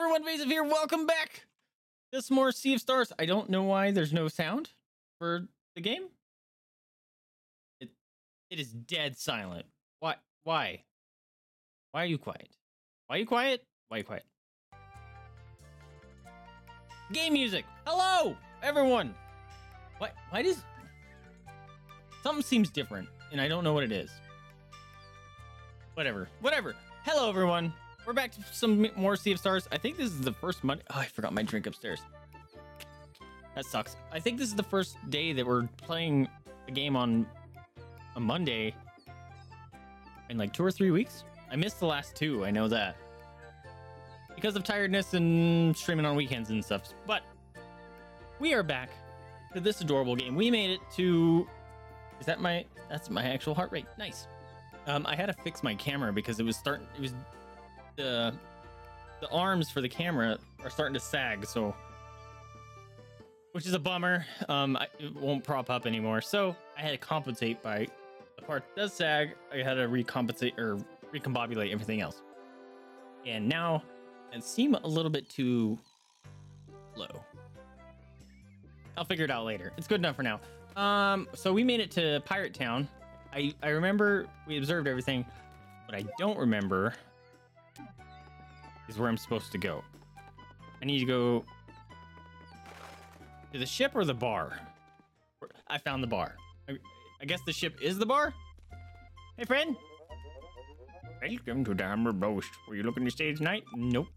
everyone, Vasive here. Welcome back. This more Sea of Stars. I don't know why there's no sound for the game. It is dead silent. Why? Why are you quiet? Why are you quiet? Why are you quiet? Game music. Hello, everyone. What? Why does something seems different, and I don't know what it is. Whatever. Hello, everyone. We're back to some more Sea of Stars. I think this is the first Monday. Oh, I forgot my drink upstairs. That sucks. I think this is the first day that we're playing a game on a Monday in like 2 or 3 weeks. I missed the last two. I know that because of tiredness and streaming on weekends and stuff. But we are back to this adorable game. We made it to. Is that my? That's my actual heart rate. Nice. I had to fix my camera because it was. The arms for the camera are starting to sag, so which is a bummer. It won't prop up anymore, so I had to compensate by the part that does sag. I had to recompensate or recombobulate everything else, and now it seemed a little bit too low. I'll figure it out later. It's good enough for now. So we made it to Pirate Town. I remember we observed everything, but I don't remember is where I'm supposed to go. I need to go to the ship or the bar. I found the bar. I guess the ship is the bar. Hey, friend. Welcome to Dammer Boast. Were you looking to stay tonight? Nope.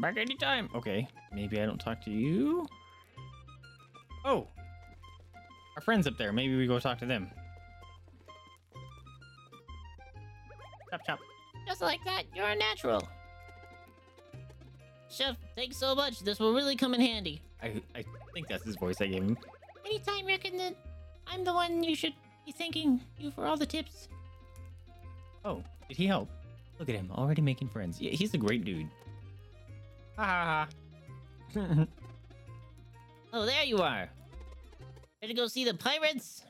Back anytime. Okay, maybe I don't talk to you. Oh, our friends up there. Maybe we go talk to them. Chop, chop. Just like that, you're a natural. Chef, thanks so much. This will really come in handy. I think that's his voice I gave him. Anytime, reckon that I'm the one you should be thanking you for all the tips. Oh, did he help? Look at him, already making friends. Yeah, he's a great dude. Ha ha ha. Oh, there you are. Ready to go see the pirates?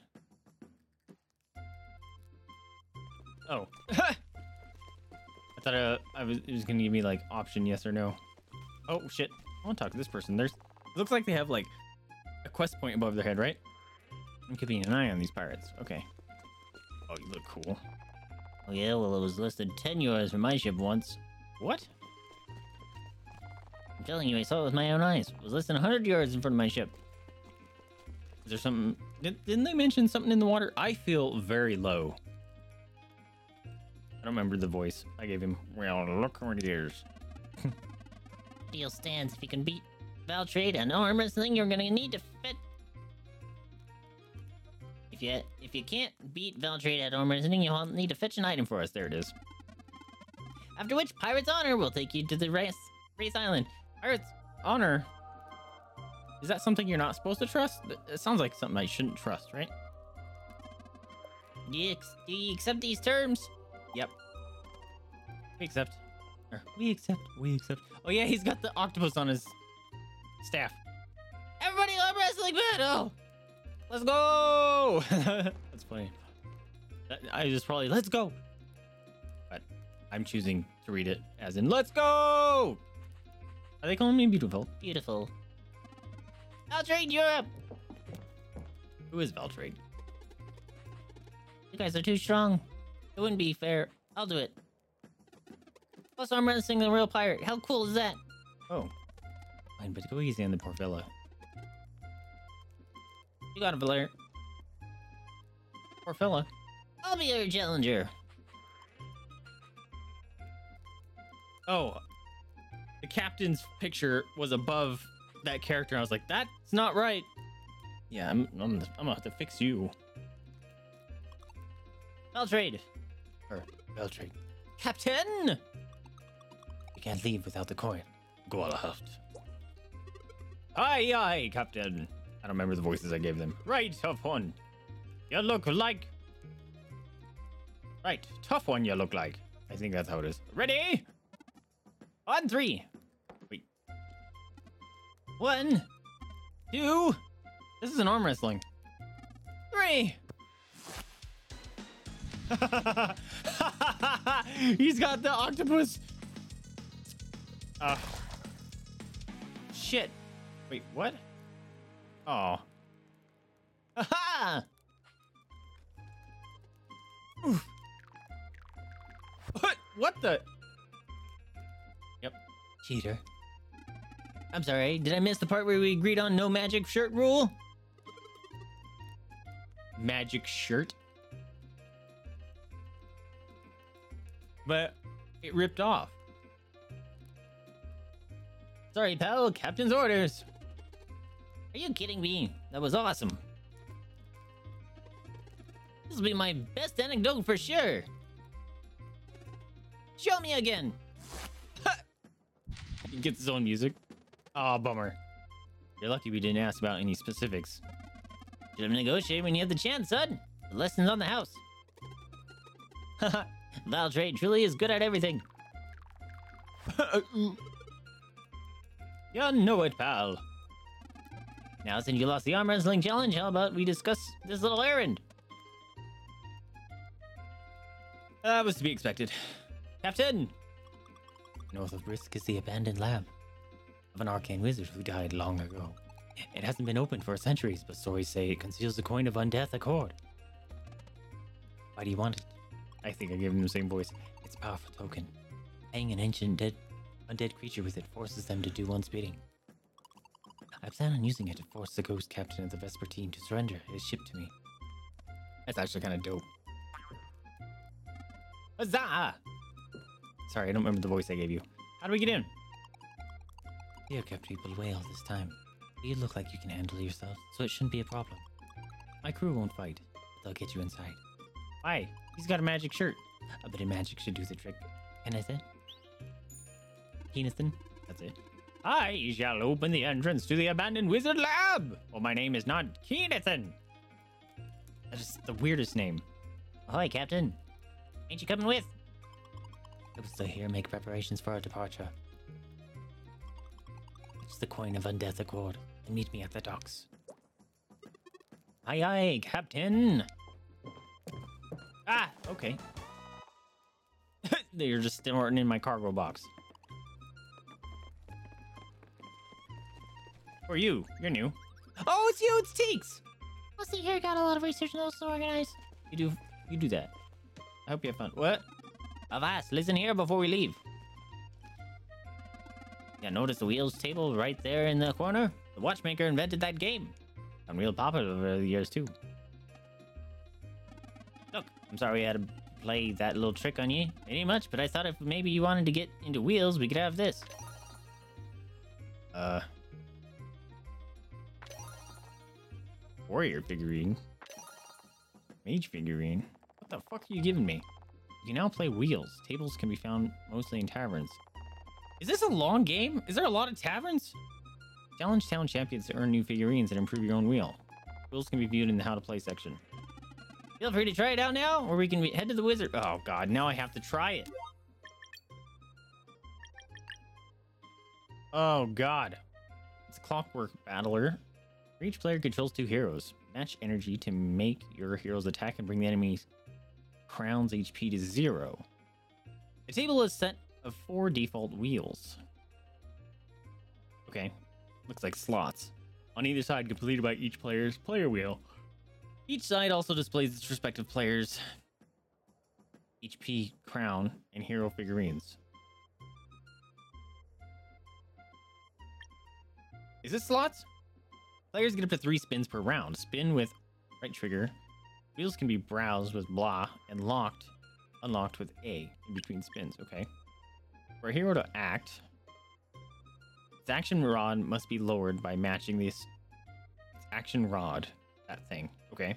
Oh. I thought it was gonna give me like option yes or no. Oh shit! I want to talk to this person. It looks like they have like a quest point above their head, right? I'm keeping an eye on these pirates. Okay. Oh, you look cool. Oh yeah, well it was less than 10 euros for my ship once. What? I'm telling you, I saw it with my own eyes. It was less than 100 euros in front of my ship. Is there something? Didn't they mention something in the water? I feel very low. I don't remember the voice I gave him. Well, look where it is. Deal stands. If you can beat Valtrade and arm wrestling, you're gonna need to fit. If you can't beat Valtrade at arm wrestling, you'll need to fetch an item for us. There it is. After which, Pirate's Honor will take you to the Wraith Island. Pirate's Honor? Is that something you're not supposed to trust? It sounds like something I shouldn't trust, right? Do you accept these terms? Yep. We accept. Oh yeah, he's got the octopus on his staff. Everybody love wrestling battle! Let's go! That's funny. I just probably, let's go! But I'm choosing to read it as in, let's go! Are they calling me beautiful? Beautiful. Valtrade, you're up! Who is Valtrade? You guys are too strong. It wouldn't be fair. I'll do it. Plus, I'm wrestling the real pirate. How cool is that? Oh. Fine, but go easy on the poor fella. You got it, Valer. Poor fella. I'll be your challenger. Oh. The captain's picture was above that character. I was like, that's not right. Yeah, I'm gonna have to fix you. Valtrade. Valtrade. Captain! We can't leave without the coin. Go all aft. Aye, aye, Captain. I don't remember the voices I gave them. Right, tough one. You look like... Right, tough one you look like. I think that's how it is. Ready? On three. Wait. 1, 2. This is an arm wrestling. 3. He's got the octopus Shit. Wait, what? Oh. Aha! Oof. What the? Yep. Cheater. I'm sorry, did I miss the part where we agreed on no magic shirt rule? Magic shirt? But it ripped off. Sorry, pal, captain's orders. Are you kidding me? That was awesome. This will be my best anecdote for sure. Show me again. He gets his own music. Aw, oh, bummer. You're lucky we didn't ask about any specifics. Should have negotiated when you had the chance, son. The lesson's on the house. Haha, Valtrade truly is good at everything. You know it, pal. Now, since you lost the arm wrestling challenge, how about we discuss this little errand? That was to be expected. Captain! North of Brisk is the abandoned lab of an arcane wizard who died long ago. It hasn't been opened for centuries, but stories say it conceals the coin of undeath accord. Why do you want it? I think I gave him the same voice. It's a powerful token. Paying an ancient undead creature with it forces them to do one's bidding. I plan on using it to force the ghost captain of the Vesper team to surrender his ship to me. That's actually kind of dope. Huzzah! Sorry, I don't remember the voice I gave you. How do we get in? You have kept people away all this time. You look like you can handle yourself, so it shouldn't be a problem. My crew won't fight, but they'll get you inside. Why? He's got a magic shirt. A bit of magic should do the trick. Kenethan? Kenethan? That's it. I shall open the entrance to the abandoned wizard lab! Well, my name is not Kenethan! That is the weirdest name. Ahoy, Captain. Ain't you coming with? I was still here make preparations for our departure. It's the coin of undeath accord. Then meet me at the docks. Aye aye, Captain! Ah! Okay. They're just snorting in my cargo box. Or you. You're new. Oh, it's you! It's Teeks! I'll see here. Got a lot of research notes to organize. You do that. I hope you have fun. What? Avast, listen here before we leave. Yeah, notice the wheels table right there in the corner? The watchmaker invented that game. I'm real popular over the years, too. Look, I'm sorry we had to play that little trick on you. It ain't much, but I thought if maybe you wanted to get into wheels, we could have this. Warrior figurine. Mage figurine. What the fuck are you giving me? You can now play wheels. Tables can be found mostly in taverns. Is this a long game? Is there a lot of taverns? Challenge town champions to earn new figurines and improve your own wheel. Wheels can be viewed in the how to play section. Feel free to try it out now, or we can head to the wizard. Oh god, now I have to try it. Oh god. It's Clockwork Battler. Each player controls two heroes. Match energy to make your heroes attack and bring the enemy's crown's HP to 0. The table is set of 4 default wheels. Okay, looks like slots. On either side, completed by each player's player wheel. Each side also displays its respective player's HP, crown, and hero figurines. Is this slots? Players get up to 3 spins per round. Spin with right trigger. Wheels can be browsed with blah and locked, unlocked with A in between spins. Okay. For a hero to act, its action rod must be lowered by matching this action rod. That thing. Okay.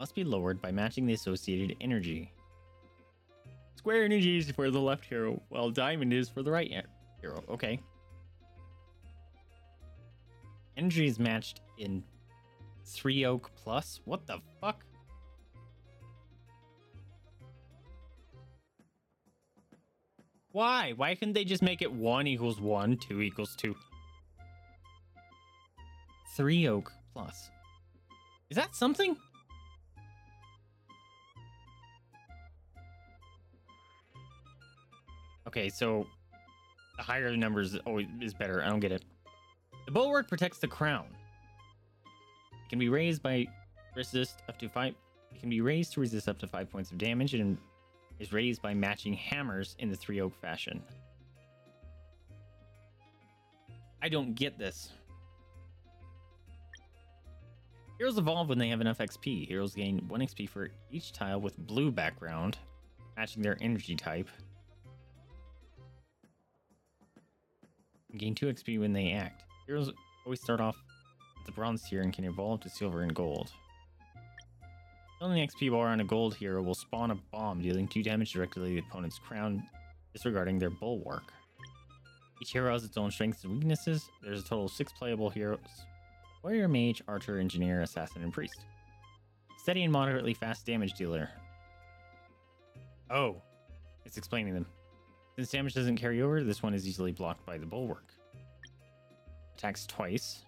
Must be lowered by matching the associated energy. Square energy is for the left hero, while diamond is for the right hero. Okay. Energy is matched in 3 oak plus? What the fuck? Why? Why couldn't they just make it 1 equals 1, 2 equals 2? 3 oak plus. Is that something? Okay, so The higher numbers always is better. I don't get it. The bulwark protects the crown. It can be raised by resist up to 5. It can be raised to resist up to 5 points of damage, and is raised by matching hammers in the 3 oak fashion. I don't get this. Heroes evolve when they have enough XP. Heroes gain 1 XP for each tile with blue background, matching their energy type. Gain 2 XP when they act. Heroes always start off at the bronze tier and can evolve to silver and gold. Filling the XP bar on a gold hero will spawn a bomb, dealing 2 damage directly to the opponent's crown, disregarding their bulwark. Each hero has its own strengths and weaknesses. There's a total of 6 playable heroes: warrior, mage, archer, engineer, assassin, and priest. Steady and moderately fast damage dealer. Oh, it's explaining them. Since damage doesn't carry over, this one is easily blocked by the bulwark. Attacks twice.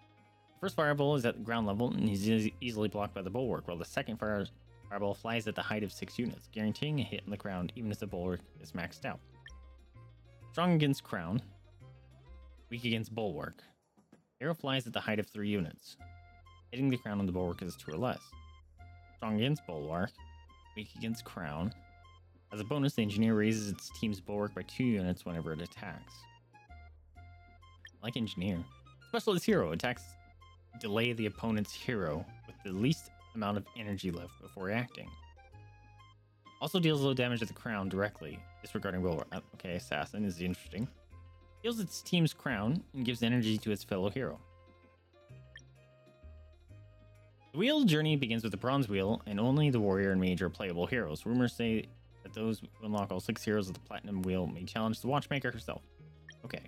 The first fireball is at the ground level and is easily blocked by the bulwark, while the second fireball flies at the height of 6 units, guaranteeing a hit on the ground even if the bulwark is maxed out. Strong against crown. Weak against bulwark. Arrow flies at the height of 3 units. Hitting the crown on the bulwark is 2 or less. Strong against bulwark. Weak against crown. As a bonus, the engineer raises its team's bulwark by 2 units whenever it attacks. Like engineer. Specialist hero. Attacks delay the opponent's hero with the least amount of energy left before acting. Also deals low damage to the crown directly, disregarding bulwark. Okay, assassin is interesting. Heals its team's crown and gives energy to its fellow hero. The wheel journey begins with the bronze wheel, and only the warrior and mage are playable heroes. Rumors say that those who unlock all 6 heroes of the platinum wheel may challenge the watchmaker herself. Okay.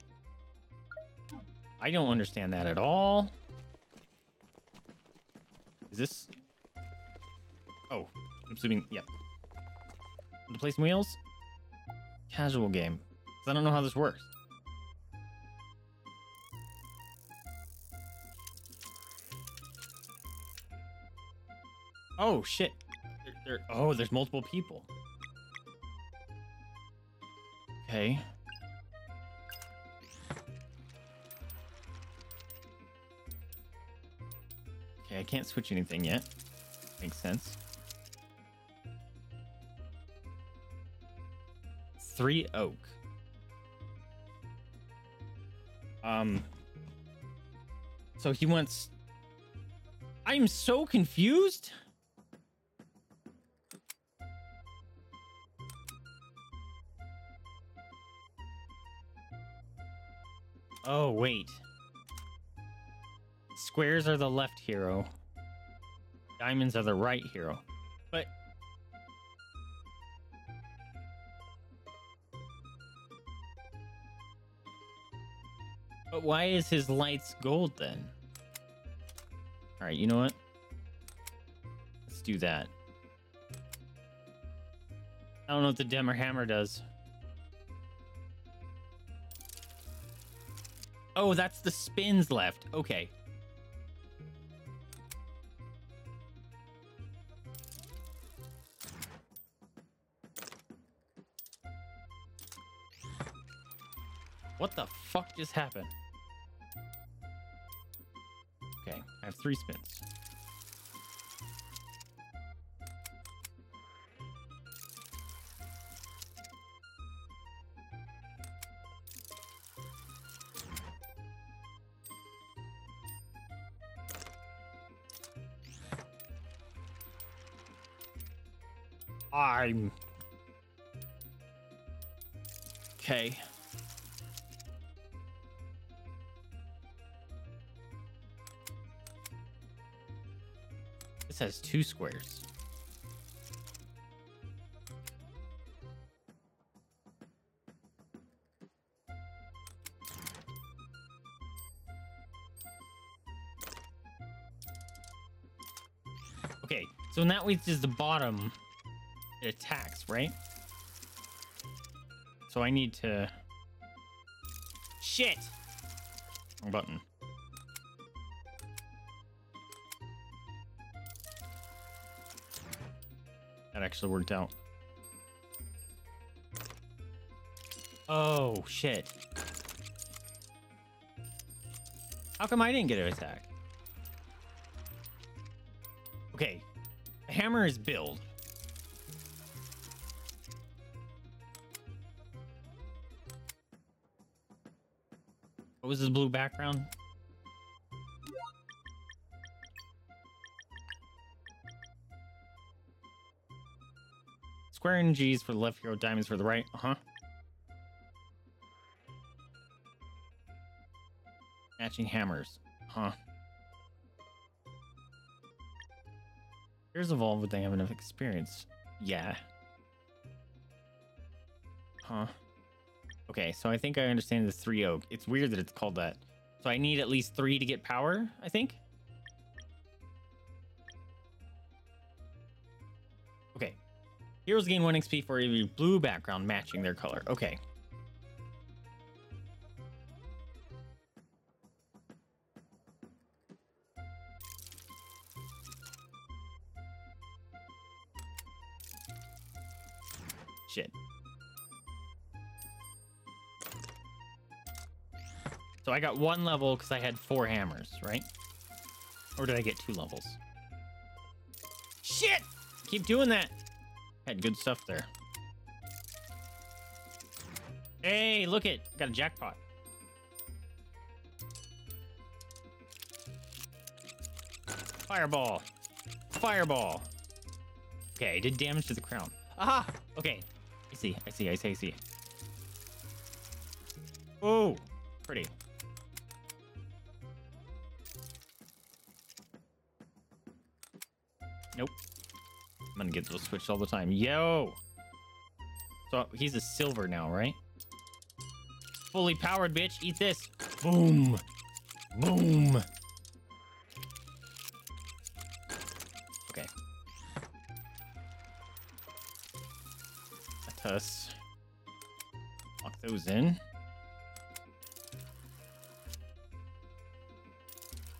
I don't understand that at all. Is this... Oh, I'm assuming... Yep. Want to play some wheels? Casual game. Because I don't know how this works. Oh, shit. Oh, there's multiple people. Okay. Okay, I can't switch anything yet. Makes sense. 3 oak. So he wants... I'm so confused. Oh, wait. Squares are the left hero. Diamonds are the right hero. But... But why is his lights gold then? Alright, you know what? Let's do that. I don't know what the Dammer Hammer does. Oh, that's the spins left. Okay. What the fuck just happened? Okay, I have 3 spins. Okay. This has 2 squares. Okay, so when that reaches is the bottom, it attacks, right? So I need to... Shit! Wrong button. That actually worked out. Oh, shit. How come I didn't get an attack? Okay. The hammer is build. What was this blue background? Square and G's for the left, hero diamonds for the right. Uh-huh. Matching hammers. Huh. Here's evolved, but they have enough experience. Yeah. Huh. Okay, so I think I understand the 3 oak. It's weird that it's called that. So I need at least 3 to get power, I think. Okay. Heroes gain 1 XP for every blue background matching their color. Okay. Shit. So I got 1 level because I had 4 hammers, right? Or did I get 2 levels? Shit! Keep doing that. Had good stuff there. Hey, look it. Got a jackpot. Fireball. Fireball. Okay, I did damage to the crown. Aha! Okay. I see, I see, I see, I see. Oh, pretty. Nope. I'm gonna get those switched all the time. Yo! So he's a silver now, right? Fully powered, bitch. Eat this. Boom. Boom. Okay. That's us. Lock those in.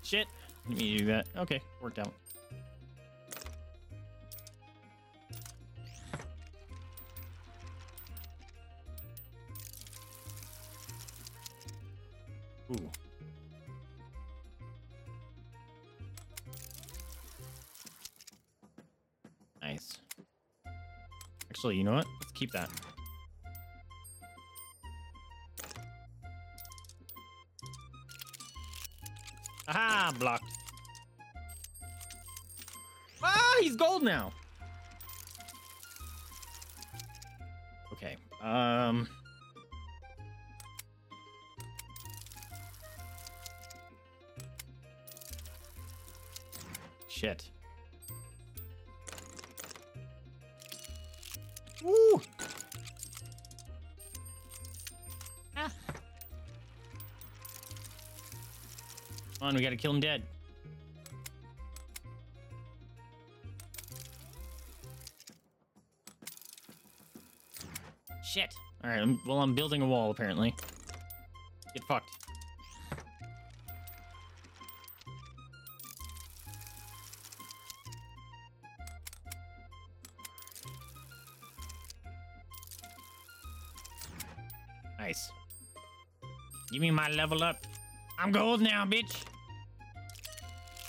Shit. Let me do that. Okay, worked out. Ooh. Nice. Actually, you know what? Let's keep that. Aha! Blocked. Ah! He's gold now! Okay. Shit. Woo! Ah. Come on, we gotta kill him dead. Shit. Alright, well, I'm building a wall, apparently. Get fucked. Nice. Give me my level up. I'm gold now, bitch.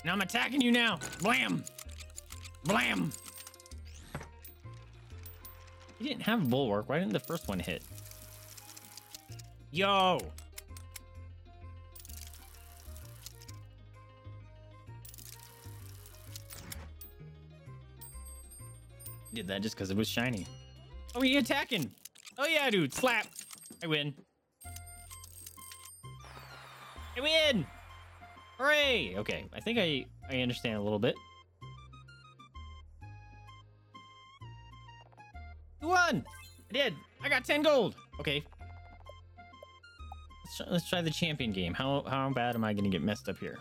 And I'm attacking you now. Blam. Blam. You didn't have bulwark. Why didn't the first one hit? Yo. Did that just because it was shiny. Oh, he attacking. Oh, yeah, dude. Slap. I win. I win! Hooray! Okay, I think I understand a little bit. You won! I did! I got 10 gold! Okay. Let's try the champion game. How bad am I gonna get messed up here?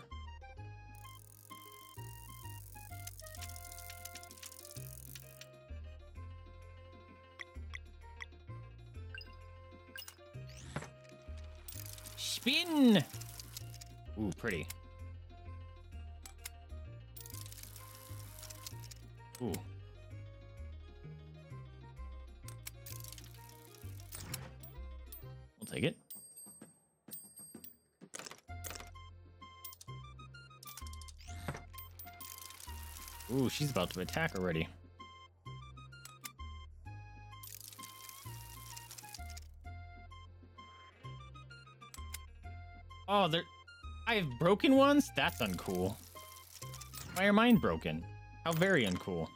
Spin! Ooh, pretty. Ooh. We'll take it. Ooh, she's about to attack already. Oh, there. I have broken ones? That's uncool. Why are mine broken? How very uncool.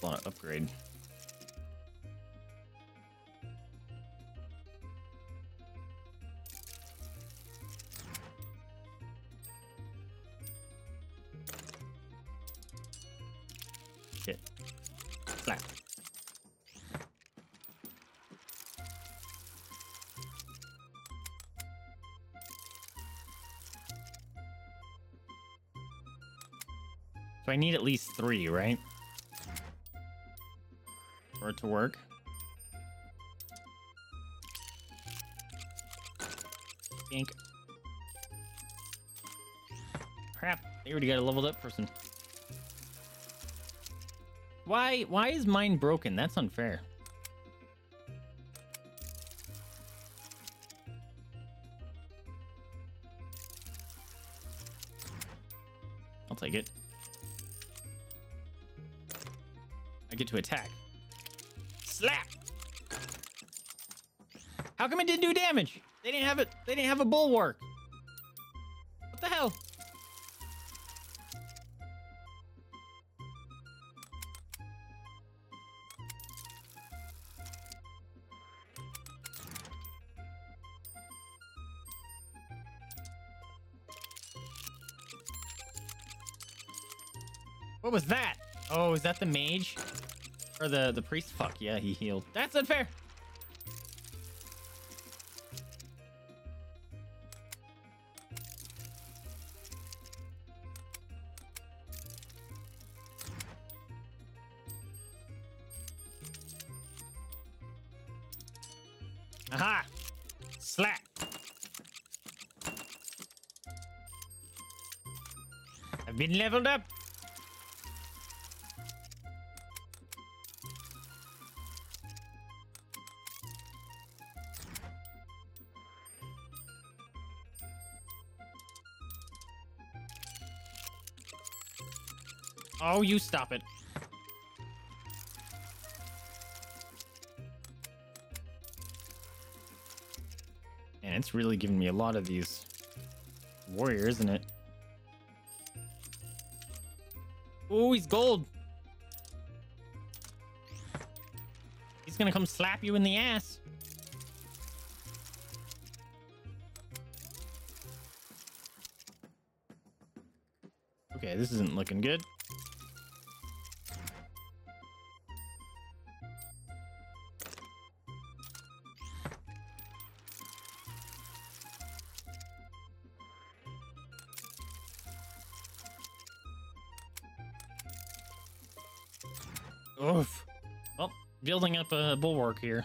Hold on, upgrade. Shit. Flat. So I need at least 3, right? For it to work. Ink. Crap, I already got a leveled up person. Why is mine broken? That's unfair. I'll take it. I get to attack. Slap! How come it didn't do damage? They didn't have it. They didn't have a bulwark. What the hell? What was that? Oh, is that the mage? Or the priest? Fuck yeah, he healed. That's unfair. Aha! Slap. I've been leveled up. Oh, you stop it. And it's really giving me a lot of these warriors, isn't it? Oh, he's gold. He's gonna come slap you in the ass. Okay, this isn't looking good. Oof. Well, building up a bulwark here.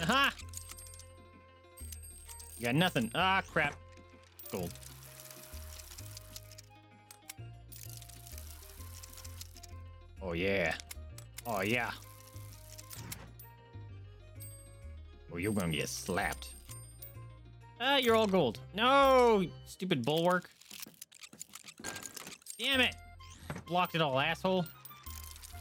Aha! You got nothing. Ah, crap. Gold. Oh, yeah. Oh, yeah. Oh, you're gonna get slapped. Ah, you're all gold. No! Stupid bulwark. Damn it! Blocked it all, asshole. I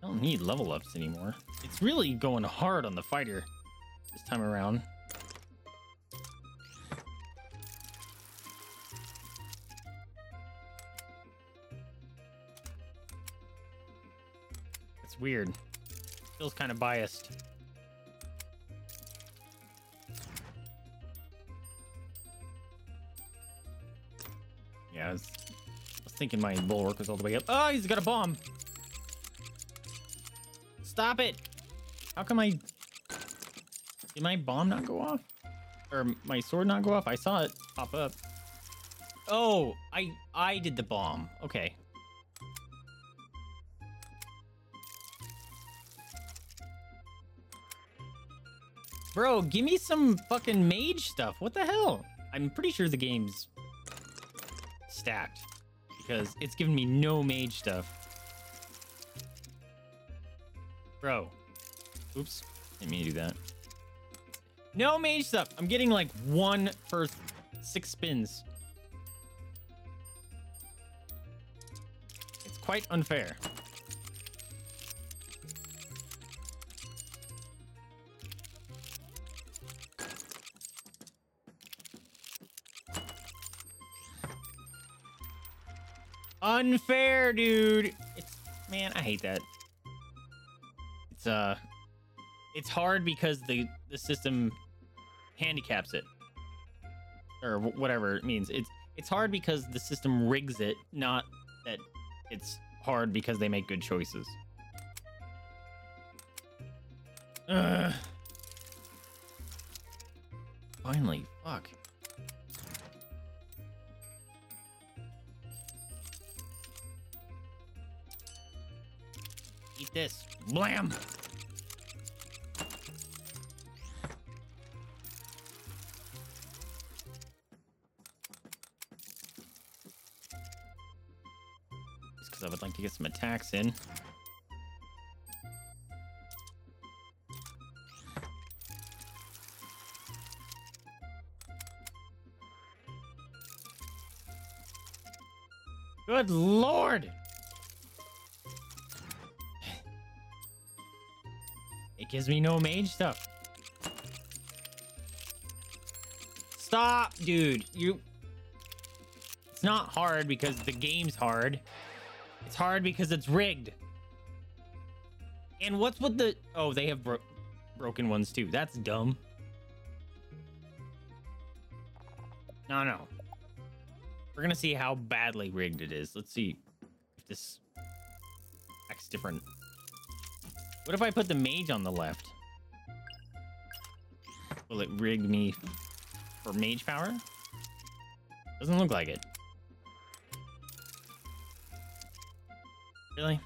don't need level ups anymore. It's really going hard on the fighter this time around. It's weird. Feels kind of biased. Yeah, I was thinking my bulwark was all the way up. Oh, he's got a bomb. Stop it. How come I... Did my bomb not go off? Or my sword not go off? I saw it pop up. Oh, I did the bomb. Okay. Bro, give me some fucking mage stuff. What the hell? I'm pretty sure the game's... stacked. because it's giving me no mage stuff. Bro. Oops. Didn't mean to do that. No mage stuff. I'm getting like one for 6 spins. It's quite unfair. Unfair, dude. It's, man, I hate that. It's hard because the system handicaps it, or whatever it means. It's hard because the system rigs it, not that it's hard because they make good choices. Ugh. Finally, fuck. Eat this. Blam! Just because I would like to get some attacks in. Good lord! Gives me no mage stuff. Stop, dude. You. It's not hard because the game's hard. It's hard because it's rigged. And what's with the... Oh, they have broken ones too. That's dumb. No, no. We're gonna see how badly rigged it is. Let's see if this acts different. What if I put the mage on the left? Will it rig me for mage power? Doesn't look like it. Really?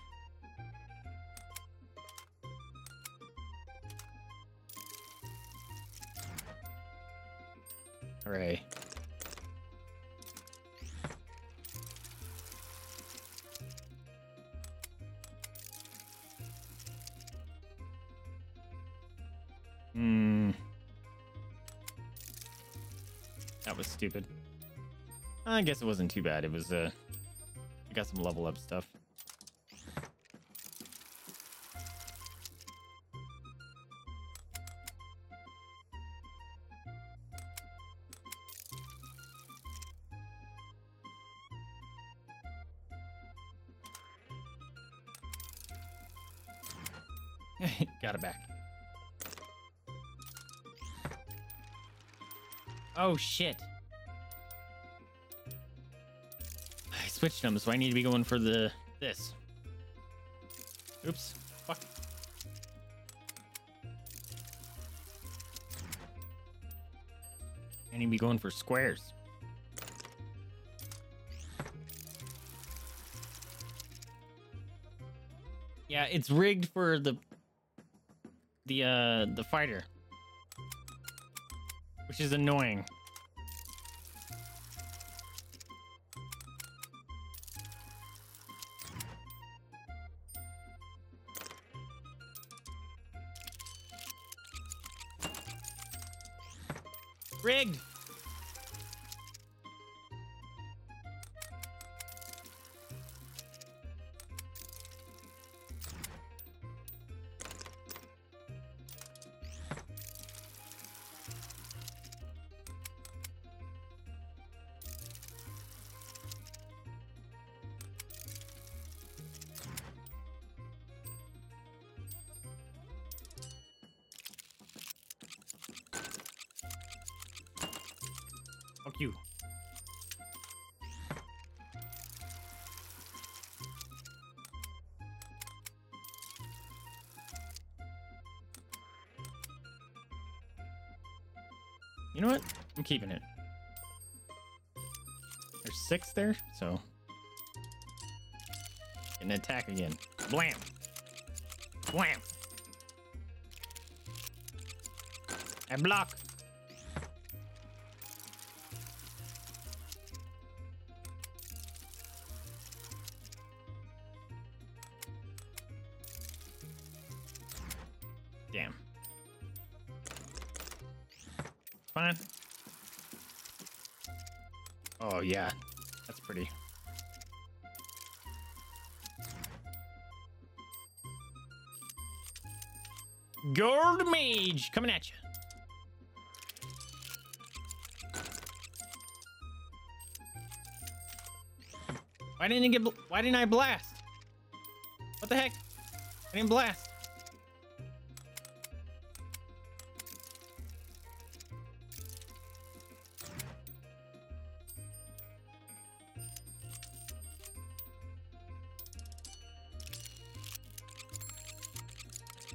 Hooray. Stupid. I guess it wasn't too bad. It was I got some level up stuff. Got it back. Oh shit. Switched them, so I need to be going for the this. Oops. Fuck. I need to be going for squares. Yeah, it's rigged for the fighter, which is annoying. Rigged. You know what? I'm keeping it. There's 6 there, so an attack again. Blam! Blam! And block! Damn. Fine. Oh, yeah. That's pretty. Gold Mage coming at you. Why didn't you get? Why didn't I blast? What the heck? I didn't blast.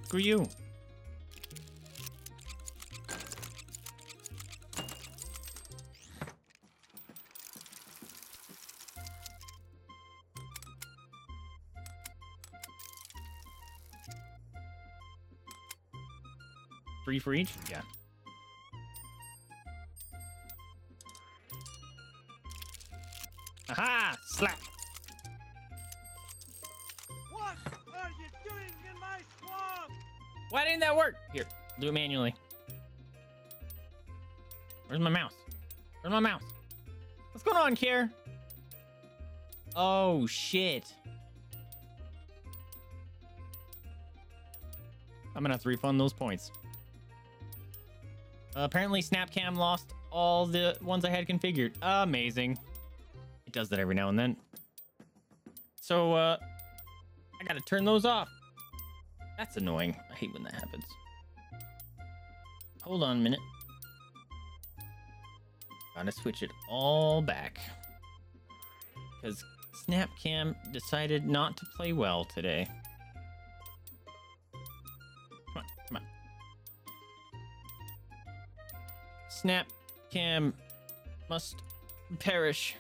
Screw you. Three for each? Yeah. Aha! Slap! What are you doing in my swamp? Why didn't that work? Here, do it manually. Where's my mouse? Where's my mouse? What's going on, Kier? Oh, shit. I'm gonna have to refund those points. Apparently, SnapCam lost all the ones I had configured. Amazing. It does that every now and then. So, I gotta turn those off. That's annoying. I hate when that happens. Hold on a minute. Gotta switch it all back. Because SnapCam decided not to play well today. SnapCam must perish.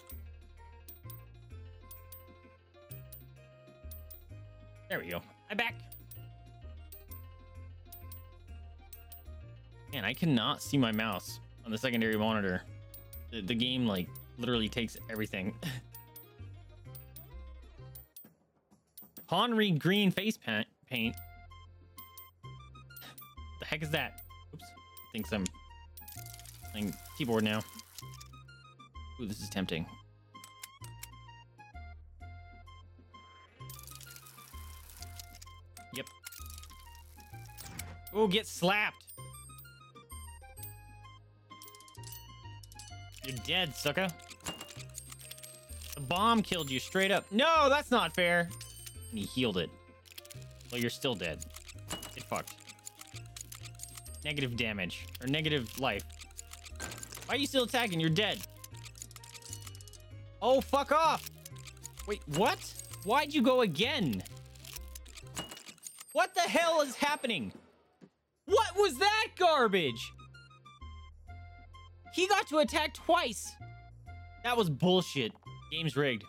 There we go. I'm back. Man, I cannot see my mouse on the secondary monitor. The game, like, literally takes everything. Henry green face paint. The heck is that? Oops. I think some... keyboard now. Ooh, this is tempting. Yep. Ooh, get slapped. You're dead, sucker. The bomb killed you straight up. No, that's not fair. And he healed it. Well, you're still dead. Get fucked. Negative damage. Or negative life. Why are you still attacking? You're dead. Oh, fuck off. Wait, what? Why'd you go again? What the hell is happening? What was that garbage? He got to attack twice. That was bullshit. Game's rigged.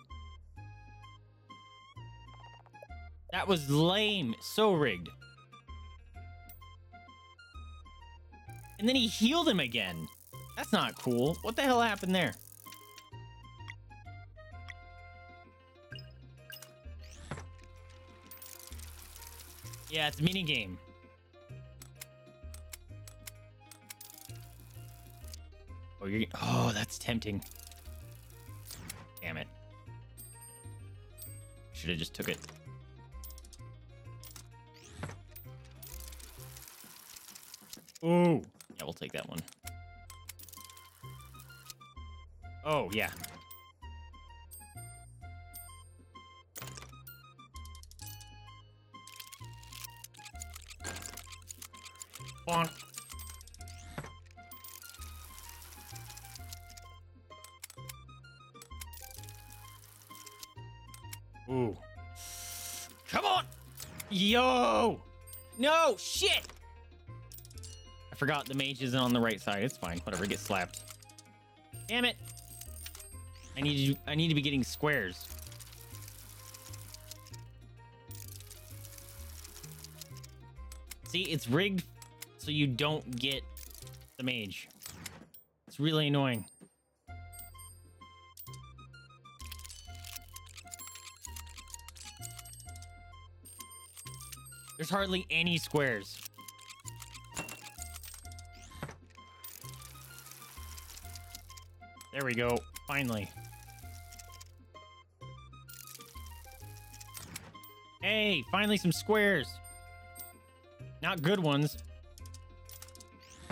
That was lame. So rigged. And then he healed him again. That's not cool. What the hell happened there? Yeah, it's a minigame. Oh, you're... Oh, that's tempting. Damn it. Should have just took it. Ooh. Yeah, we'll take that one. Oh, yeah. Bonk. Ooh. Come on! Yo! No, shit! I forgot the mage isn't on the right side. It's fine. Whatever, get slapped. Damn it. I need to be getting squares. See, it's rigged so you don't get the mage. It's really annoying. There's hardly any squares. There we go. Finally. Hey, finally some squares. Not good ones.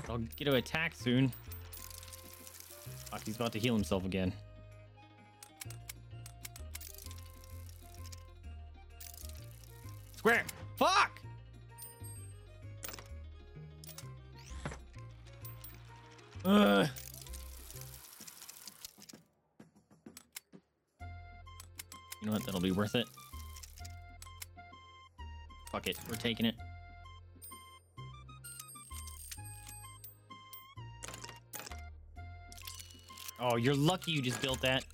I'll get to attack soon. Fuck, he's about to heal himself again. Square. Fuck! Ugh. You know what? That'll be worth it. Fuck it. We're taking it. Oh, you're lucky you just built that.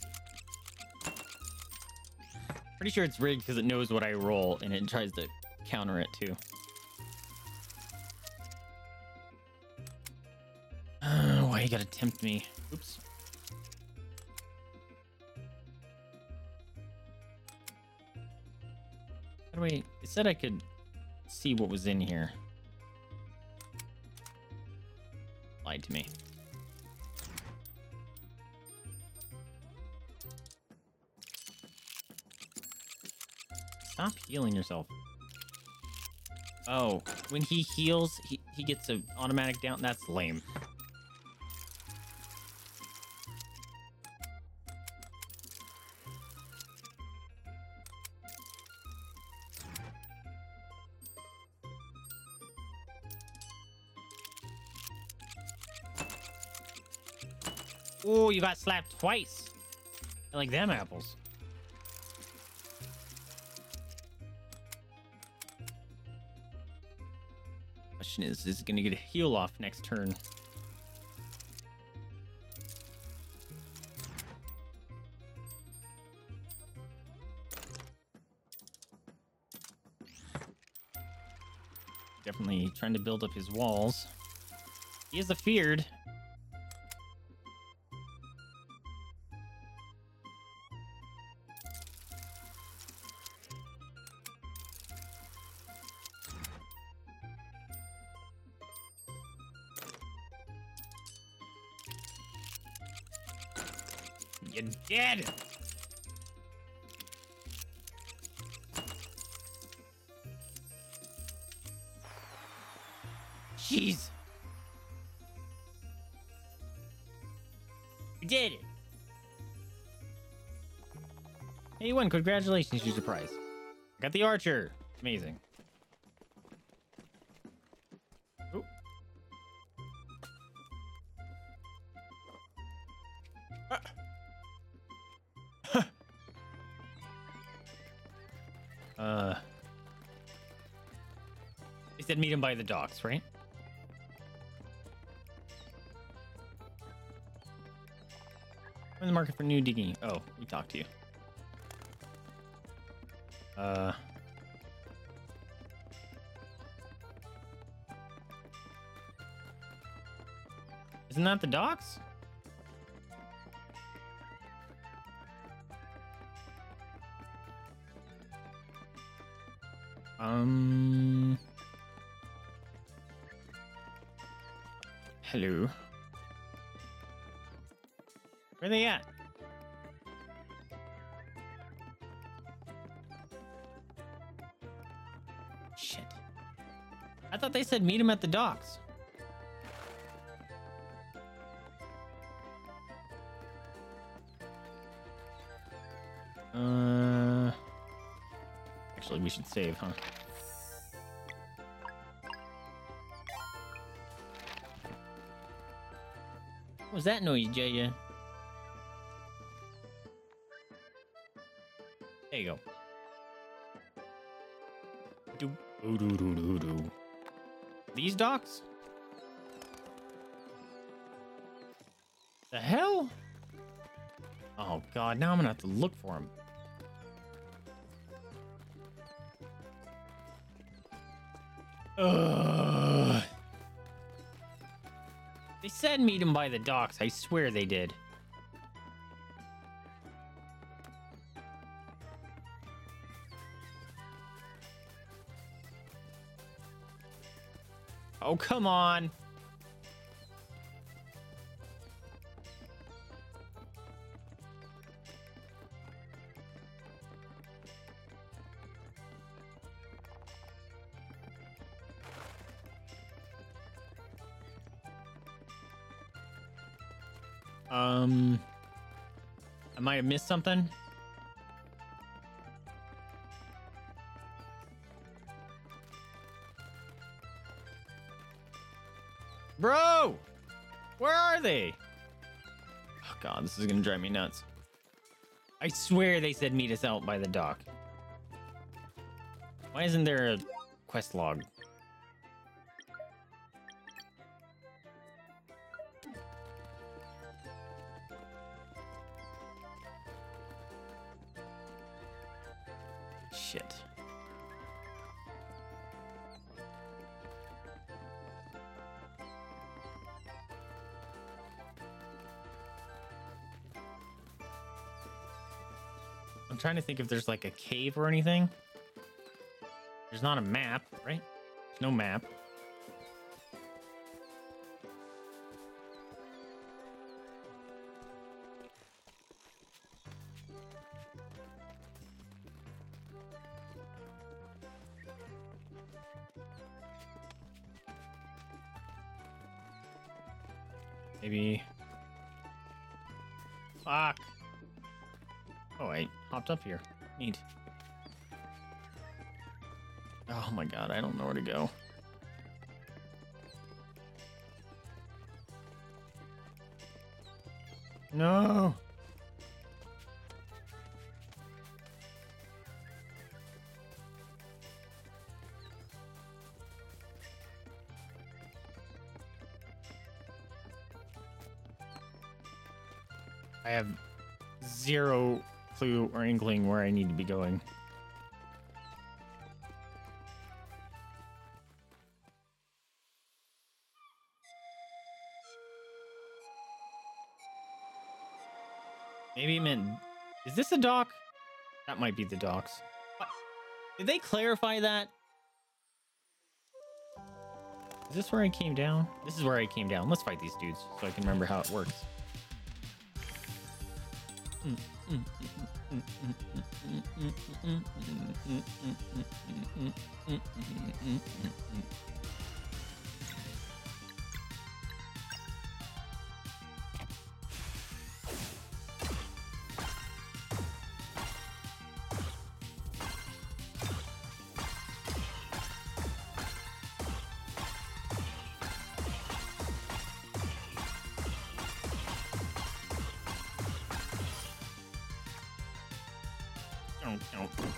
Pretty sure it's rigged because it knows what I roll and it tries to counter it too. Why you gotta tempt me? Oops. How do I... It said I could see what was in here. Lied to me. Stop healing yourself. Oh, when he heals, he gets an automatic down. That's lame. Oh, you got slapped twice. I like them apples. Is going to get a heal off next turn. Definitely trying to build up his walls. He is afeared. Dead. Jeez. We did it. Hey, you won. Congratulations, you surprise. I got the archer. Amazing. Meet him by the docks, right? I'm in the market for new digging. Oh, we talked to you. Isn't that the docks? Hello. Where are they at? Shit. I thought they said meet him at the docks. Actually, we should save, huh? What's that noise, Jaya? There you go. Do. These docks? The hell? Oh god, now I'm gonna have to look for him. Ugh. They said meet him by the docks. I swear they did. Oh, come on. I might have missed something. Bro, where are they? Oh God, this is gonna drive me nuts. I swear they said meet us out by the dock. Why isn't there a quest log? Shit. I'm trying to think if there's like a cave or anything. There's not a map, right? There's no map. Maybe. Fuck. Oh, I hopped up here. Neat. Oh my God, I don't know where to go. No. I have zero clue or inkling where I need to be going. Maybe it meant, is this a dock? That might be the docks. What? Did they clarify that? Is this where I came down? This is where I came down. Let's fight these dudes so I can remember how it works.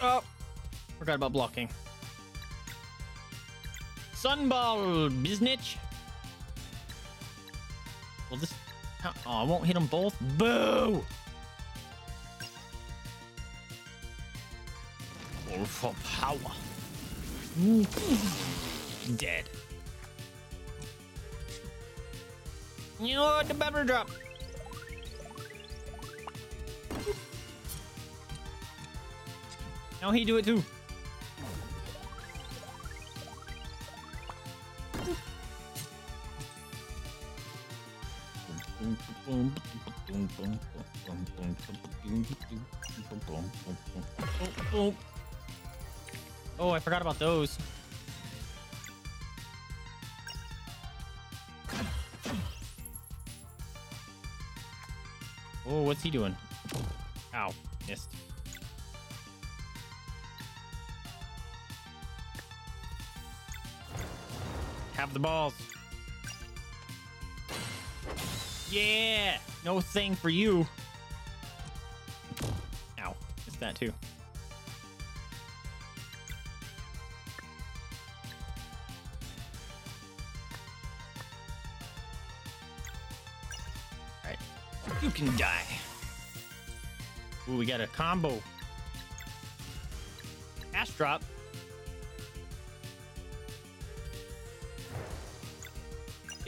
Oh, forgot about blocking. Sunball, biznitch. Well, this. Oh, I won't hit them both. Boo! All for power. Dead. You know what? The battery drop. Now he do it too. Oh, I forgot about those. Oh, what's he doing? Ow, missed. Have the balls. Yeah, no thing for you. Ow, missed that too. All right, you can die. Ooh, we got a combo. Ash drop.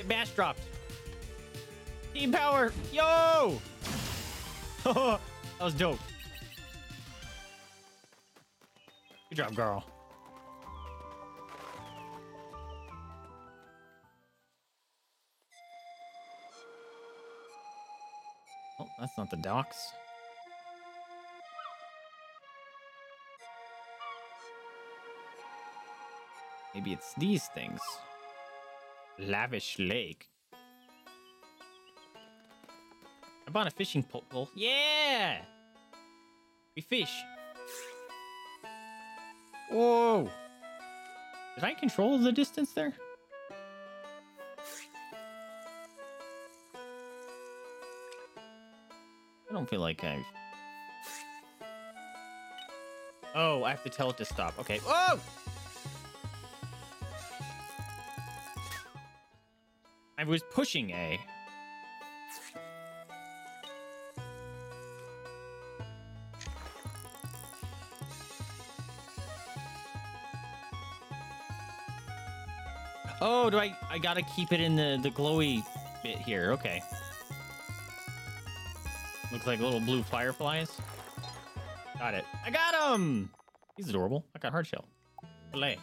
Bash dropped. Team power. Yo! That was dope. Good job, girl. Oh, that's not the docks. Maybe it's these things. Lavish Lake. buying a fishing pole. Yeah! We fish. Whoa! Did I control the distance there? I don't feel like I... Oh, I have to tell it to stop. Okay. Whoa! I was pushing A. Oh, do I gotta keep it in the glowy bit here. Okay. Looks like little blue fireflies. Got it. I got him! He's adorable. I got hard shell. Filet.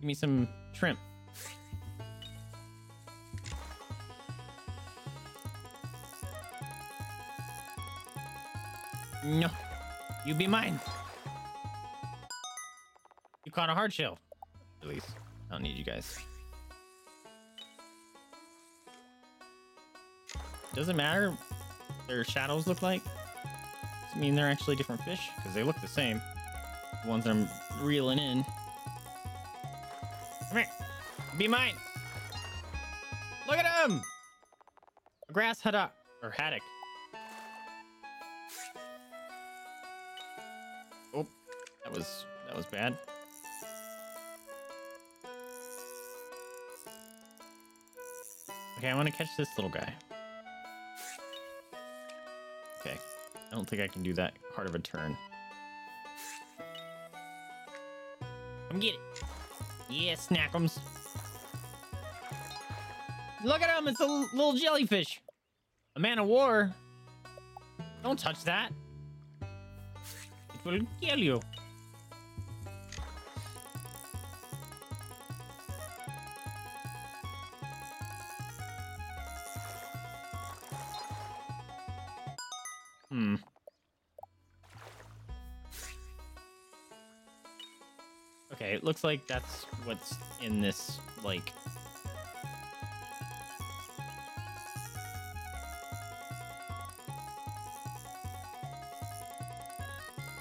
Give me some shrimp. No. You be mine. You caught a hard shell. At least. I don't need you guys. Doesn't matter what their shadows look like. I mean, they're actually different fish because they look the same. The ones I'm reeling in. Come here. Be mine. Look at him. A grass haddock or haddock. Oh, that was bad. Okay, I want to catch this little guy. Okay. I don't think I can do that hard of a turn. Come get it. Yeah, snackums. Look at him. It's a little jellyfish. A man of war. Don't touch that. It will kill you. Okay, it looks like that's what's in this, like...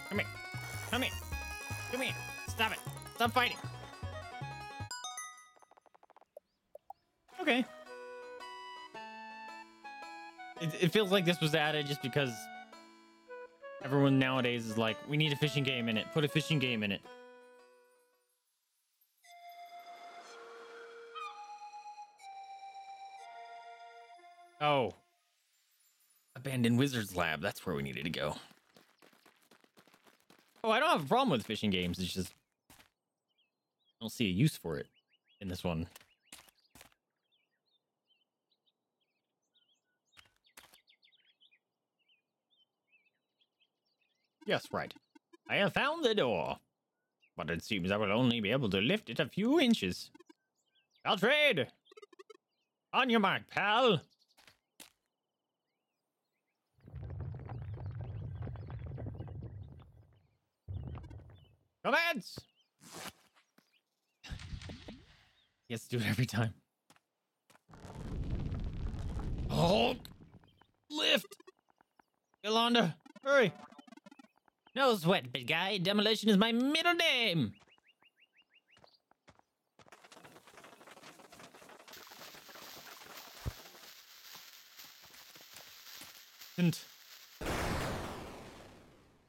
Come here. Come here. Come here. Stop it. Stop fighting. Okay. It feels like this was added just because everyone nowadays is like, we need a fishing game in it. Put a fishing game in it. Oh. Abandoned Wizard's Lab. That's where we needed to go. Oh, I don't have a problem with fishing games. It's just... I don't see a use for it in this one. Yes, right. I have found the door. But it seems I will only be able to lift it a few inches. Valtrade! On your mark, pal! Commands! He has to do it every time. Oh! Lift! Yolanda, hurry! No sweat, big guy. Demolition is my middle name. And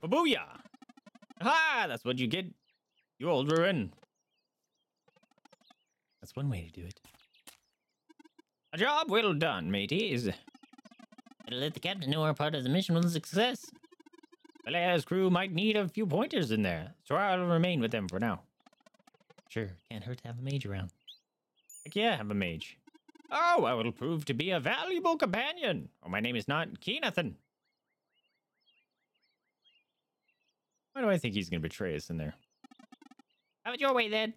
Babuya! Ha! That's what you get, you old ruin. That's one way to do it. A job well done, mateys. It'll let the captain know our part of the mission was a success. Valera's crew might need a few pointers in there, so I'll remain with them for now. Sure, can't hurt to have a mage around. Heck yeah, have a mage. Oh, I will prove to be a valuable companion. Oh, my name is not Keenathan. Why do I think he's going to betray us in there? Have it your way, then.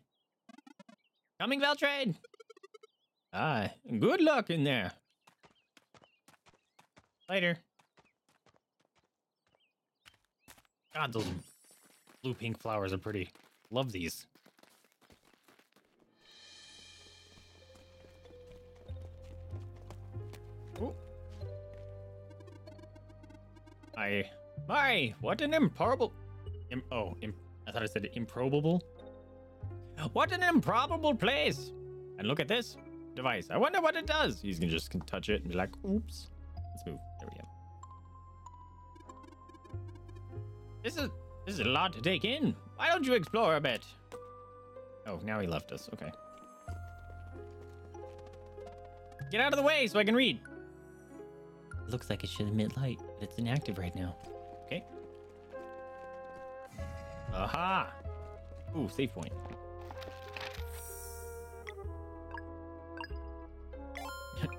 Coming, Valtrade. Ah, good luck in there. Later. God, those blue pink flowers are pretty. Love these. Ooh. My, what an improbable... I thought I said improbable. What an improbable place! And look at this device. I wonder what it does. He's gonna just touch it and be like, oops. Let's move. There we go. This is a lot to take in. Why don't you explore a bit? Oh, now he left us. Okay. Get out of the way so I can read. Looks like it should emit light, but it's inactive right now. Okay. Aha! Ooh, save point.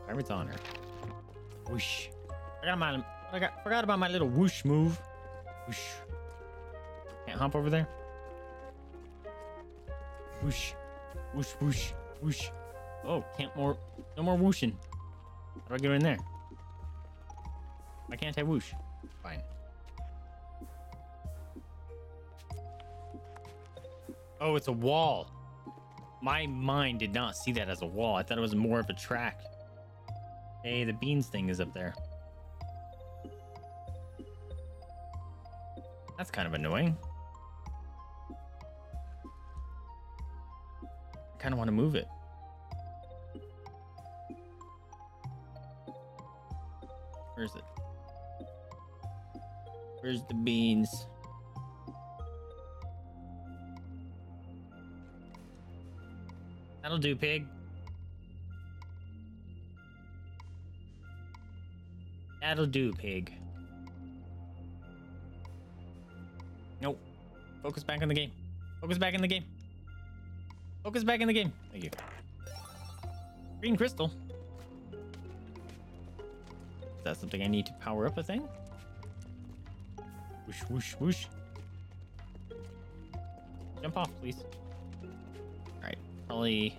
Pirate's Honor. Whoosh. Forgot about my little whoosh move. Whoosh. Can't hop over there. Whoosh. Whoosh, whoosh, whoosh. Oh, no more whooshing. How do I get in there? Why can't I whoosh? Fine. Oh, it's a wall. My mind did not see that as a wall. I thought it was more of a track. Hey, the beans thing is up there. That's kind of annoying. I kind of want to move it. Where is it? Where's the beans? That'll do, pig. That'll do, pig. Nope. Focus back on the game. Focus back in the game. Focus back in the game. Thank you. Green crystal. Is that something I need to power up a thing? Whoosh, whoosh, whoosh. Jump off, please. All right. Probably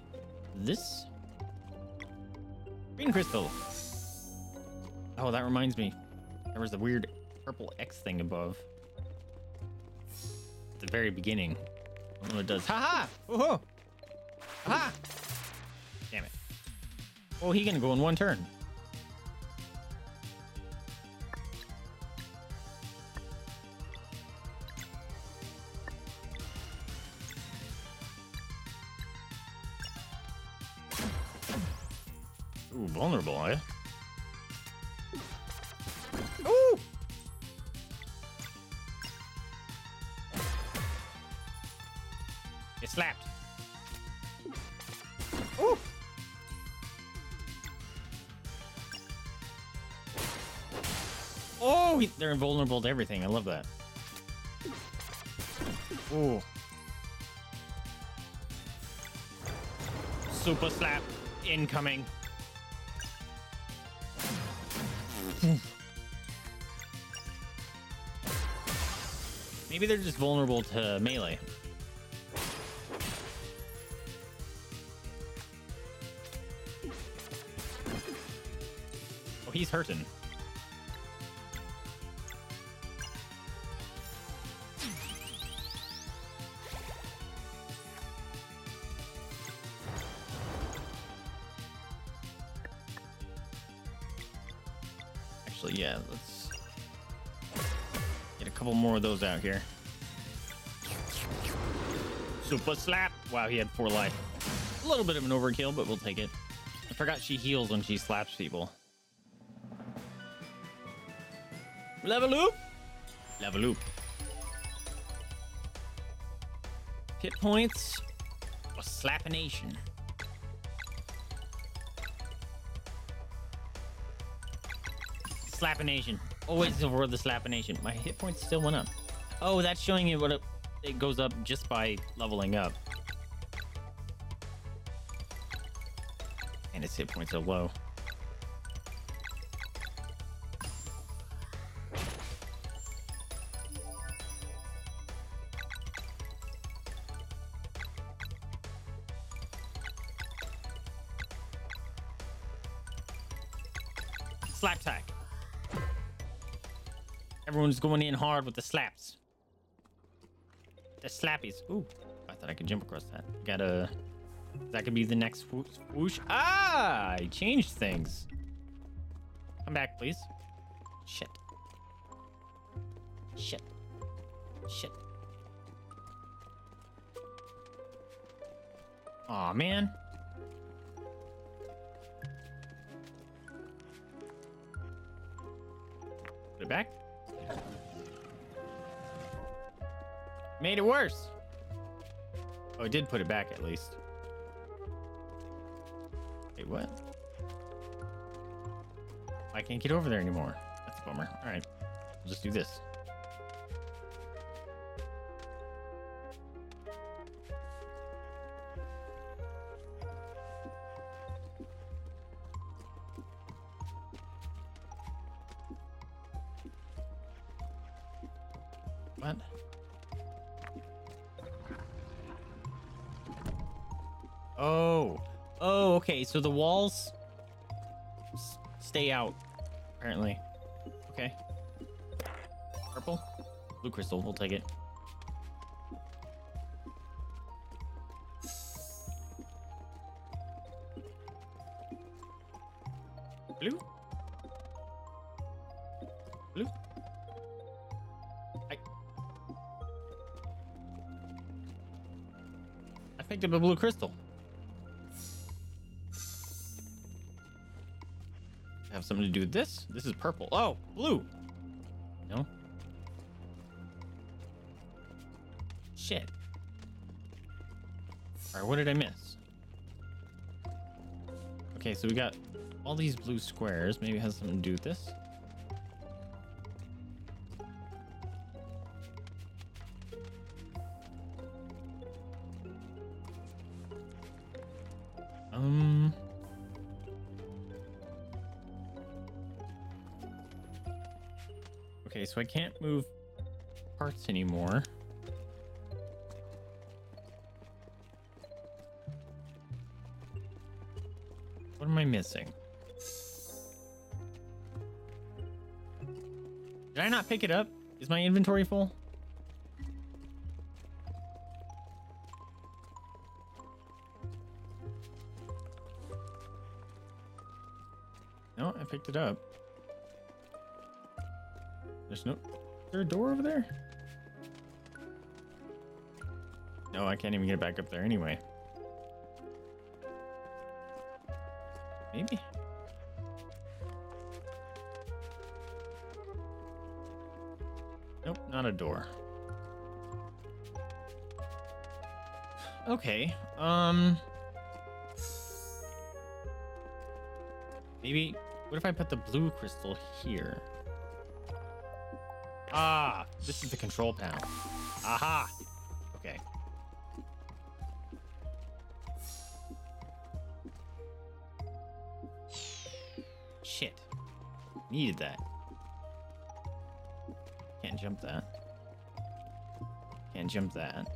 this. Green crystal. Oh, that reminds me. There was the weird purple X thing above. At the very beginning. I don't know what it does. Ha ha! Woohoo! Ha! Damn it. Oh, he can go in one turn. Ooh, vulnerable, eh? Ooh! It slapped. Ooh! Oh, they're invulnerable to everything. I love that. Ooh. Super slap incoming. Maybe they're just vulnerable to melee. Oh, he's hurting. Actually, yeah, let's get a couple more of those out here. Super slap. Wow, he had 4 life. A little bit of an overkill, but we'll take it. I forgot she heals when she slaps people. Level up. Level up. Hit points or slappination. Slappination. Always for the slappination. My hit points still went up. Oh, that's showing you what it goes up just by leveling up. And its hit points are low. Slap attack. Everyone's going in hard with the slaps. The slappies. Ooh, I thought I could jump across that. Gotta... That could be the next whoosh. Ah, I changed things. Come back, please. Shit. Shit. Shit. Aw, man. Put it back. Made it worse. Oh, it did put it back at least. Wait, what? I can't get over there anymore. That's a bummer. All right, we'll just do this. What? Oh. Oh, okay. So the walls stay out, apparently. Okay. Purple? Blue crystal. We'll take it. Blue? Blue? I picked up a blue crystal. Have something to do with this. This is purple. Oh, blue. No. Shit. All right, what did I miss? Okay, so we got all these blue squares. Maybe it has something to do with this. Okay, so I can't move parts anymore. What am I missing? Did I not pick it up? Is my inventory full? No, I picked it up. There's no... Is there a door over there? No, I can't even get back up there anyway. Maybe. Nope, not a door. Okay, maybe... What if I put the blue crystal here? Ah, this is the control panel. Aha. Okay. Shit. Needed that. Can't jump that. Can't jump that.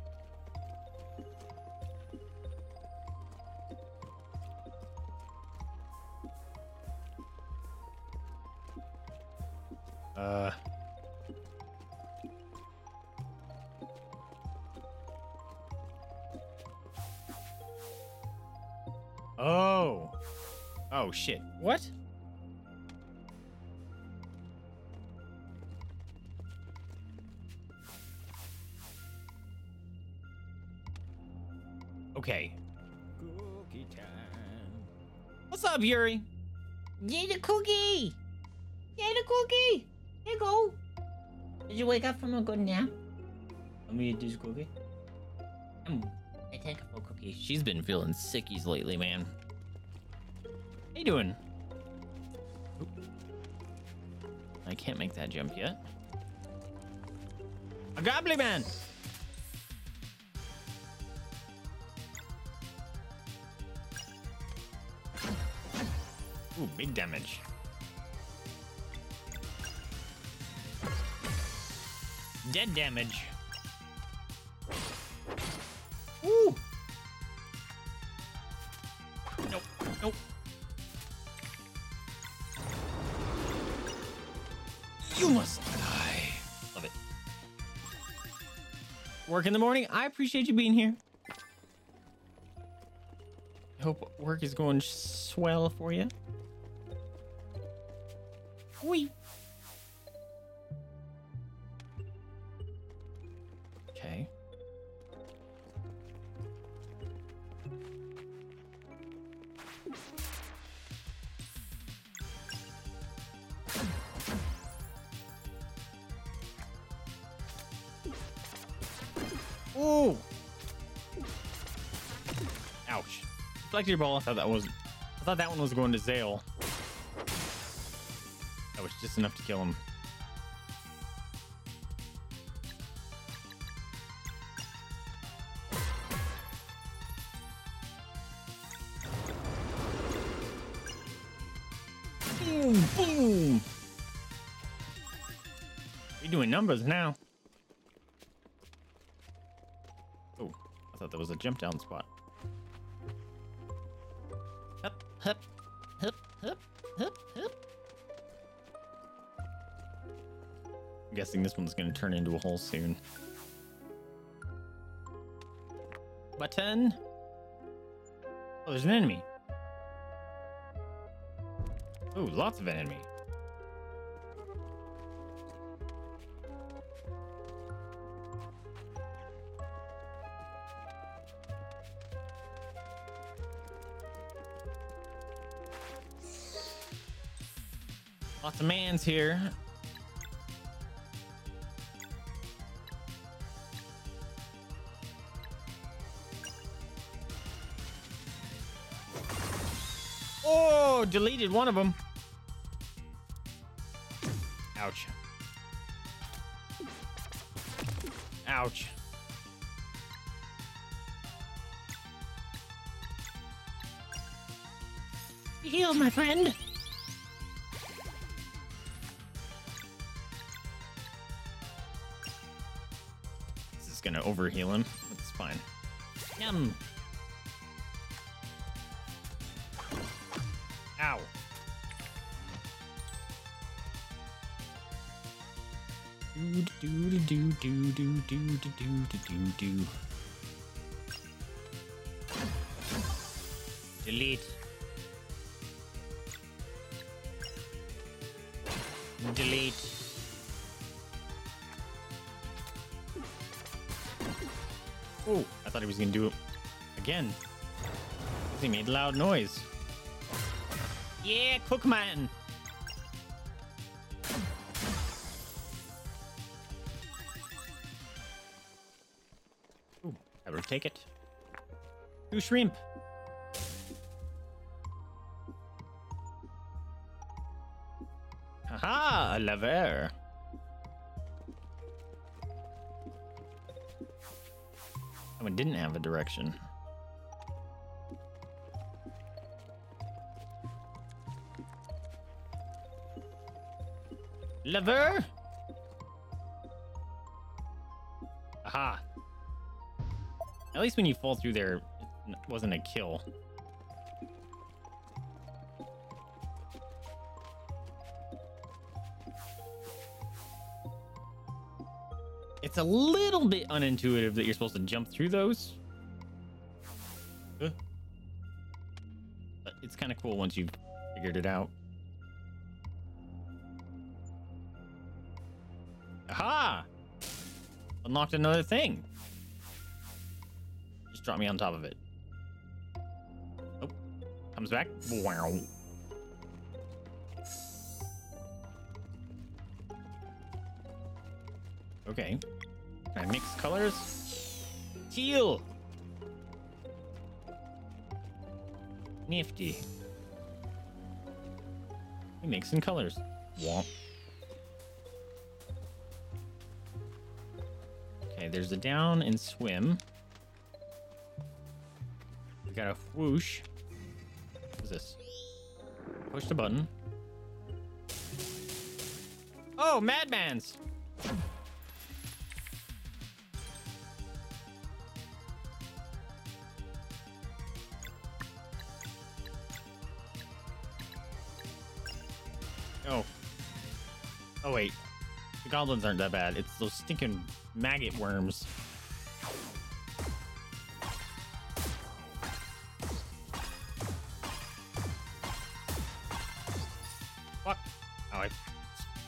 Oh shit. What? Okay. Cookie time. What's up, Yuri? Get a cookie! Get a cookie! Here you go! Did you wake up from a good nap? Let me eat this cookie. I take a full cookie. She's been feeling sickies lately, man. How you doing? Oop. I can't make that jump yet. A goblin man. Ooh, big damage. Dead damage. Ooh. Nope. Nope. You must die. Love it. Work in the morning. I appreciate you being here. Hope work is going swell for you. Whee. Oh! Ouch. Selected ball. I thought that one was going to Zale. That was just enough to kill him. Boom! Boom! We're doing numbers now. Oh, I thought that was a jump down spot. Hup, hup, hup, hup, hup, hup. I'm guessing this one's going to turn into a hole soon. Button. Oh, there's an enemy. Oh, lots of enemy. Lots of mans here. Oh, deleted one of them. Ouch. Ouch. Be healed, my friend. This is gonna overheal him. That's fine. Yum. Ow. Do do do do do do do do do do. Delete. Delete. Oh, I thought he was gonna do it again. He made loud noise. Yeah, Cookman. I will take it. Two shrimp. Haha, a lever. That one didn't have a direction. Lever. Aha. At least when you fall through there, it wasn't a kill. It's a little bit unintuitive that you're supposed to jump through those. But it's kind of cool once you've figured it out. Aha! Unlocked another thing. Drop me on top of it. Oh, comes back. Wow. Okay. Can I mix colors? Teal. Nifty. We mixing colors. Womp. Okay, there's a down and swim. Got a whoosh. What's this? Push the button. Oh, madman's. Oh. Oh, wait. The goblins aren't that bad. It's those stinking maggot worms.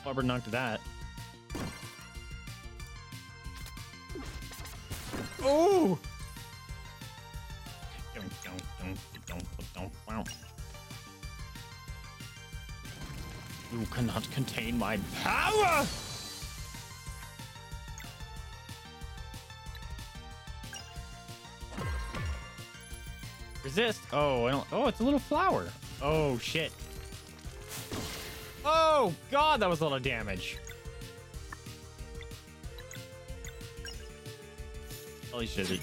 Flubber knocked that. Oh! You cannot contain my power! Resist. Oh, I don't. Oh, it's a little flower. Oh, shit. Oh, God, that was a lot of damage. At least there's a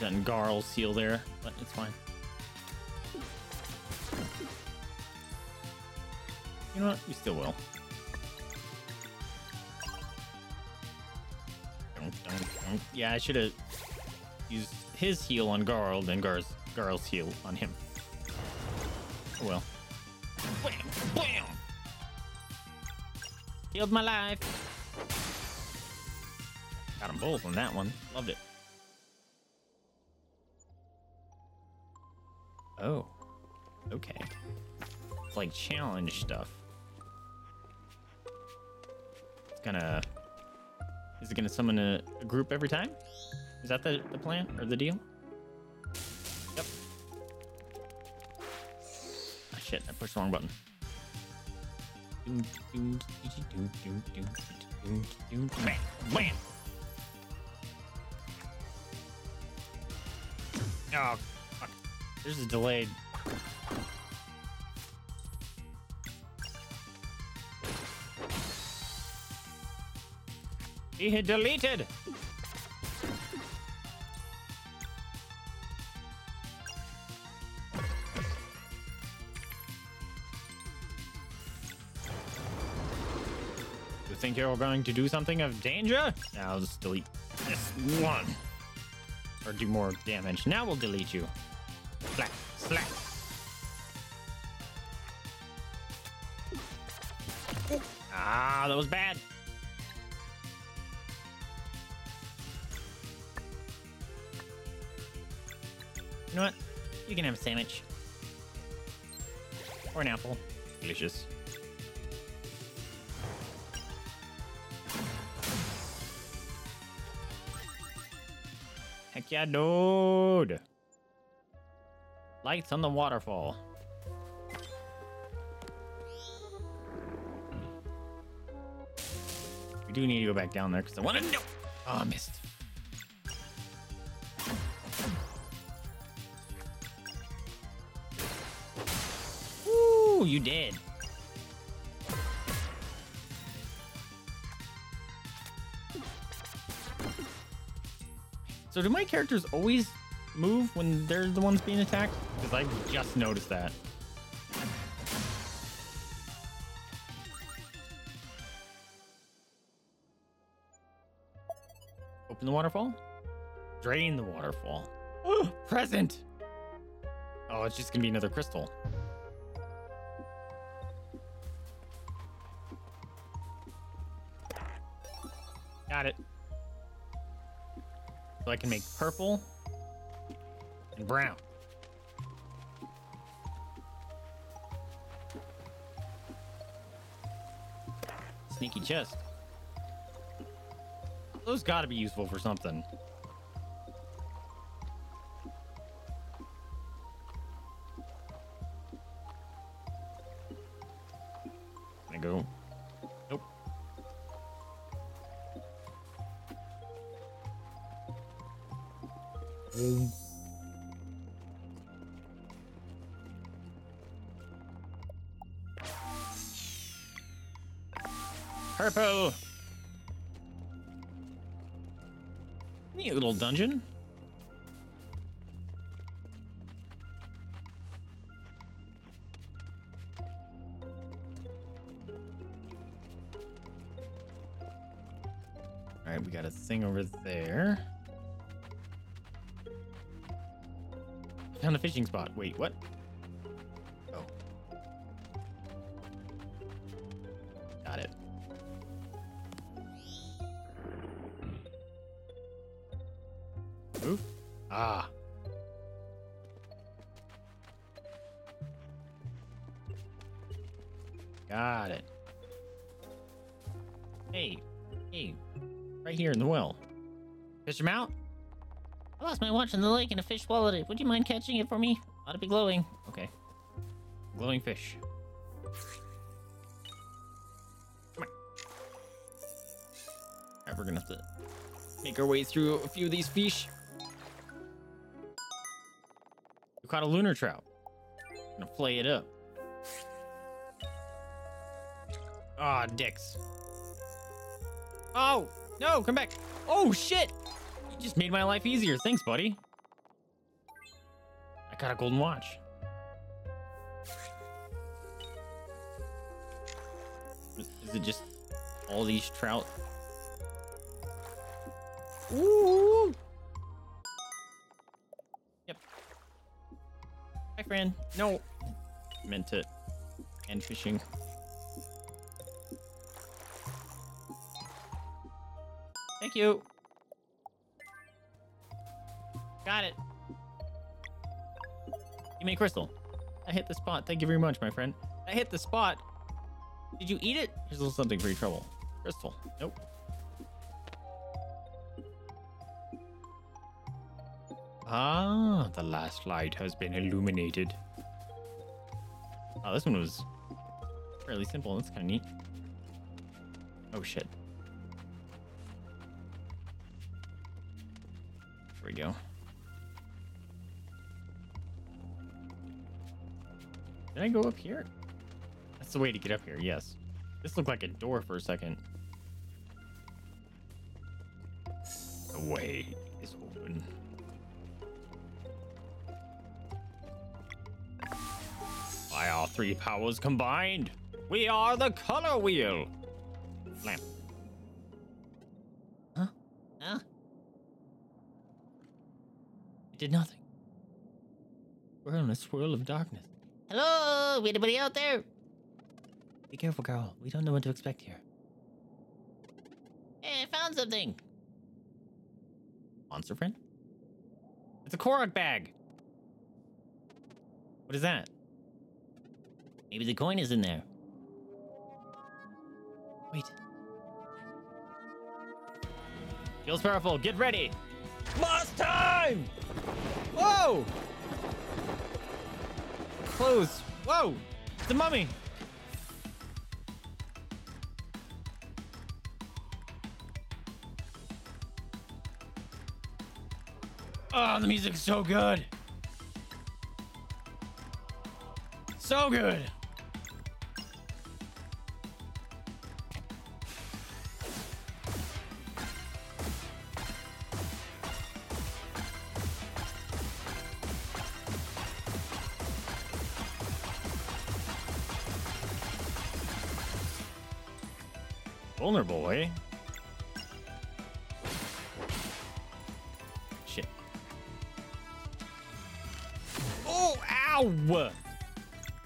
Garl seal there, but it's fine. You know what? We still will. Yeah, I should have used his heal on Garl, then Garl's heal on him. Oh well. Bam! Bam! Healed my life! Got them both on that one. Loved it. Oh. Okay. It's like challenge stuff. It's gonna... Is it gonna summon a group every time? Is that the plan or the deal? Yep. Ah, shit, I pushed the wrong button. Bam! Bam! Oh, fuck. There's a delayed. He had deleted. You think you're going to do something of danger? Now I'll just delete this one. Or do more damage. Now we'll delete you. Slap, slap. Ah, that was bad. You know what? You can have a sandwich. Or an apple. Delicious. Heck yeah, dude! Lights on the waterfall. We do need to go back down there because I want to know. Oh, I missed. You did. So do my characters always move when they're the ones being attacked? Because I just noticed that. Open the waterfall. Drain the waterfall. Oh, present. Oh, it's just gonna be another crystal. Got it. So I can make purple and brown. Sneaky chest. Those gotta be useful for something. Can I go? Purple. Neat little dungeon. All right, we got a thing over there. Found a fishing spot. Wait, what? Oh. Got it. Oof. Ah. Got it. Hey. Hey. Right here in the well. Fish him out? I lost my watch in the lake and a fish swallowed it. Would you mind catching it for me? Ought to be glowing. Okay. Glowing fish. Come on. Alright, we're gonna have to make our way through a few of these fish. We caught a lunar trout. Gonna play it up. Ah, oh, dicks. Oh, no, come back. Oh, shit. You just made my life easier. Thanks, buddy. I got a golden watch. Is it just all these trout? Ooh. Yep. Hi, friend. No. Meant it. And fishing. Thank you. Got it. You made crystal. I hit the spot. Thank you very much, my friend. I hit the spot. Did you eat it? Here's a little something for your trouble. Crystal. Nope. Ah, the last light has been illuminated. Oh, this one was fairly simple. That's kind of neat. Oh, shit. We go. Did I go up here? That's the way to get up here, yes. This looked like a door for a second. The way is open. By our three powers combined, we are the color wheel. Lamp. Huh? Huh? Did nothing. We're in a swirl of darkness. Hello, anybody out there? Be careful, Carl. We don't know what to expect here. Hey, I found something. Monster friend? It's a Korok bag. What is that? Maybe the coin is in there. Wait. Feels powerful. Get ready. Boss time! Whoa! Close. Whoa! It's a mummy! Oh, the music's so good! So good! Vulnerable, eh? Shit. Oh, ow!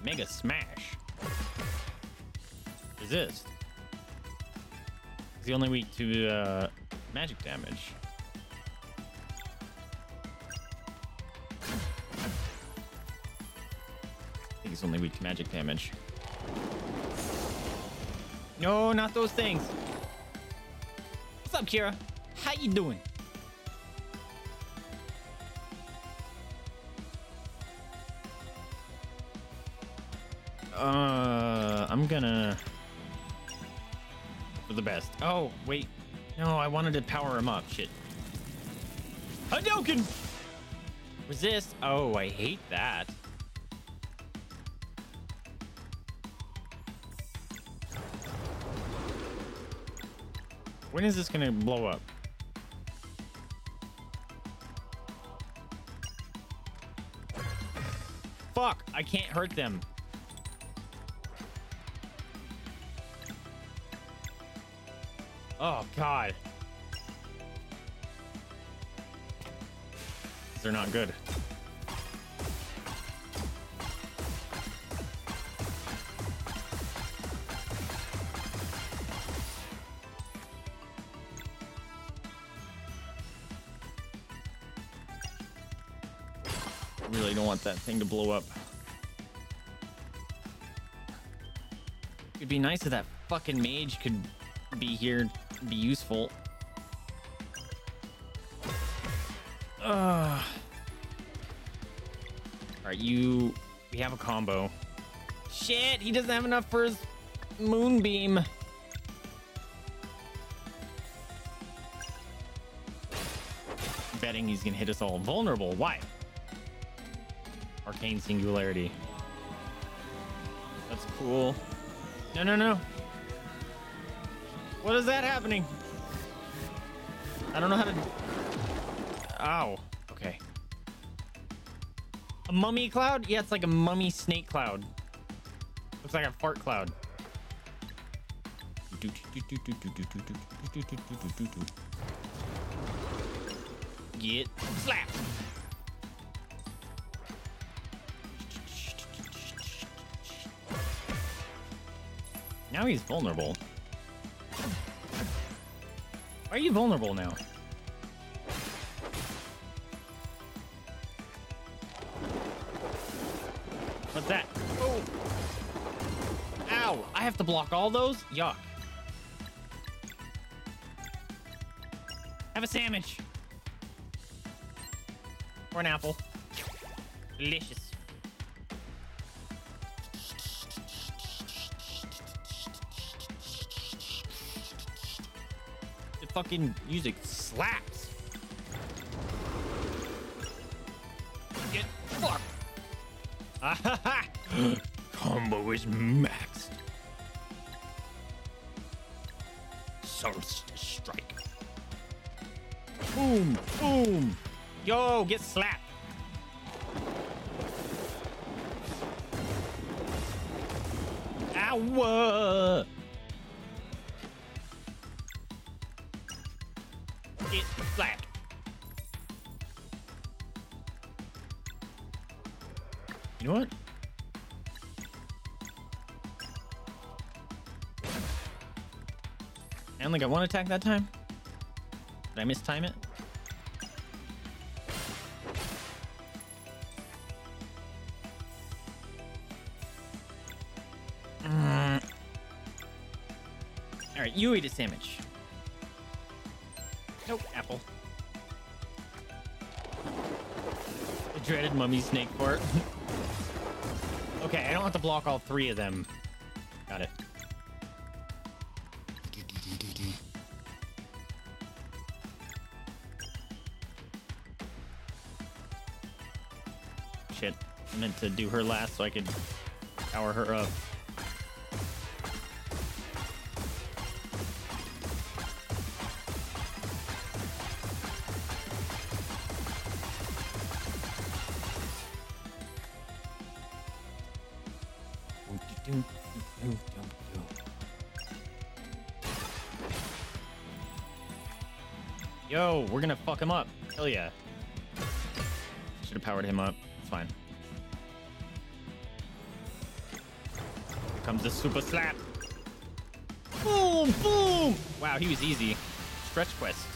Mega smash. Resist. It's the only weak to magic damage. I think it's only weak to magic damage. No, not those things. What's up, Kira? How you doing? I'm gonna... For the best. Oh, wait. No, I wanted to power him up. Shit. Hadouken! Resist. Oh, I hate that. When is this gonna blow up? Fuck, I can't hurt them. Oh God. They're not good. That thing to blow up. It'd be nice if that fucking mage could be here and be useful. Alright, we have a combo. Shit, he doesn't have enough for his moonbeam. I'm betting he's gonna hit us all vulnerable. Why? Arcane Singularity. That's cool. No, no, no. What is that happening? I don't know how to... Ow. Okay. A mummy cloud? Yeah, it's like a mummy snake cloud. Looks like a fart cloud. Get slapped. Now he's vulnerable. Why are you vulnerable now? What's that? Oh! Ow! I have to block all those? Yuck. Have a sandwich. Or an apple. Delicious. The fucking music slaps. Get fucked. Ah ha ha! Combo is maxed. Solstice Strike. Boom! Boom! Yo, get slapped. Ow! Get slapped. You know what? I only got one attack that time. Did I mistime it? Alright, you eat a sandwich. Nope, apple. The dreaded mummy snake fart. Okay, I don't have to block all three of them. Got it. Shit, I meant to do her last so I could power her up. Yo, we're gonna fuck him up. Hell yeah. Should have powered him up. It's fine. Here comes the super slap. Boom, boom. Wow, he was easy. Stretch quest.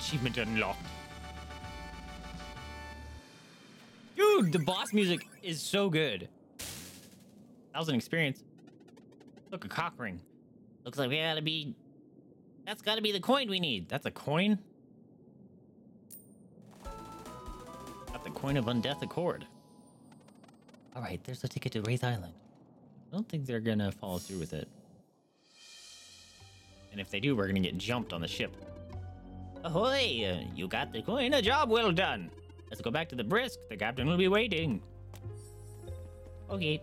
Achievement unlocked. Dude, the boss music is so good. That was an experience. Look, a cock ring. Looks like we gotta be... That's gotta be the coin we need. That's a coin? Got the coin of Undeath Accord. Alright, there's a ticket to Wraith Island. I don't think they're gonna follow through with it. And if they do, we're gonna get jumped on the ship. Ahoy! You got the coin. A job well done. Let's go back to the brisk. The captain will be waiting. Okay.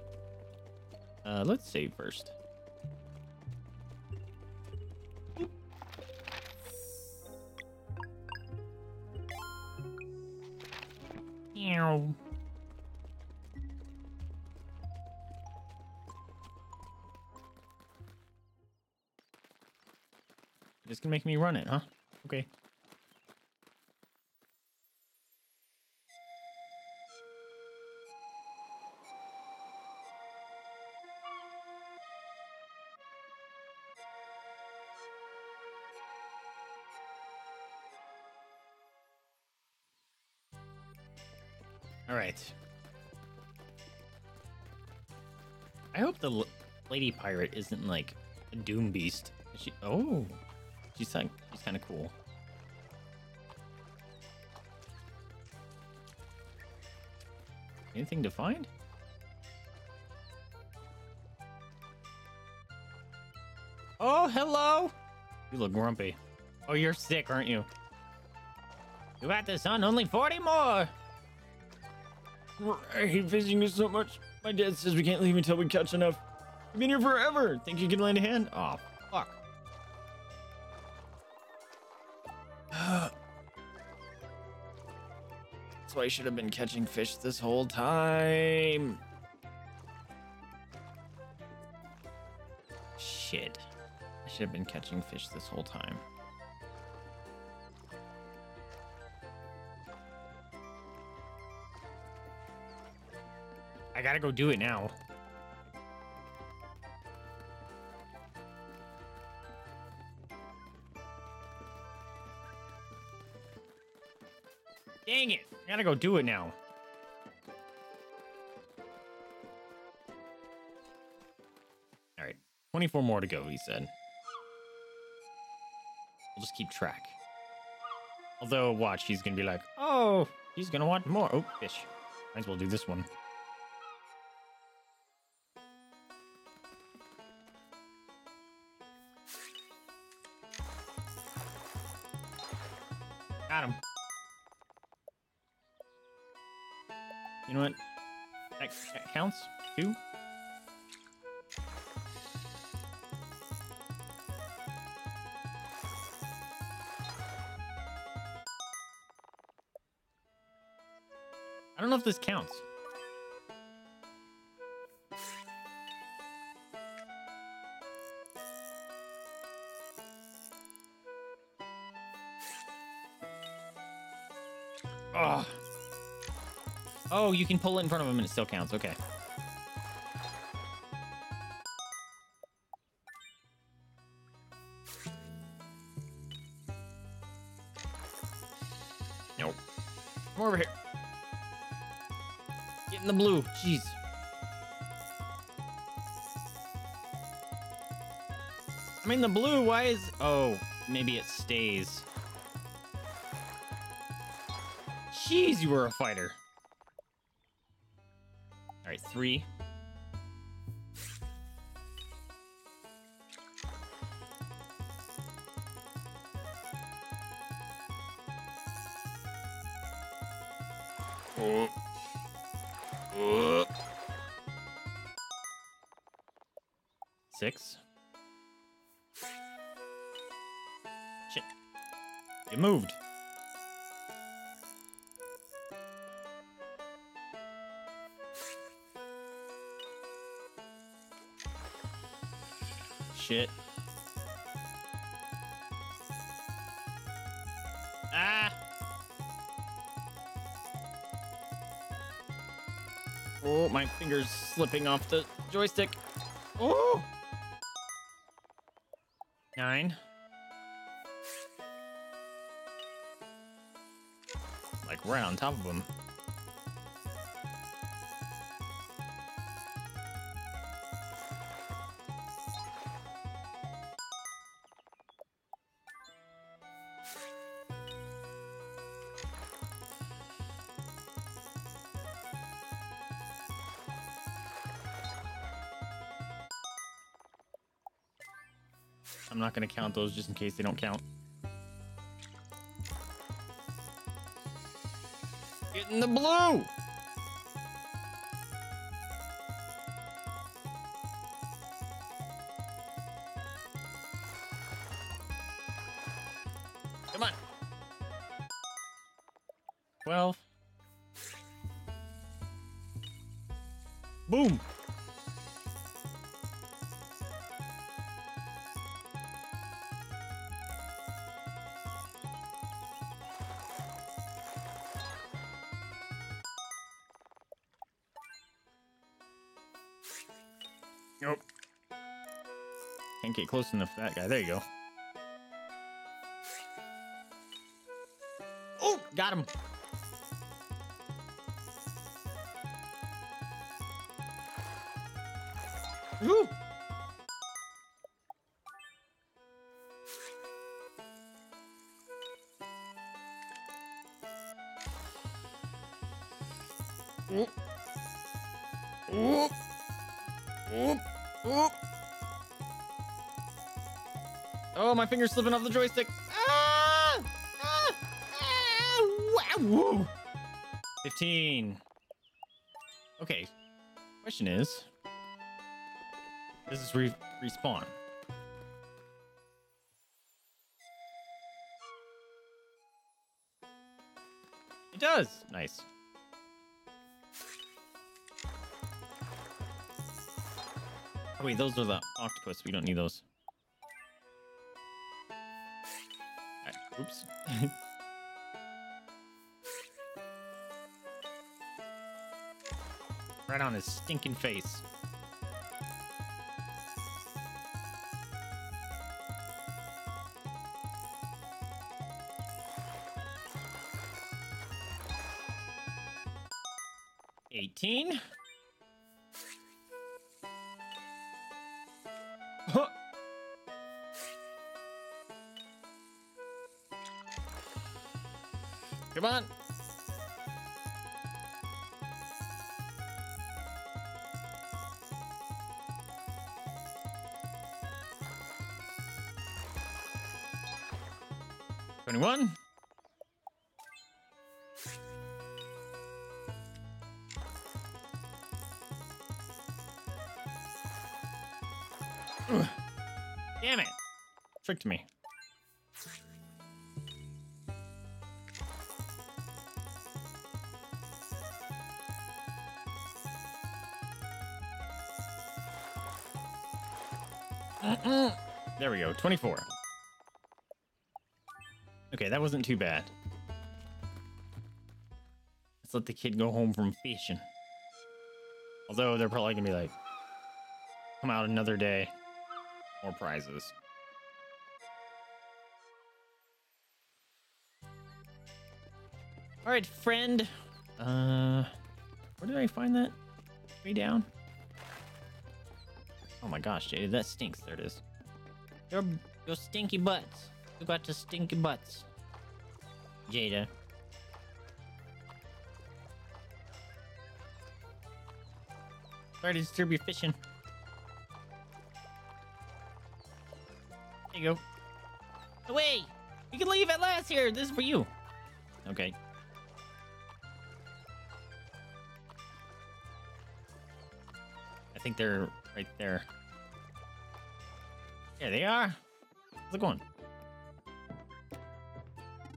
Let's save first. Meow. Just gonna make me run it, huh? Okay. I hope the lady pirate isn't like a doom beast. She, oh, she's kind of cool. Anything to find? Oh, hello. You look grumpy. Oh, you're sick, aren't you? You got this, son. Only 40 more. I hate visiting you so much. My dad says we can't leave until we catch enough. I've been here forever. Think you can lend a hand? Aw, oh, fuck. That's why I should have been catching fish this whole time. Shit. I should have been catching fish this whole time. I gotta go do it now. Dang it. I gotta go do it now. All right. 24 more to go, he said. We'll just keep track. Although, watch. He's gonna be like, oh, he's gonna want more. Oh, fish. Might as well do this one. Got him. You know what? That counts too. I don't know if this counts. Oh, you can pull it in front of him and it still counts. Okay. Nope. Come over here. Get in the blue. Jeez. I mean, the blue, why is... Oh, maybe it stays. Jeez, you were a fighter. All right, 3. Oh. Oh. 6. Shit. It moved. Shit. Ah. Oh, my finger's slipping off the joystick. Oh. 9. Like right on top of him. I'm not going to count those just in case they don't count. Get in the blue! Come on! 12. Boom! Nope. Can't get close enough to that guy. There you go. Oh, got him. Woo. Oh. Oh. Oop, oop. Oh, my finger's slipping off the joystick. Ah! Ah! Ah! Wow! 15. Okay. Question is, this is respawn. It does. Nice. Oh, wait, those are the octopus. We don't need those. Right. Oops. Right on his stinking face. Huh. Come on. One. Damn it. Tricked me. There we go. 24. Okay, that wasn't too bad. Let's let the kid go home from fishing. Although they're probably gonna be like, come out another day, more prizes. All right, friend. Where did I find that? Way down. Oh my gosh, Jaded, that stinks. There it is. Your stinky butts. You got the stinky butts, Jada. Sorry to disturb your fishing. There you go. Away! You can leave at last here! This is for you! Okay. I think they're right there. There they are! How's it going?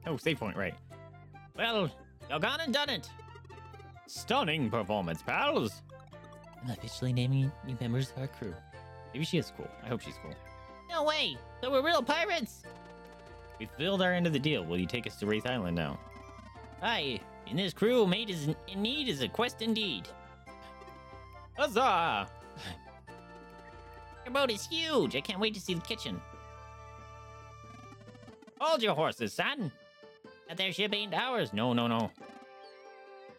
Oh, save point, right. Well, y'all gone and done it. Stunning performance, pals. I'm officially naming new members of our crew. Maybe she is cool. I hope she's cool. No way! So we're real pirates! We filled our end of the deal. Will you take us to Wraith Island now? Aye. In this crew, mate is in need is a quest indeed. Huzzah! Your boat is huge. I can't wait to see the kitchen. Hold your horses, son. That their ship ain't ours. No, no, no.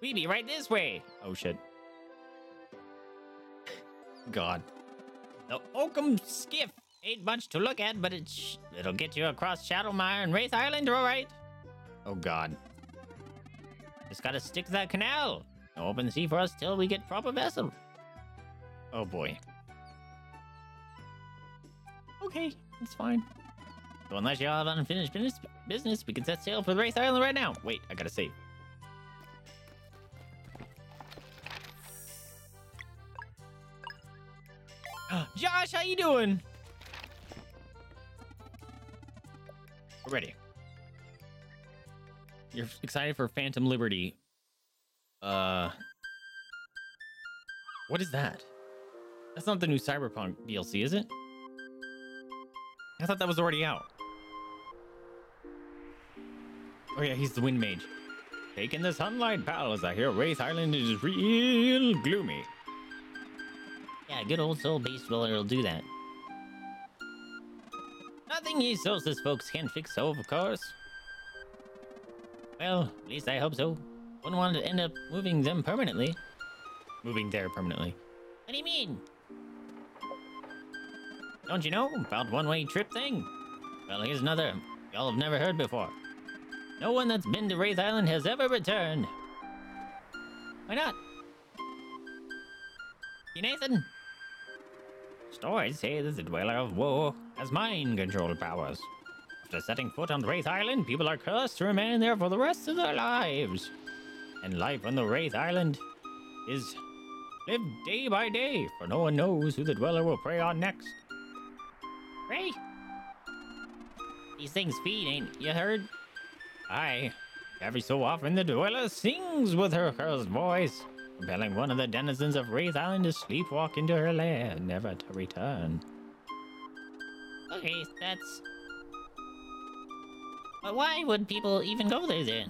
We be right this way. Oh, shit. God. The Oakum skiff ain't much to look at, but it'll get you across Shadowmire and Wraith Island, all right? Oh, God. Just gotta stick to that canal. No open sea for us till we get proper vessel. Oh, boy. Okay, it's fine. So unless y'all have unfinished business, we can set sail for the Wraith Island right now. Wait, I gotta save. Josh, how you doing? We're ready. You're excited for Phantom Liberty. What is that? That's not the new Cyberpunk DLC, is it? I thought that was already out. Oh yeah, he's the Wind Mage. Taking the sunlight, pals. I hear Wraith Island is real gloomy. Yeah, good old soul beast will do that. Nothing you Solstice folks can fix, so of course. Well, at least I hope so. Wouldn't want to end up moving them permanently. Moving there permanently. What do you mean? Don't you know? About one-way trip thing. Well, here's another y'all have never heard before. No one that's been to Wraith Island has ever returned. Why not? Hey, Nathan? Stories say that the Dweller of Woe has mind control powers. After setting foot on Wraith Island, people are cursed to remain there for the rest of their lives. And life on the Wraith Island is Live day by day, for no one knows who the Dweller will prey on next. Prey? These things feed, ain't you heard? Aye. Every so often the Dweller sings with her cursed voice, compelling one of the denizens of Wraith Island to sleepwalk into her lair, never to return. Okay, that's... But why would people even go there then?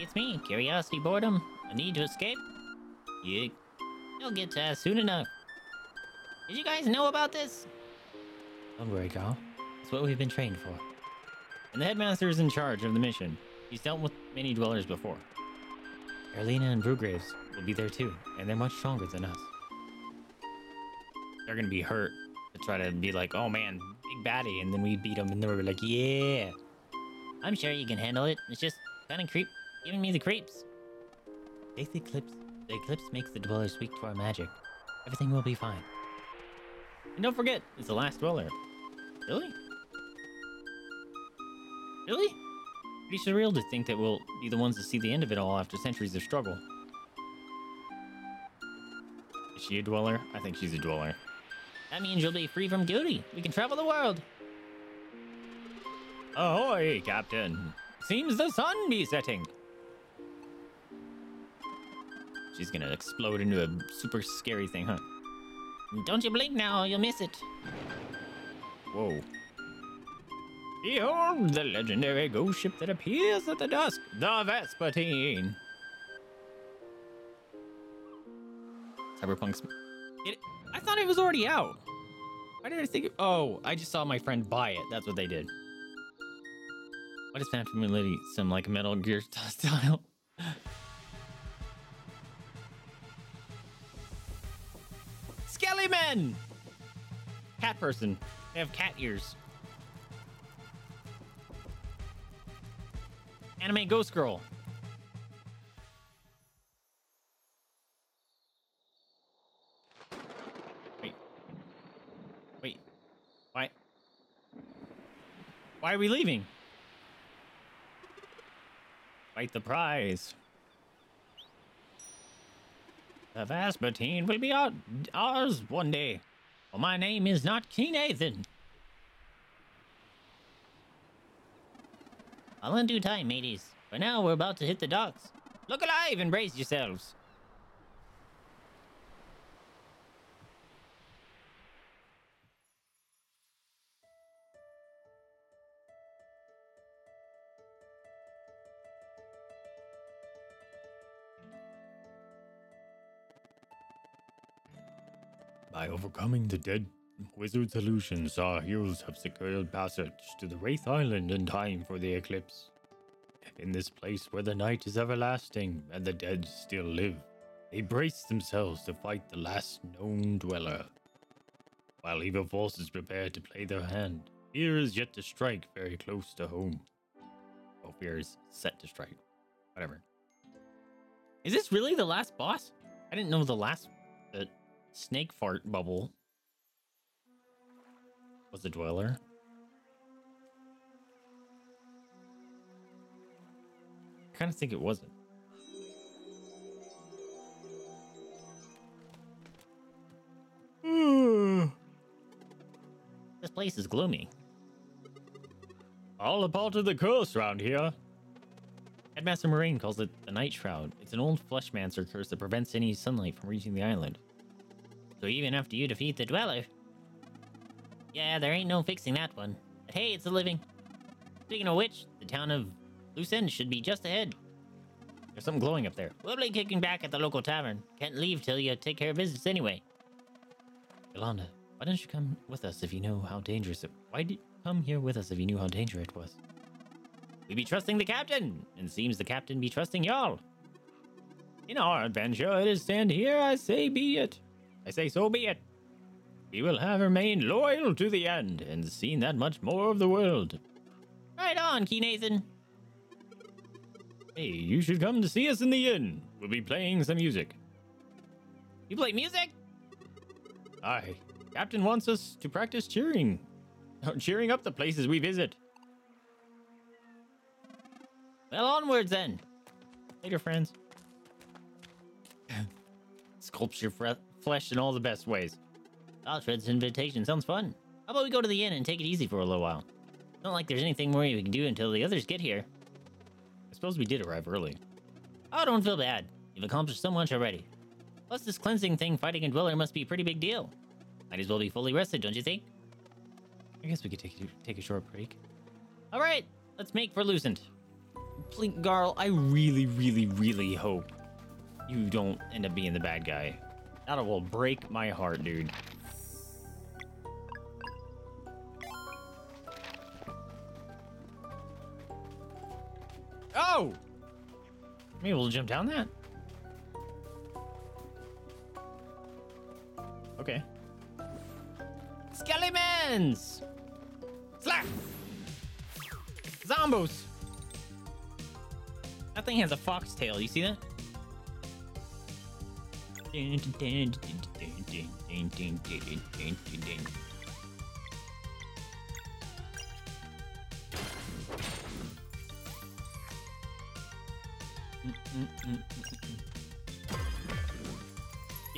It's me, curiosity, boredom, a need to escape. Yeah, you'll get to us soon enough. Did you guys know about this? Don't worry, Gal. It's what we've been trained for. And the headmaster is in charge of the mission. He's dealt with many dwellers before. Erlina and Brewgraves will be there too, and they're much stronger than us. They're gonna be hurt to try to be like, oh man, big baddie, and then we beat them, and then we're like, yeah. I'm sure you can handle it. It's just kind of giving me the creeps. Take the eclipse. The eclipse makes the dwellers weak to our magic. Everything will be fine. And don't forget, it's the last dweller. Really? Really? Pretty surreal to think that we'll be the ones to see the end of it all after centuries of struggle. Is she a dweller? I think she's a dweller. That means you'll be free from duty. We can travel the world. Ahoy, Captain. Seems the sun be setting. She's gonna explode into a super scary thing, huh? Don't you blink now, you'll miss it. Whoa. Behold the legendary ghost ship that appears at the dusk, the Vespertine. Cyberpunk's... I thought it was already out. Why did I think... Oh, I just saw my friend buy it. That's what they did. What is FanFamily? Some like Metal Gear style. Skellymen! Cat person. They have cat ears. Anime Ghost Girl. Wait. Why? Why are we leaving? Fight the prize. The Vespertine will be ours one day. Well, my name is not King Nathan. All in due time, mateys. But now we're about to hit the docks. Look alive and brace yourselves. By overcoming the dead wizard solutions, our heroes have secured passage to the Wraith Island in time for the eclipse. In this place where the night is everlasting and the dead still live, they brace themselves to fight the last known dweller. While evil forces prepare to play their hand, fear is yet to strike very close to home. Oh, fear is set to strike. Whatever. Is this really the last boss? I didn't know the last... snake fart bubble was the dweller. I kind of think it wasn't. This place is gloomy. All a part of the curse round here. Headmaster Moraine calls it the Night Shroud. It's an old Fleshmancer curse that prevents any sunlight from reaching the island. So even after you defeat the Dweller... Yeah, there ain't no fixing that one. But hey, it's a living. Speaking of which, the town of Lucent should be just ahead. There's something glowing up there. We'll be kicking back at the local tavern. Can't leave till you take care of business anyway. Yolanda, why don't you come with us if you know how dangerous it... Why did you come here with us if you knew how dangerous it was? We be trusting the captain, and seems the captain be trusting y'all. In our adventure, it is stand here, I say be it. I say so be it. We will have remained loyal to the end and seen that much more of the world. Right on, Key Nathan. Hey, you should come to see us in the inn. We'll be playing some music. You play music? Aye. Captain wants us to practice cheering. Cheering up the places we visit. Well, onwards then. Later, friends. sculpts your flesh in all the best ways. Valtrade's invitation sounds fun. How about we go to the inn and take it easy for a little while? It's not like there's anything more we can do until the others get here. I suppose we did arrive early. Oh, don't feel bad. You've accomplished so much already. Plus, this cleansing thing fighting a Dweller must be a pretty big deal. Might as well be fully rested, don't you think? I guess we could take a short break. All right, let's make for Lucent. Plink Garl, I really, really, really hope you don't end up being the bad guy. That will break my heart, dude. Oh! Maybe we'll jump down that. Okay. Skeletons! Slap! Zombos! That thing has a fox tail. You see that? Get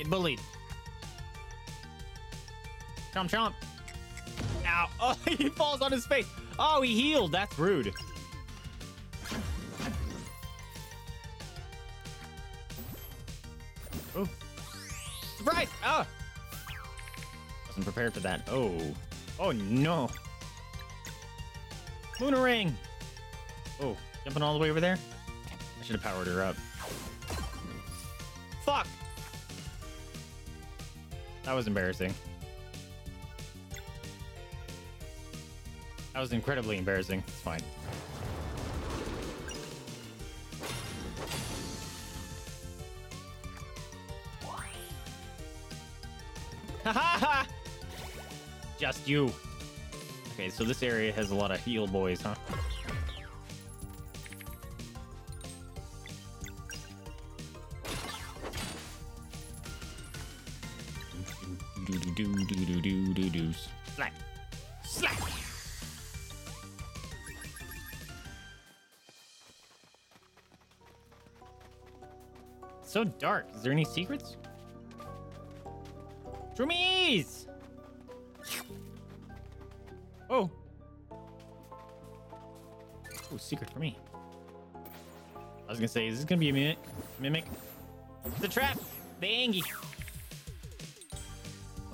bullied. Chomp chomp. Ow. Oh, he falls on his face. Oh, he healed. That's rude. Oh. Surprise! Ah! Wasn't prepared for that. Oh. Oh, no. Lunar Ring! Oh, jumping all the way over there? I should have powered her up. Fuck! That was embarrassing. That was incredibly embarrassing. It's fine. Haha! Just you. Okay, so this area has a lot of heal boys, huh? Slack. Slack. It's so dark. Is there any secrets? Shroomies! Oh! Oh, secret for me. I was gonna say, is this gonna be a mimic? It's a trap! The Angie!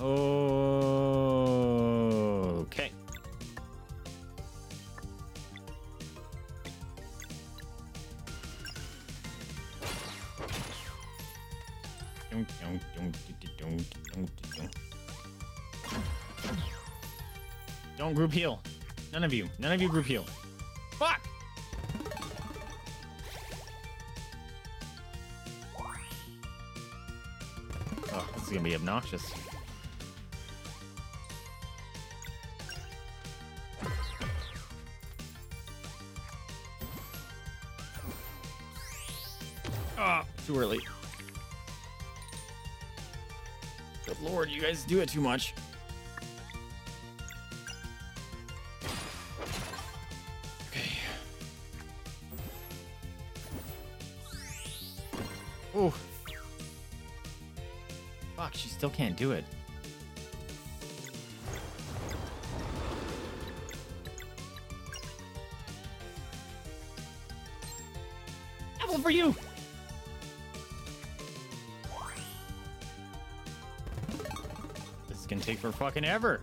Okay. Don't group heal. None of you. None of you group heal. Fuck! Oh, this is gonna be obnoxious. Ah, too early. Good lord, you guys do it too much. Oh. Fuck, she still can't do it. Apple for you! This can take for fucking ever.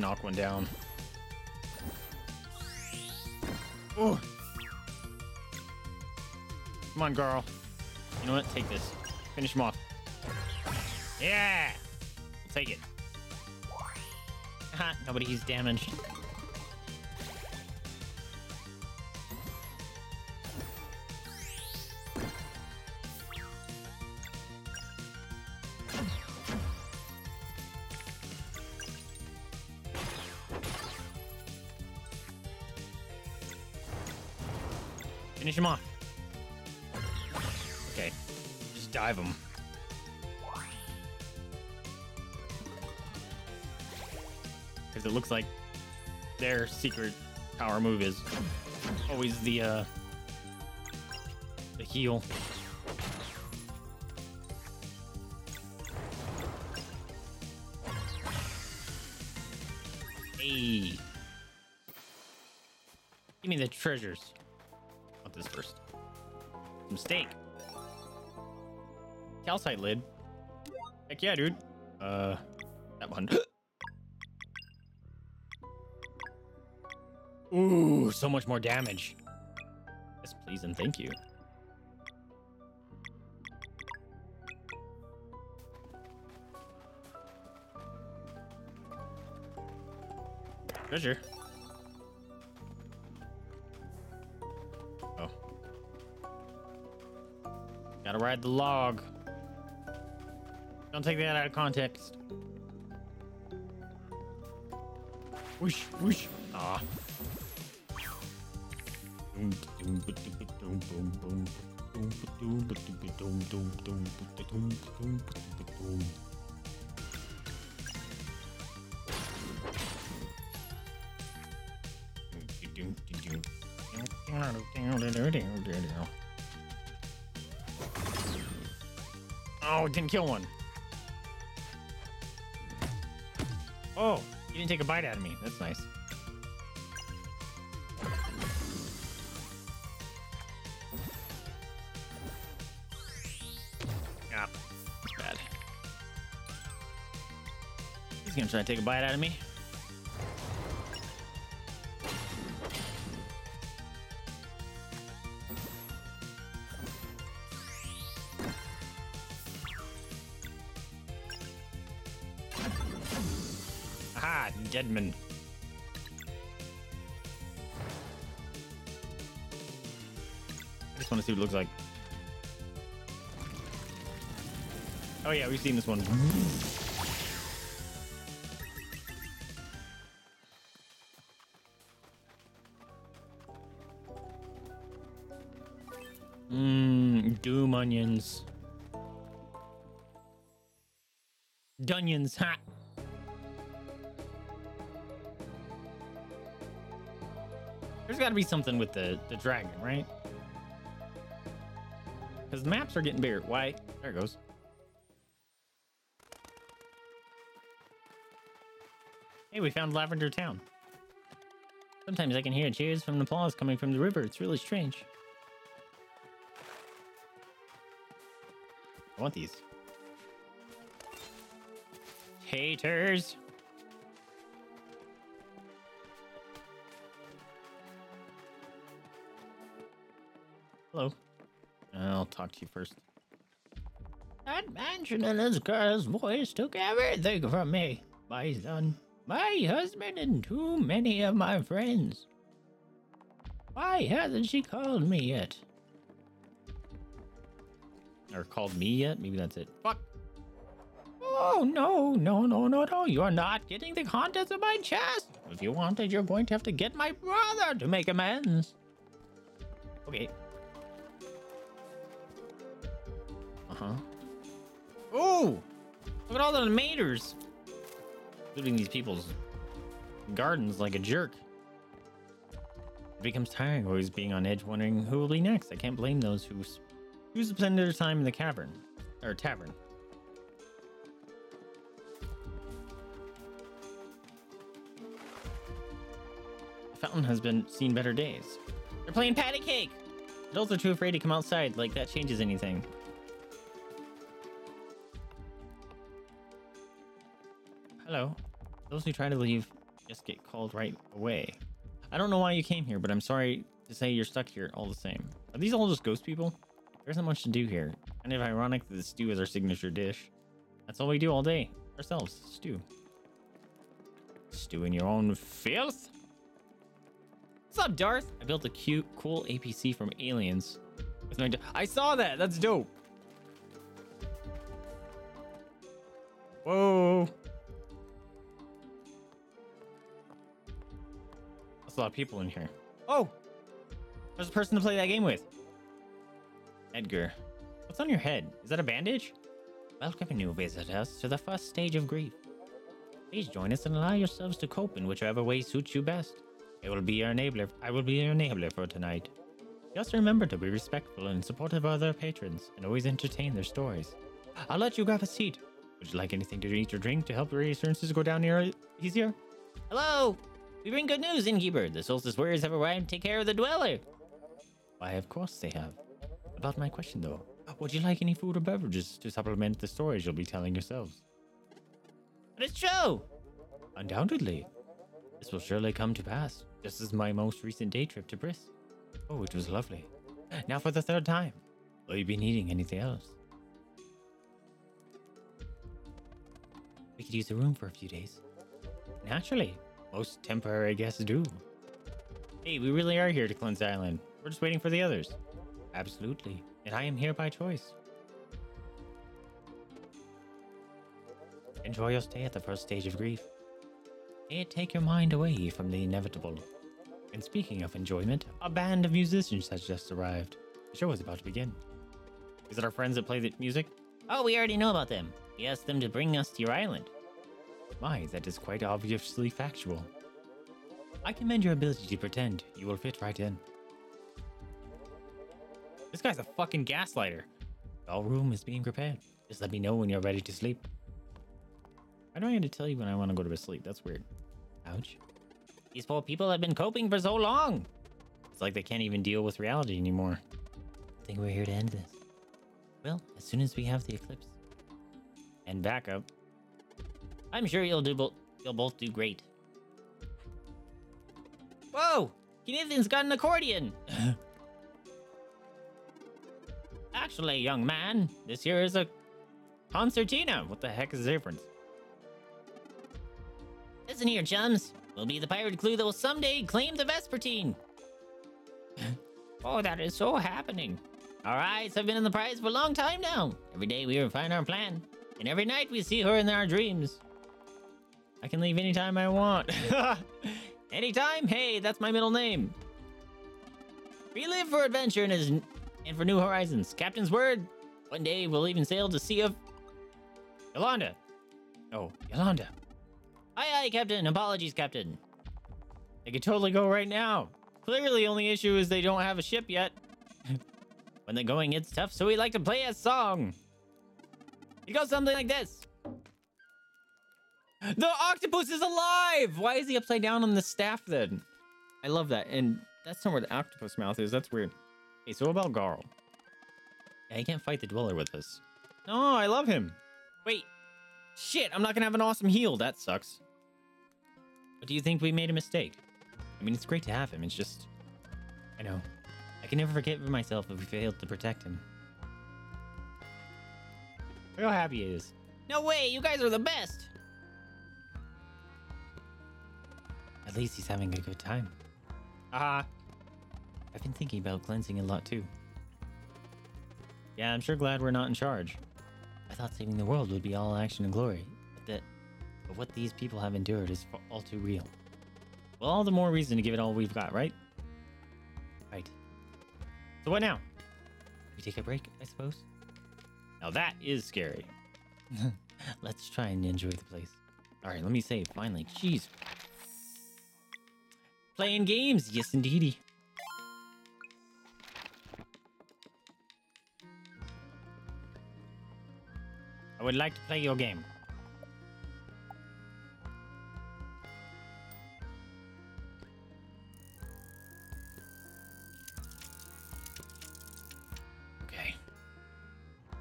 Knock one down. Oh, come on, Garl. You know what? Take this. Finish him off. Yeah, we'll take it. Haha, nobody's damaged. Finish him off. Just dive them. Because it looks like their secret power move is always the heal. Hey. Give me the treasures. I want this first. Mistake. Calcite lid. Heck yeah, dude. That one. Ooh, so much more damage. Yes, please and thank you. Treasure. Oh. Gotta ride the log. Don't take that out of context. Whoosh, whoosh. Aw. Oh, it didn't kill one. Oh, you didn't take a bite out of me. That's nice. Ah, bad. He's gonna try to take a bite out of me. Deadman. I just want to see what it looks like. Oh yeah, we've seen this one. Mmm, doom onions. Dunions, ha! There's got to be something with the dragon, right? Because the maps are getting bigger. Why? There it goes. Hey, we found Lavender Town. Sometimes I can hear cheers from the applause coming from the river. It's really strange. I want these. Haters. Hello. I'll talk to you first. That mansion and his girl's voice took everything from me. My son, my husband, and too many of my friends. Why hasn't she called me yet? Or called me yet? Maybe that's it. Fuck. Oh, no. You're not getting the contents of my chest. If you want it, you're going to have to get my brother to make amends. Okay. Huh? Oh! Look at all the maters! Looting these people's gardens like a jerk. It becomes tiring, always being on edge, wondering who will be next. I can't blame those who spend their time in the cavern. Or tavern. The fountain has been seen better days. They're playing patty cake! Adults are too afraid to come outside, like that changes anything. Hello. Those who try to leave just get called right away. I don't know why you came here, but I'm sorry to say you're stuck here all the same. Are these all just ghost people? There isn't much to do here. Kind of ironic that the stew is our signature dish. That's all we do all day. Ourselves. Stew. Stew in your own filth? What's up, Darth? I built a cute, cool APC from Aliens. I saw that! That's dope! Whoa! A lot of people in here. Oh, there's a person to play that game with. Edgar. What's on your head? Is that a bandage? Welcome, new visitors, to the first stage of grief. Please join us and allow yourselves to cope in whichever way suits you best. It will be your enabler. I will be your enabler for tonight. Just remember to be respectful and supportive of other patrons, and always entertain their stories. I'll let you grab a seat. Would you like anything to eat or drink to help your reassurances go down easier? Hello! We bring good news, innkeeper. The Solstice Warriors have arrived to take care of the Dweller. Why, of course they have. About my question, though. Would you like any food or beverages to supplement the stories you'll be telling yourselves? Let us show! Undoubtedly. This will surely come to pass, just as my most recent day trip to Briss. Oh, it was lovely. Now for the third time. Will you be needing anything else? We could use the room for a few days. Naturally. Most temporary guests do. Hey, we really are here to cleanse the island. We're just waiting for the others. Absolutely. And I am here by choice. Enjoy your stay at the first stage of grief. May it take your mind away from the inevitable. And speaking of enjoyment, a band of musicians has just arrived. The show is about to begin. Is it our friends that play the music? Oh, we already know about them. We asked them to bring us to your island. My, that is quite obviously factual. I commend your ability to pretend. You will fit right in. This guy's a fucking gaslighter. All room is being prepared. Just let me know when you're ready to sleep. I don't have to tell you when I want to go to sleep. That's weird. Ouch. These poor people have been coping for so long. It's like they can't even deal with reality anymore. I think we're here to end this. Well, as soon as we have the eclipse and backup, I'm sure you'll both do great. Whoa! Kenithan's got an accordion! Actually, young man, this here is a concertina. What the heck is the difference? Listen here, chums. We'll be the pirate clue that will someday claim the Vespertine. Oh, that is so happening. Our eyes have been on the prize for a long time now. Every day we refine our plan. And every night we see her in our dreams. I can leave anytime I want. Anytime? Hey, that's my middle name. We live for adventure and for new horizons. Captain's word. One day we'll even sail to Sea of... Yolanda. Oh, Yolanda. Aye, aye, Captain. Apologies, Captain. They could totally go right now. Clearly, the only issue is they don't have a ship yet. When the going gets tough, so we like to play a song. It goes something like this. The octopus is alive! Why is he upside down on the staff then? I love that. And that's not where the octopus mouth is. That's weird. Okay, so about Garl? Yeah, he can't fight the Dweller with us. No, I love him. Wait. Shit, I'm not gonna have an awesome heal. That sucks. But do you think we made a mistake? I mean, it's great to have him. It's just... I know. I can never forgive myself if we failed to protect him. Look how happy he is. No way, you guys are the best! At least he's having a good time. Haha. I've been thinking about cleansing a lot too. Yeah, I'm sure glad we're not in charge. I thought saving the world would be all action and glory, but what these people have endured is all too real. Well, all the more reason to give it all we've got, right? Right. So what now? We take a break, I suppose? Now that is scary. Let's try and enjoy the place. All right, let me save, finally. Jeez. Playing games, yes indeedy. I would like to play your game.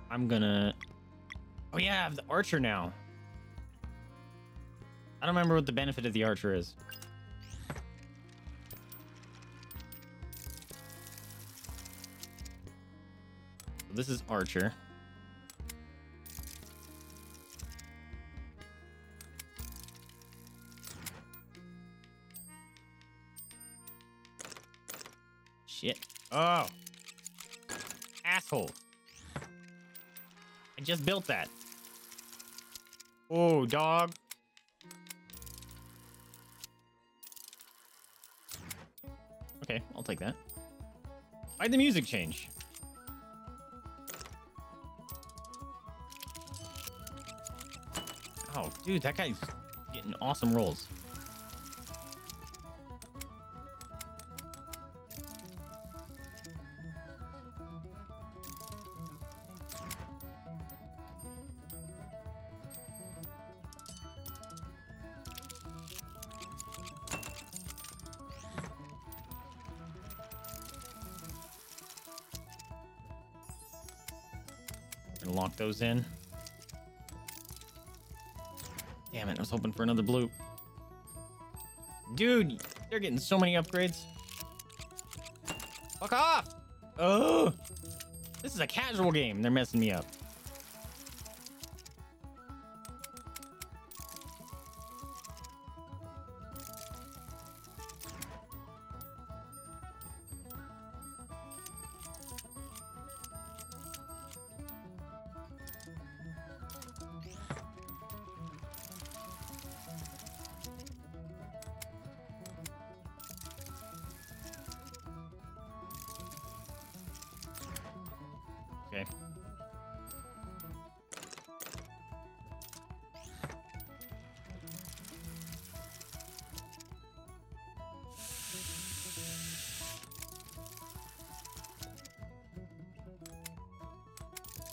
I'm gonna... Oh yeah, I have the archer now. I don't remember what the benefit of the archer is. So this is archer. Shit. Oh! Asshole. I just built that. Oh, dog. Okay, I'll take that. Why'd the music change? Wow, dude, that guy's getting awesome rolls. And lock those in. Damn it, I was hoping for another blue. Dude, they're getting so many upgrades. Fuck off! Oh! This is a casual game. They're messing me up.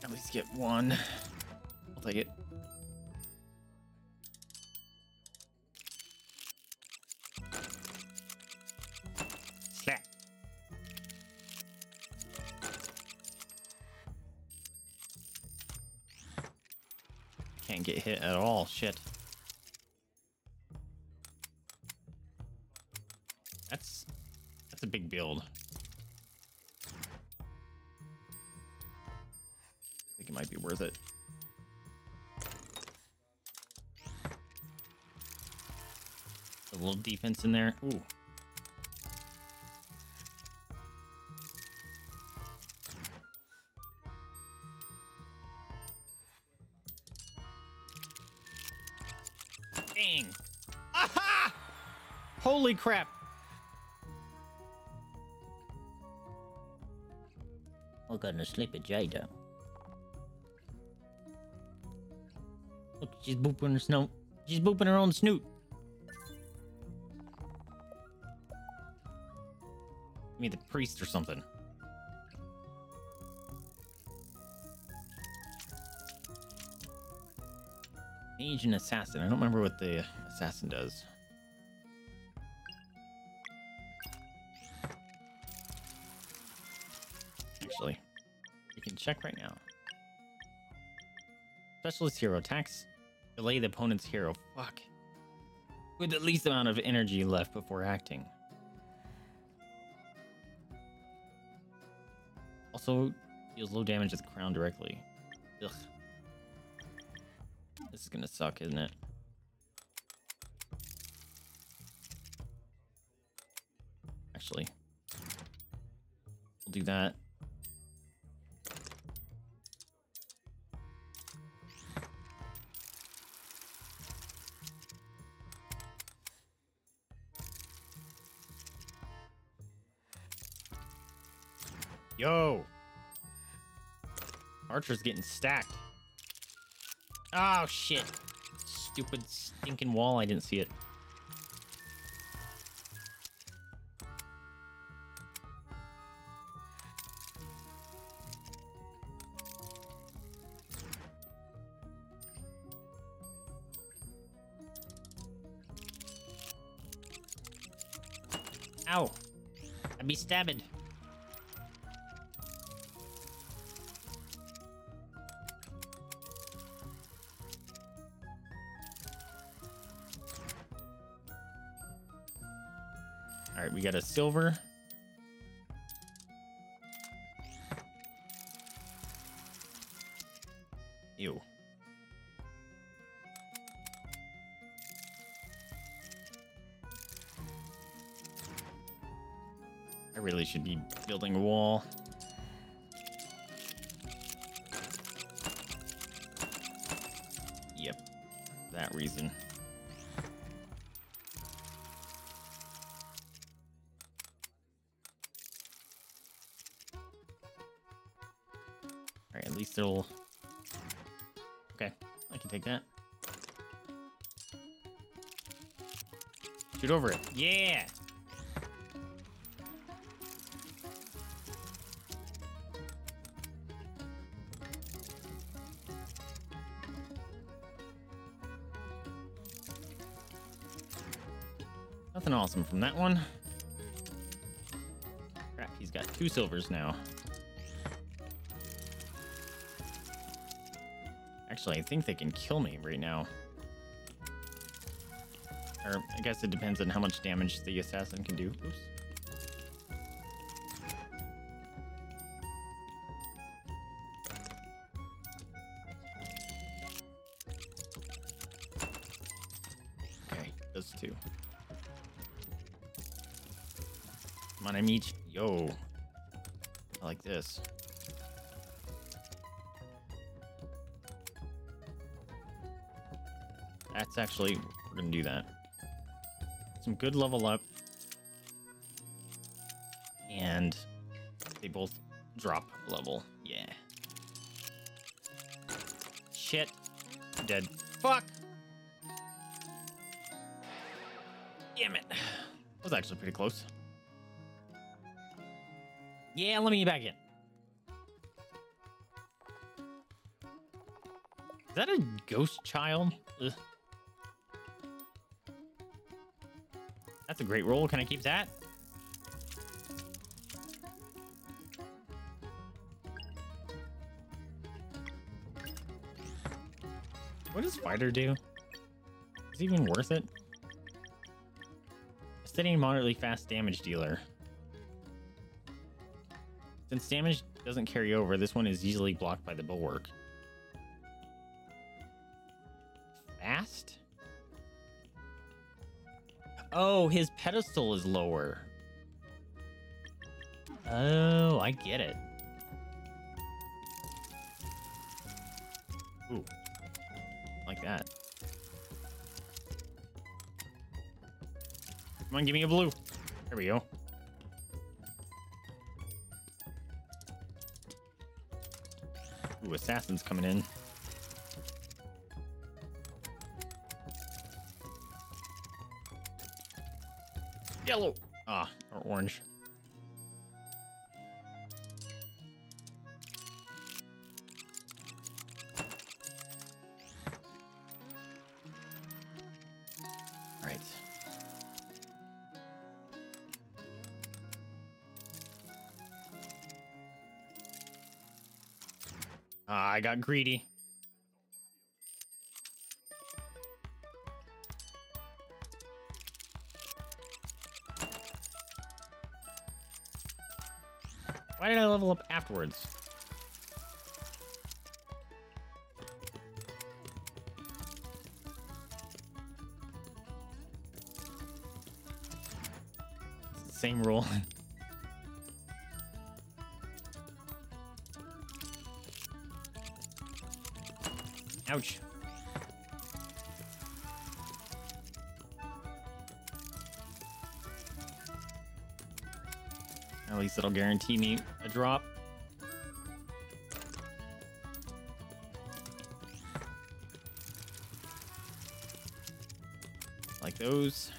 At least get one. I'll take it. Snap. Can't get hit at all. Shit. That's a big build. Might be worth it. A little defense in there. Ooh. Dang. Aha! Holy crap. We're gonna sleep at Jada. She's booping her snout. She's booping her own snoot. I mean, the priest or something. Mage and assassin. I don't remember what the assassin does. Actually, we can check right now. Specialist hero attacks. Delay the opponent's hero. Fuck. With the least amount of energy left before acting. Also, deals low damage to the crown directly. Ugh. This is gonna suck, isn't it? Actually, we'll do that. Yo! Archer's getting stacked. Oh, shit. Stupid stinking wall. I didn't see it. Ow. I'd be stabbed. We got a silver. Ew. I really should be building a wall. Yep, for that reason. Still okay, I can take that. Shoot over it. Yeah. Nothing awesome from that one. Crap, he's got 2 silvers now. Actually, I think they can kill me right now. Or I guess it depends on how much damage the assassin can do. Oops. Okay, those 2. Come on, I meet you. Yo. I like this. That's actually, we're gonna do that. Some good level up, and they both drop level. Yeah. Shit. Dead. Fuck. Damn it. That was actually pretty close. Yeah, let me back in. Is that a ghost child? Ugh. That's a great roll. Can I keep that? What does fighter do? Is it even worth it? A steady, moderately fast damage dealer. Since damage doesn't carry over, this one is easily blocked by the bulwark. Fast? Oh, his pedestal is lower. Oh, I get it. Ooh. Like that. Come on, give me a blue. There we go. Ooh, assassin's coming in. Yellow! Ah, or orange. Alright. Ah, I got greedy. Why did I level up afterwards? It's the same rule. Ouch. At least it'll guarantee me a drop. Like those.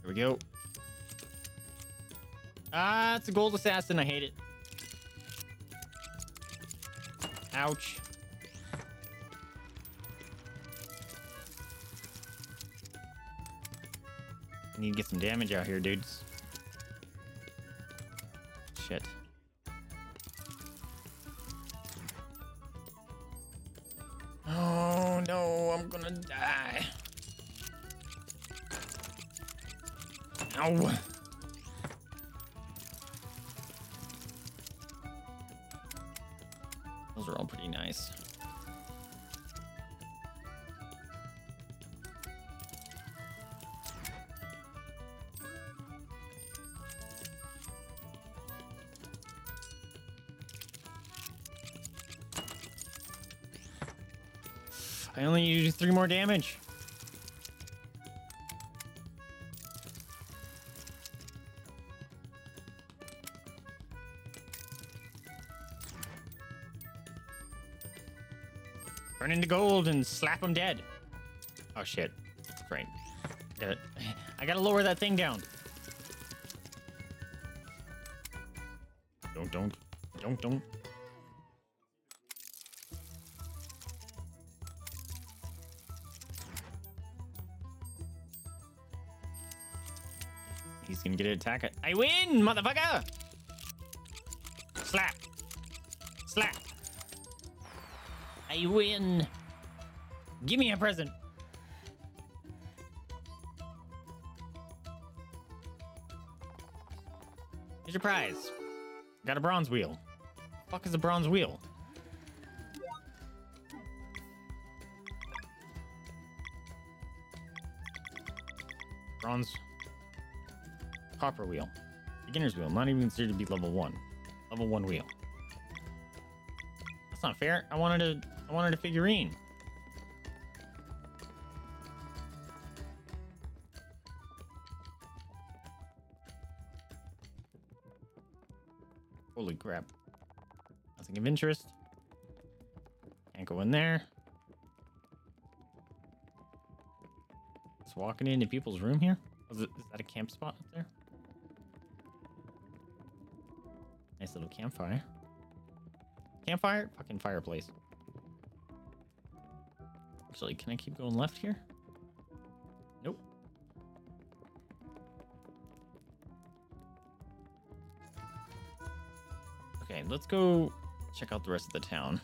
Here we go. Ah, it's a gold assassin. I hate it. Ouch. Need to get some damage out here, dudes. Shit. Oh no, I'm gonna die. Ow. Those are all pretty nice. I only used 3 more damage. Turn into gold and slap them dead. Oh shit. Right. I gotta lower that thing down. Don't. He's gonna get an attack. I win, motherfucker! Slap. Slap. I win. Give me a present. Here's your prize. Got a bronze wheel. The fuck is a bronze wheel? Bronze. Copper wheel. Beginner's wheel. Not even considered to be level 1. Level 1 wheel. That's not fair. I wanted a figurine. Holy crap. Nothing of interest. Can't go in there. Just walking into people's room here. Is that a camp spot up there? Nice little campfire. Campfire? Fucking fireplace. Actually, can I keep going left here? Nope. Okay, let's go check out the rest of the town.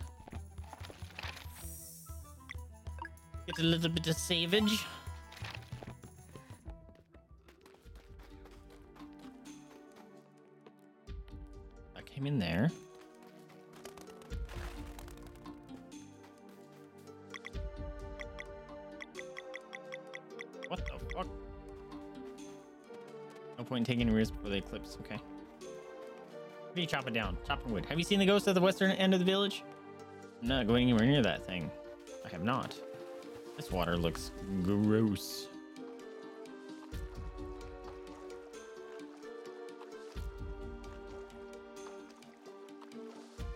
Get a little bit of savage. I came in there. What the fuck? No point in taking any risks before the eclipse, okay. What are you chopping down? Chopping wood. Have you seen the ghost at the western end of the village? I'm not going anywhere near that thing. I have not. This water looks gross.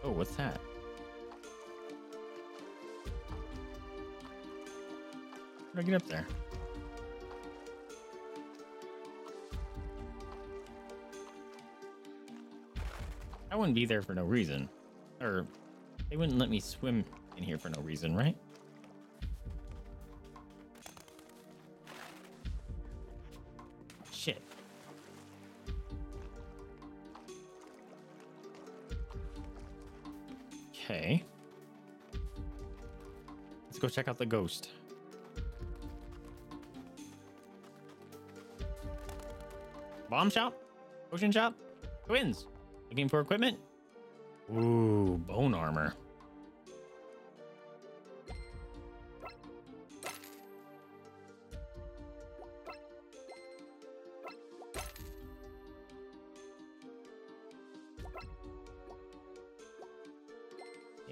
Oh, what's that? How do I get up there? I wouldn't be there for no reason. Or they wouldn't let me swim in here for no reason, right? Shit. Okay. Let's go check out the ghost. Bomb shop? Potion shop? Twins. Looking for equipment? Ooh, bone armor.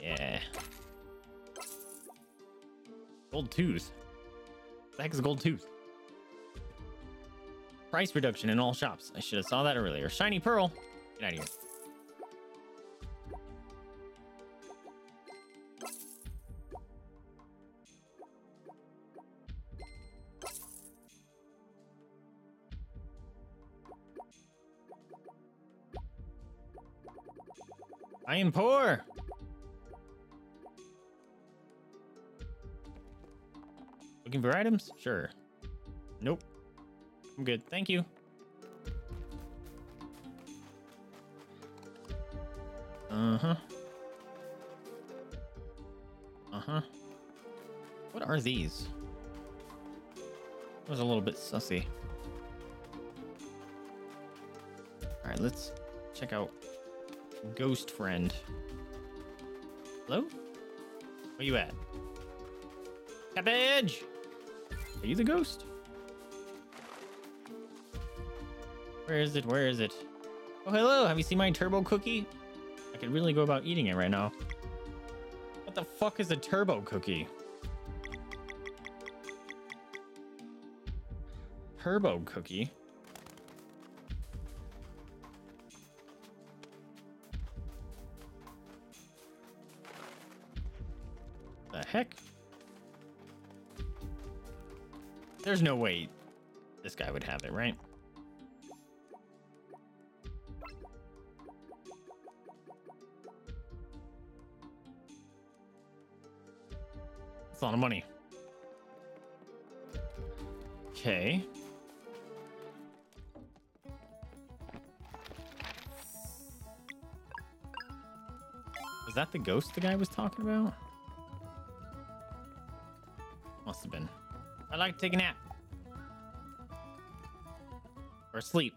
Yeah. Gold tooth. What the heck is a gold tooth? Price reduction in all shops. I should have saw that earlier. Shiny pearl. Get out of here. I am poor. Looking for items? Sure. Nope. I'm good. Thank you. What are these? That was a little bit sussy. All right, let's check out Ghost Friend. Hello? Where you at? Cabbage! Are you the ghost? Where is it? Where is it? Oh, hello! Have you seen my turbo cookie? I could really go about eating it right now. What the fuck is a turbo cookie? Turbo cookie? The heck? There's no way this guy would have it, right? It's a lot of money. Okay. Was that the ghost the guy was talking about? Must have been. I'd like to take a nap. Or sleep.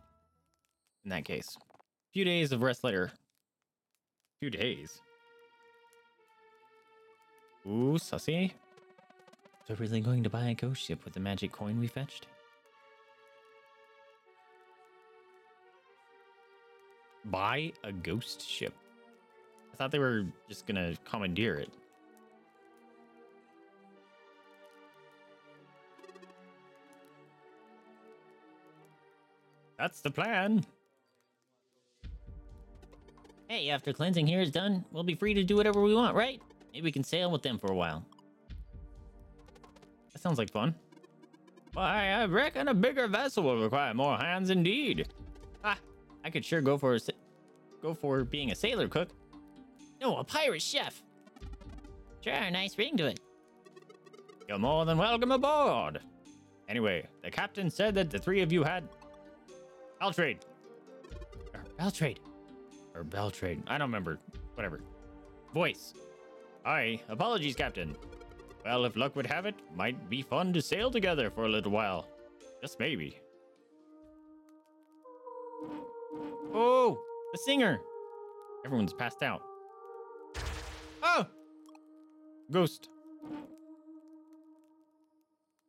In that case. A few days of rest later. A few days. Ooh, sussy. So we're really going to buy a ghost ship with the magic coin we fetched? Buy a ghost ship? I thought they were just gonna commandeer it. That's the plan. Hey, after cleansing here is done, we'll be free to do whatever we want, right? Maybe we can sail with them for a while. That sounds like fun. Why, I reckon a bigger vessel will require more hands indeed. Ah, I could sure go for being a sailor cook. No, a pirate chef. Sure, a nice ring to it. You're more than welcome aboard. Anyway, the captain said that the three of you had... Valtrade. Or Valtrade. I don't remember. Whatever. Voice. Aye, apologies, Captain. Well, if luck would have it, might be fun to sail together for a little while. Just maybe. Oh, the singer. Everyone's passed out. Oh! Ghost.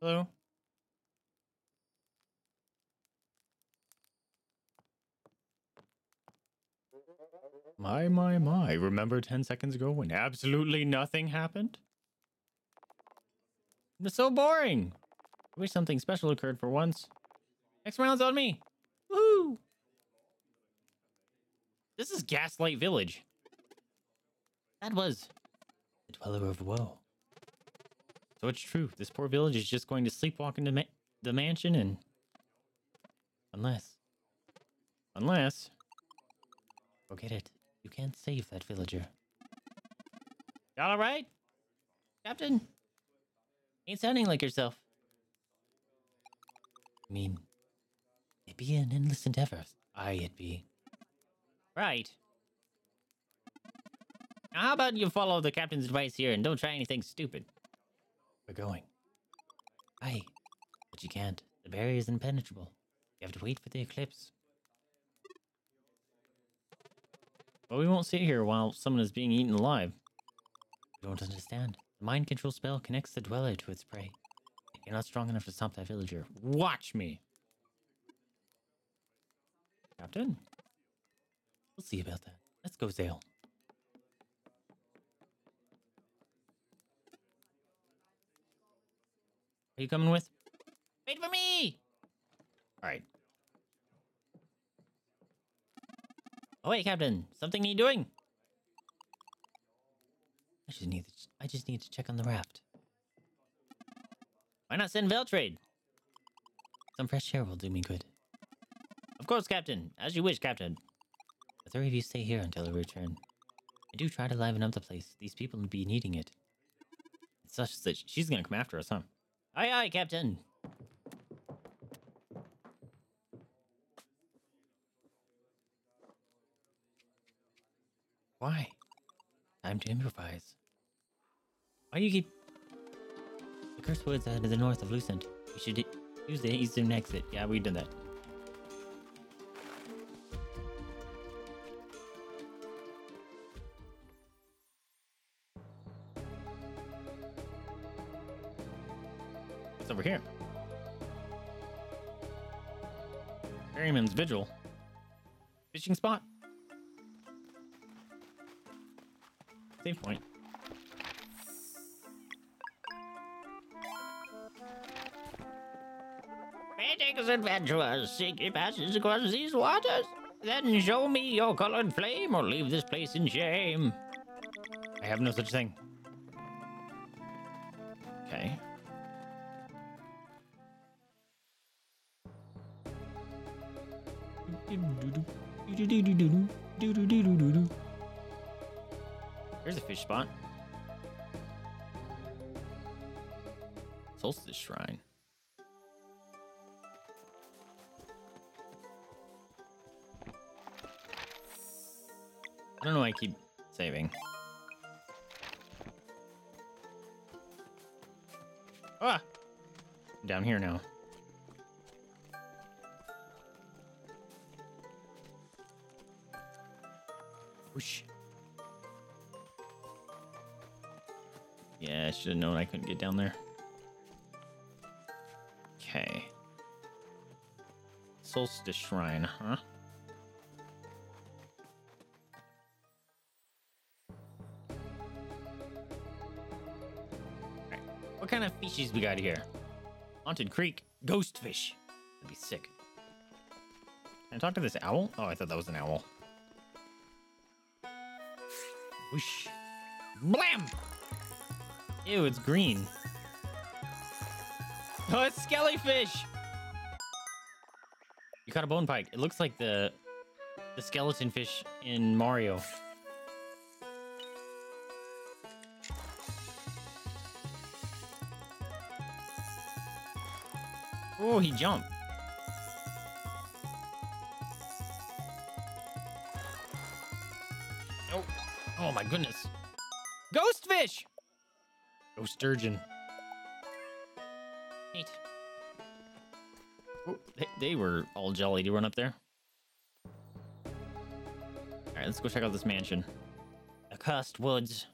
Hello? My. Remember 10 seconds ago when absolutely nothing happened? It's so boring. I wish something special occurred for once. Next round's on me. Woohoo! This is Gaslight Village. That was the Dweller of Woe. So it's true. This poor village is just going to sleepwalk into the mansion and... Unless... Forget it. You can't save that villager. Y'all alright? Captain? Ain't sounding like yourself. I mean, it'd be an endless endeavor. Aye, it'd be. Right. Now, how about you follow the captain's advice here and don't try anything stupid? We're going. Aye, but you can't. The barrier is impenetrable. You have to wait for the eclipse. But we won't sit here while someone is being eaten alive. You don't understand. The mind control spell connects the dweller to its prey. You're not strong enough to stop that villager. Watch me! Captain? We'll see about that. Let's go, Zale. Are you coming with? Wait for me! Alright. Oh wait, Captain. Something need doing! I just need to check on the raft. Why not send Valtrade? Some fresh air will do me good. Of course, Captain. As you wish, Captain. The three of you stay here until I return. I do try to liven up the place. These people will be needing it. It's such that she's gonna come after us, huh? Aye, aye, Captain. Why? Time to improvise. Why do you keep... The Accursed Woods are to the north of Lucent. We should use the eastern exit. Yeah, we did that. What's over here? Ferryman's Vigil. Fishing spot. Save point. Adventurers, seek passage across these waters? Then show me your colored flame or leave this place in shame. I have no such thing. Okay. There's a fish spot. Solstice Shrine. I don't know why I keep saving. Ah! I'm down here now. Whoosh. Yeah, I should have known I couldn't get down there. Okay. Solstice Shrine, huh? What kind of fishies we got here? Haunted Creek. Ghost fish. That'd be sick. Can I talk to this owl? Oh, I thought that was an owl. Whoosh. Blam! Ew, it's green. Oh, it's skellyfish! You caught a bone pike. It looks like the skeleton fish in Mario. Oh, he jumped. Oh, oh my goodness. Ghost fish! Ghost sturgeon. Neat. Oh, they were all jolly to run up there. All right, let's go check out this mansion. Accursed Woods.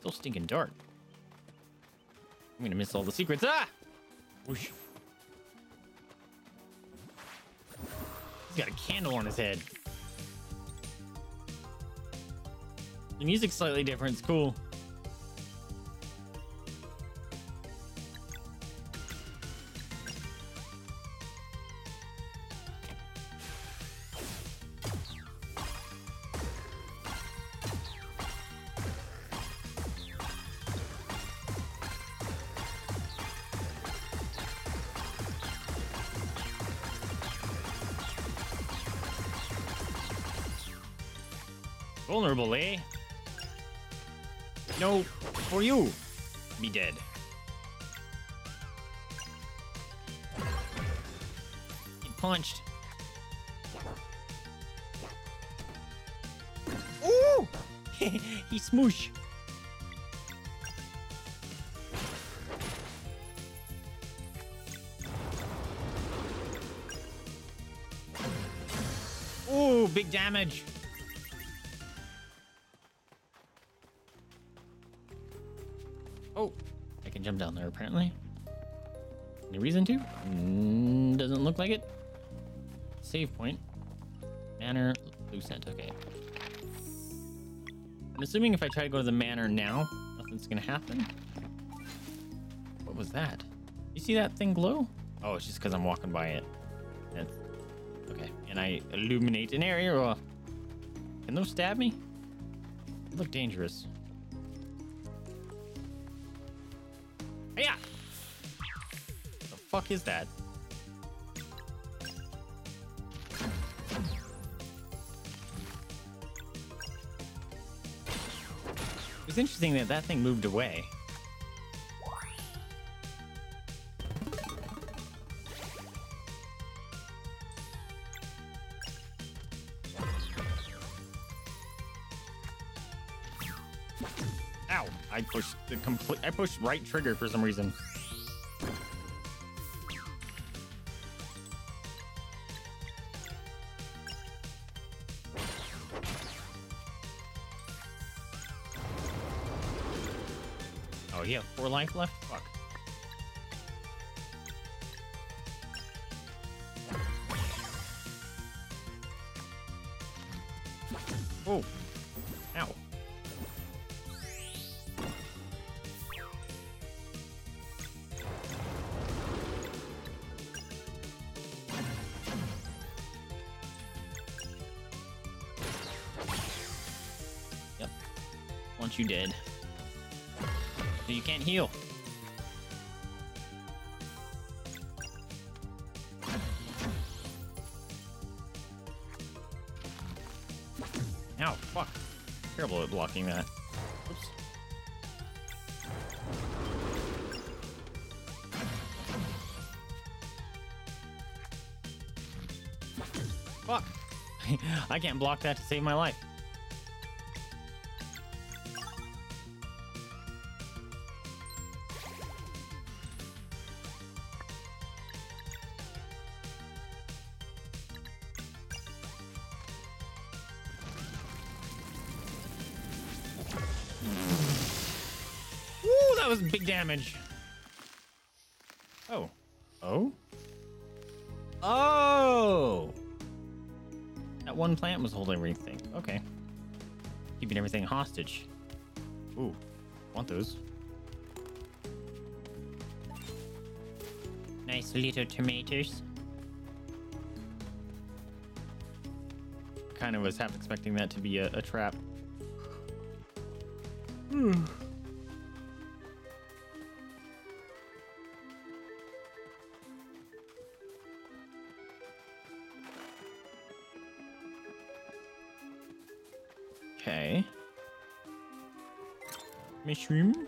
Still stinking dark. I'm gonna miss all the secrets. Ah! Whoosh. He's got a candle on his head. The music's slightly different. It's cool. Vulnerable, eh? No, for you. Be dead. Get punched. Ooh! He smoosh. Ooh, big damage. Jump down there apparently. Any reason to? Doesn't look like it. Save point. Manor Lucent. Okay. I'm assuming if I try to go to the manor now, nothing's gonna happen. What was that? You see that thing glow? Oh, it's just because I'm walking by it. That's... Okay. And I illuminate an area. Or... Can those stab me? They look dangerous. Yeah. The fuck is that? It's interesting that that thing moved away. I pushed the complete. I pushed right trigger for some reason. Oh, he has 4 life left. Fuck. Oh. once you did. So you can't heal. Ow, fuck. Terrible at blocking that. Oops. Fuck. I can't block that to save my life. That was big damage. Oh. Oh? Oh! That one plant was holding everything. Okay. Keeping everything hostage. Ooh. Want those. Nice little tomatoes. Kind of was half expecting that to be a trap. Hmm. Okay. Mushroom.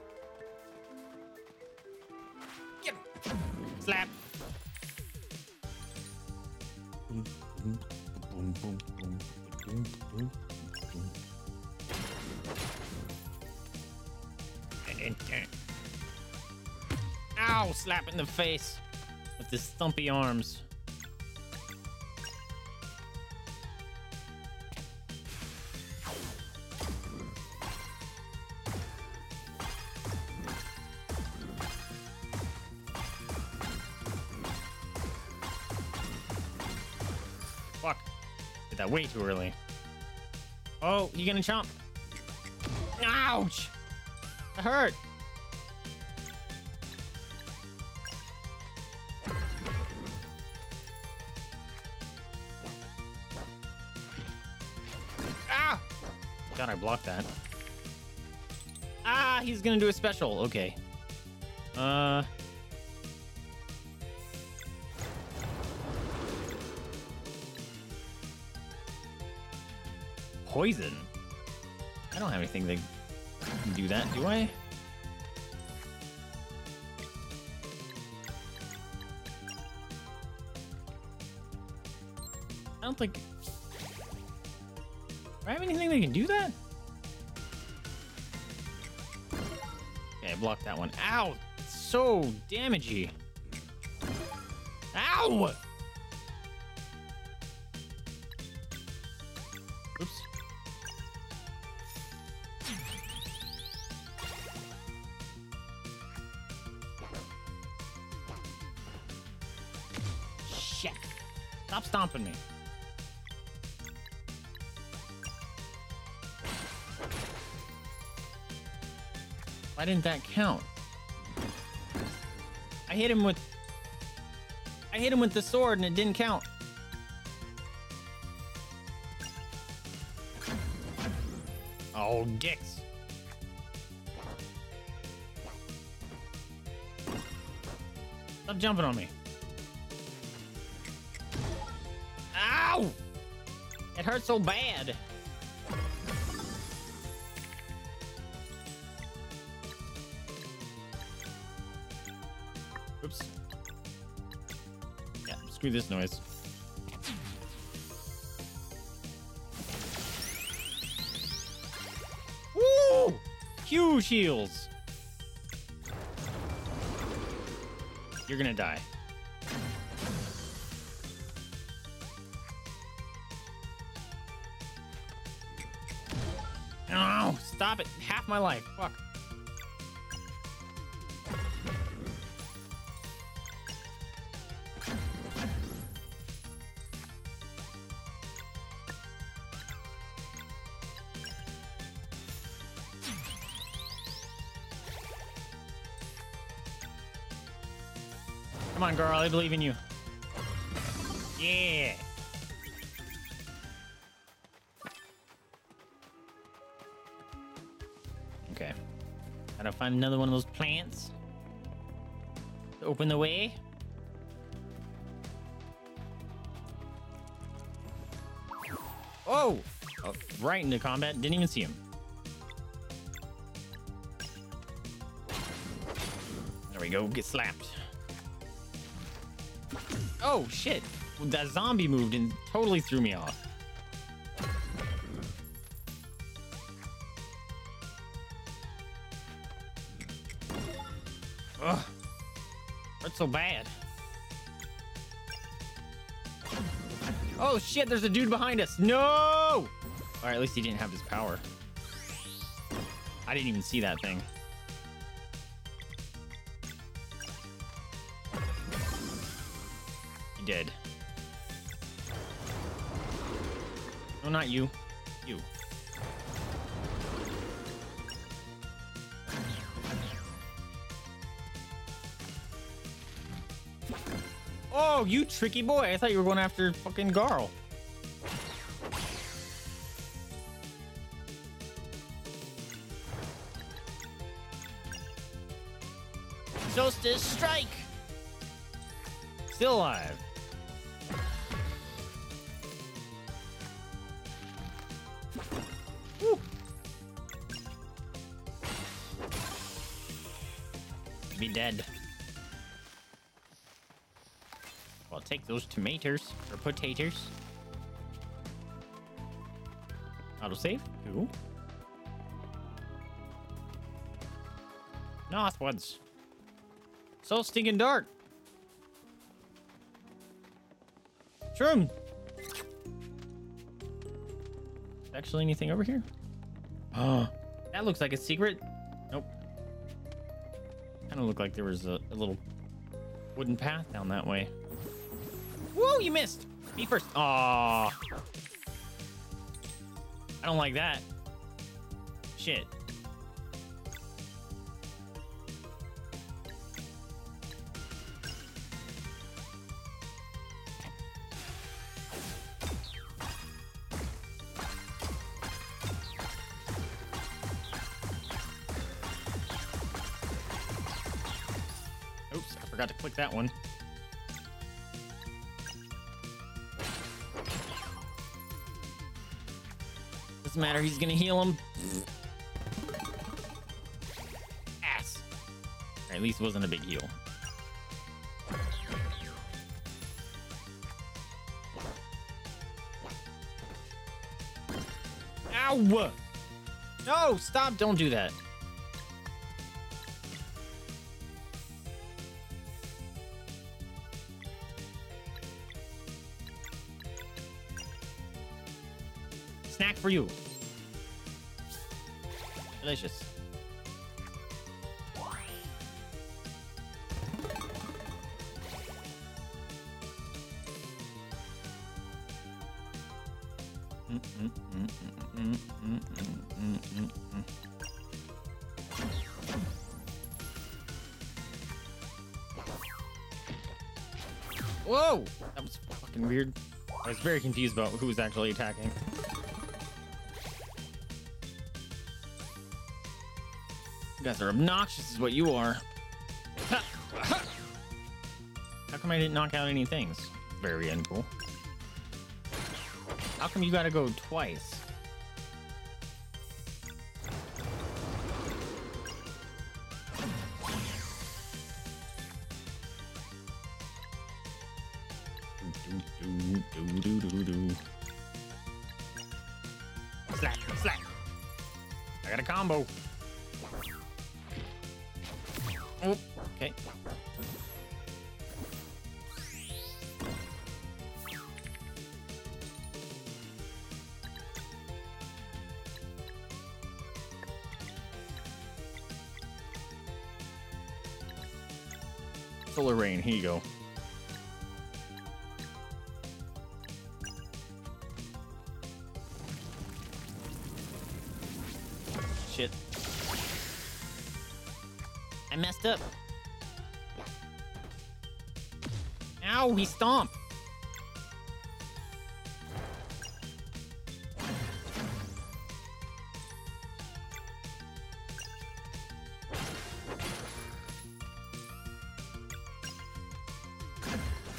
Yep. Slap. Ow! Slap in the face with his stumpy arms. That way too early. Oh, you gonna chomp? Ouch! That hurt. Ah! God, I blocked that. Ah, he's gonna do a special. Okay. Poison? I don't have anything that can do that, do I? I don't think... Do I have anything that can do that? Okay, I blocked that one. Ow! It's so damagey. Ow! Oops. Stop stomping me. Why didn't that count? I hit him with the sword and it didn't count. Oh, dicks. Stop jumping on me. It hurts so bad. Oops. Yeah, screw this noise. Woo! Huge heals. You're gonna die. Oh, stop it. Half my life. Fuck. Come on, girl. I believe in you. Yeah. Gotta find another one of those plants to open the way. Oh! Oh, right into combat. Didn't even see him. There we go. Get slapped. Oh, shit. That zombie moved and totally threw me off. Ugh. That's so bad. Oh, shit. There's a dude behind us. No! Or at least he didn't have his power. I didn't even see that thing. He did. No, not you. You. Oh, you tricky boy. I thought you were going after fucking Garl. Solstice strike! Still alive. Woo. Be dead. I'll take those tomatoes or potatoes. Autosave. Ooh. Nice ones. So stinking dark. Shroom. Actually, anything over here? Oh, that looks like a secret. Nope. Kind of looked like there was a little wooden path down that way. Whoa, you missed. Me first. Aww. I don't like that. Shit. Forgot to click that one. Doesn't matter, he's gonna heal him. Ass. At least it wasn't a big heal. Ow! No, stop, don't do that. Snack for you. Delicious. Whoa! That was fucking weird. I was very confused about who was actually attacking. You guys are obnoxious is what you are. Ha! Ha! How come I didn't knock out any things? Very uncool. How come you gotta go twice? Slap, slap. I got a combo. Oh, okay. Solar rain, here you go. Shit. I messed up. Ow, he stomped.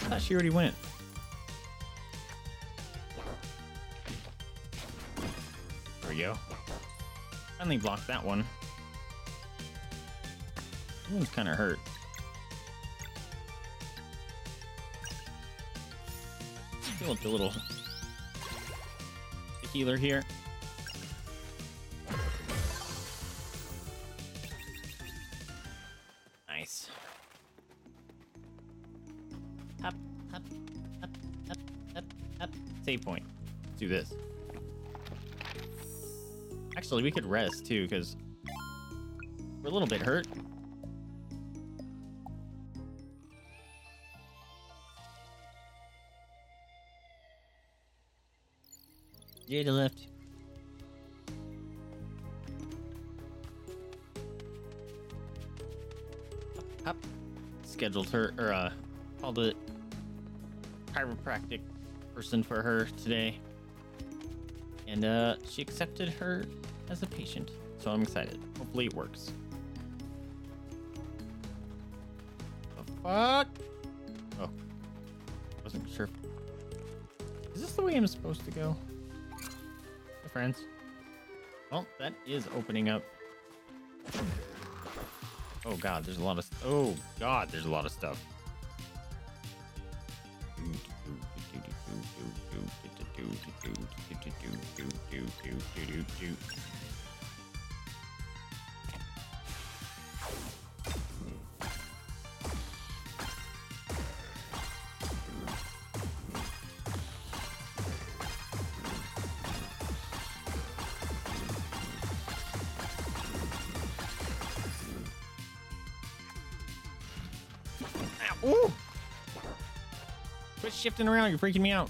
I thought she already went. There we go. Finally blocked that one. That one's kind of hurt. Still with the little healer here. Nice. Up, up, up, up, up, up. Save point. Let's do this. Actually, we could rest too, because we're a little bit hurt. Jada left. Up, up. Scheduled her, or called a chiropractic person for her today. And she accepted her as a patient. So I'm excited. Hopefully it works. What the fuck? Oh, wasn't sure. Is this the way I'm supposed to go? My friends. Well, that is opening up. Oh God, there's a lot of, oh God, there's a lot of stuff. Ooh! Quit shifting around, you're freaking me out.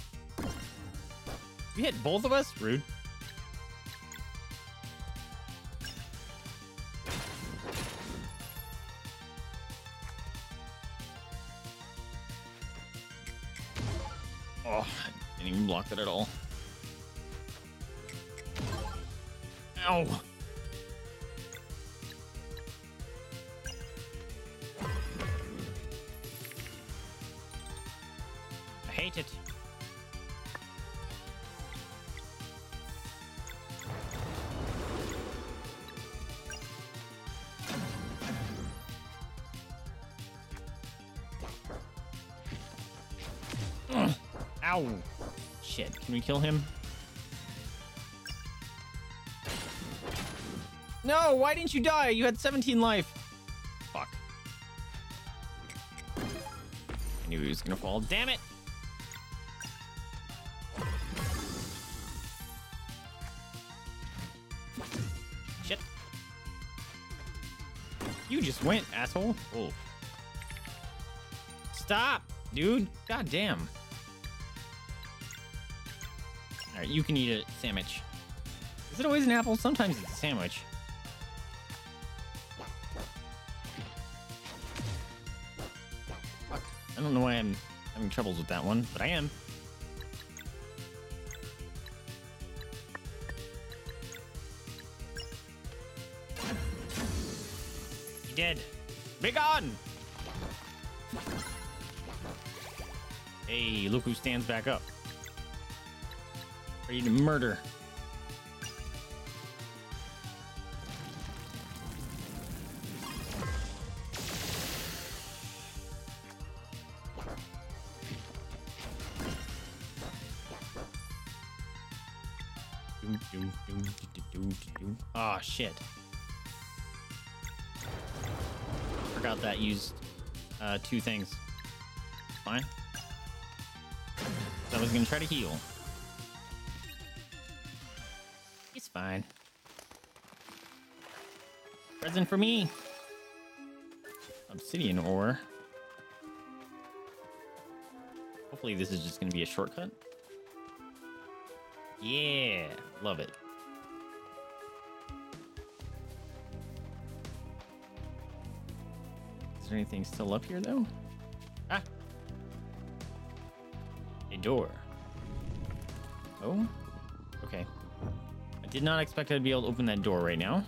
You hit both of us? Rude. Oh, I didn't even block that at all. Ow! I hate it. Ow! Shit, can we kill him? No, why didn't you die? You had 17 life. Fuck. I knew he was gonna fall. Damn it! Shit. You just went, asshole. Oh. Stop, dude. God damn. All right, you can eat a sandwich. Is it always an apple? Sometimes it's a sandwich. Fuck. I don't know why I'm having troubles with that one, but I am. You're dead. Be gone! Hey, look who stands back up. Ready to murder. Ah, oh, shit. Forgot that used two things. Fine. So I was gonna try to heal. It's fine. Present for me. Obsidian ore. Hopefully this is just going to be a shortcut. Yeah, love it. Is there anything still up here though? Ah, a door. Oh, okay. Did not expect I'd be able to open that door right now.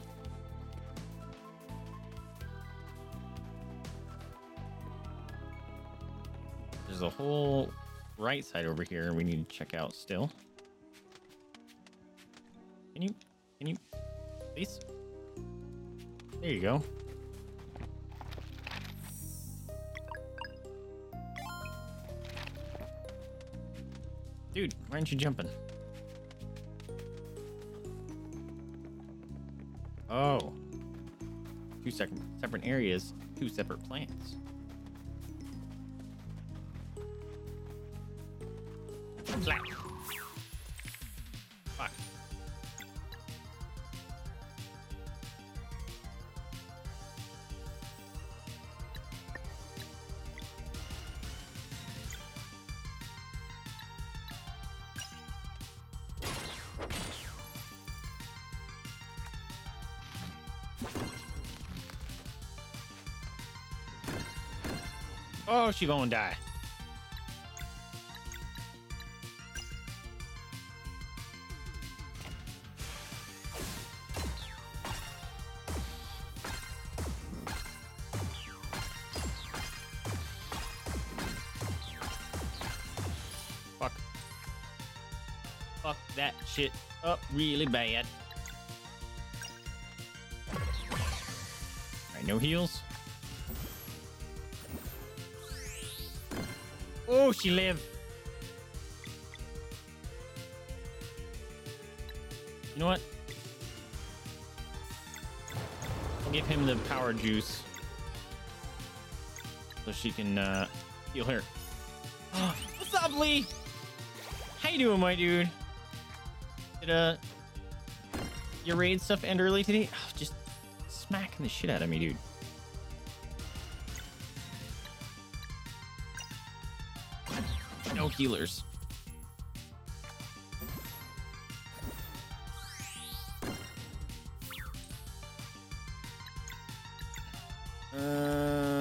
There's there's a whole right side over here we need to check out still. Can you, please? There you go. Dude, why aren't you jumping? Oh. Two separate areas, two separate plants. Fuck. Oh, she gonna die. Fuck that shit up really bad. Alright, no heals. Oh, she lived. You know what? I'll give him the power juice so she can heal her. Oh, what's up, Lee? How you doing, my dude? Did your raid stuff end early today? Oh, just smacking the shit out of me, dude. No healers.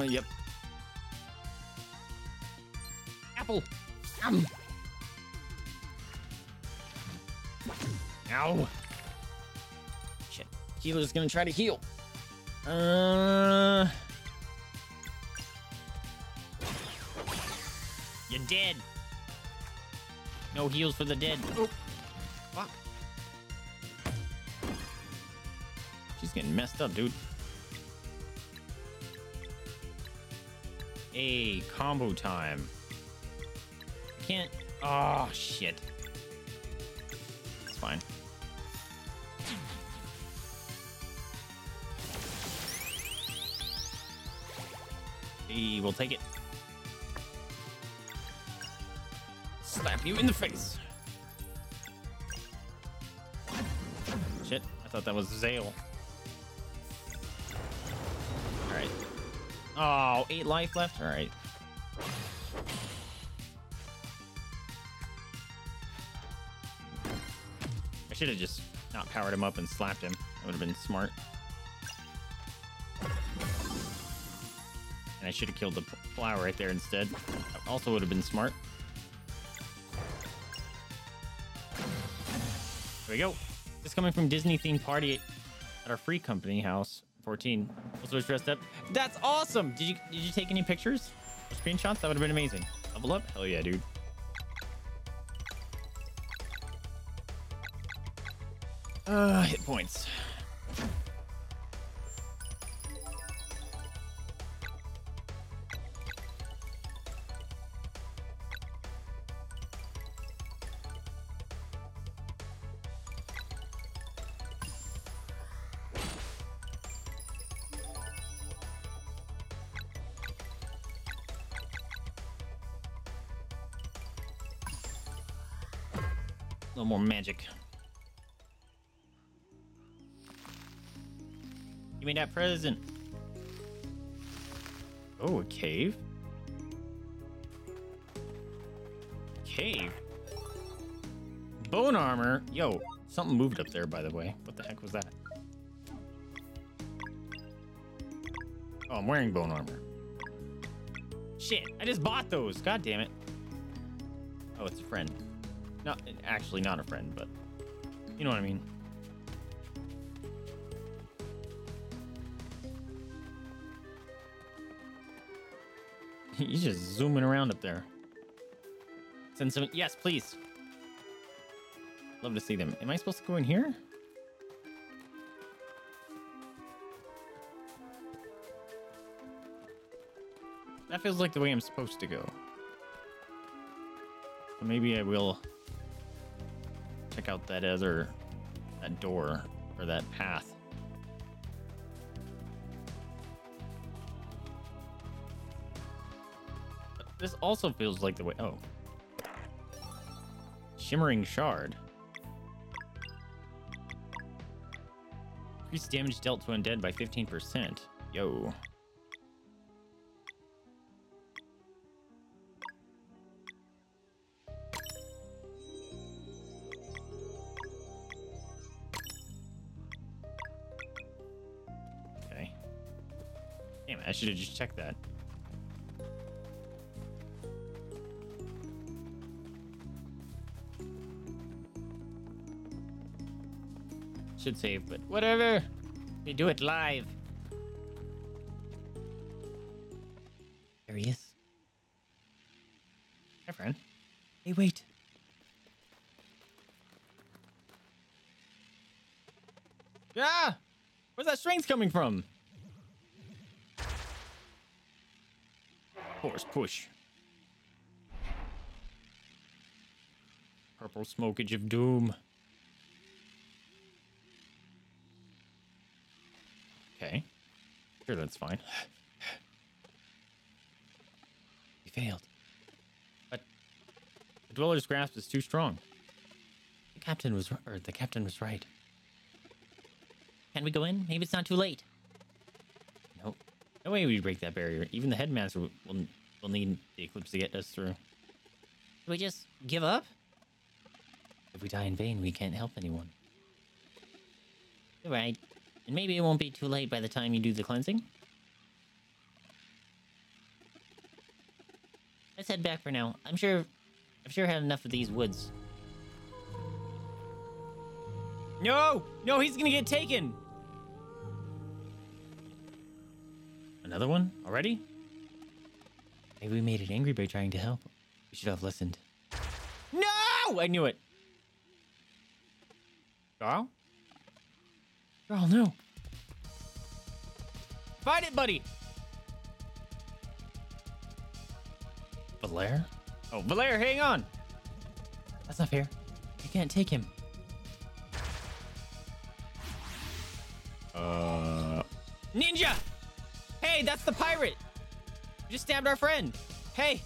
Yep. Apple. Ow. Shit. Healer's gonna try to heal. You're dead. No heals for the dead. Oh, fuck. She's getting messed up, dude. Hey, combo time. I can't. Oh, shit. It's fine. Hey, we'll take it. Slap you in the face. Shit, I thought that was Zale. Alright. Oh, 8 life left? Alright. I should have just not powered him up and slapped him. That would have been smart. And I should have killed the flower right there instead. That also would have been smart. There we go. This coming from Disney themed party at our free company house. 14. Also dressed up. That's awesome. Did you take any pictures or screenshots? That would have been amazing. Level up. Hell yeah, dude. Hit points. A little more magic. Give me that present. Oh, a cave? Cave? Bone armor? Yo, something moved up there, by the way. What the heck was that? Oh, I'm wearing bone armor. Shit, I just bought those. God damn it. Oh, it's a friend. Not, actually not a friend, but you know what I mean. He's just zooming around up there. Send some. Yes, please. Love to see them. Am I supposed to go in here? That feels like the way I'm supposed to go. So maybe I will check out that other, that door or that path. This also feels like the way. Oh, shimmering shard. Increased damage dealt to undead by 15%. Yo. Okay. Damn, I should have just checked that. Should save, but whatever. We do it live. There he is. Hi, friend. Hey, wait. Yeah! Where's that strength coming from? Force push. Purple smokage of doom. Okay. Sure, that's fine. He failed. But the dweller's grasp is too strong. The captain was right. Can we go in? Maybe it's not too late. Nope. No way we break that barrier. Even the headmaster will need the eclipse to get us through. Can we just give up? If we die in vain, we can't help anyone. You're right. And maybe it won't be too late by the time you do the cleansing. Let's head back for now. I've sure had enough of these woods. No! No, he's gonna get taken! Another one? Already? Maybe we made it angry by trying to help. We should have listened. No! I knew it. Carl? Oh no. Find it, buddy. Valere? Oh, Valere, hang on. That's not fair. You can't take him. Ninja! Hey, that's the pirate. You just stabbed our friend. Hey.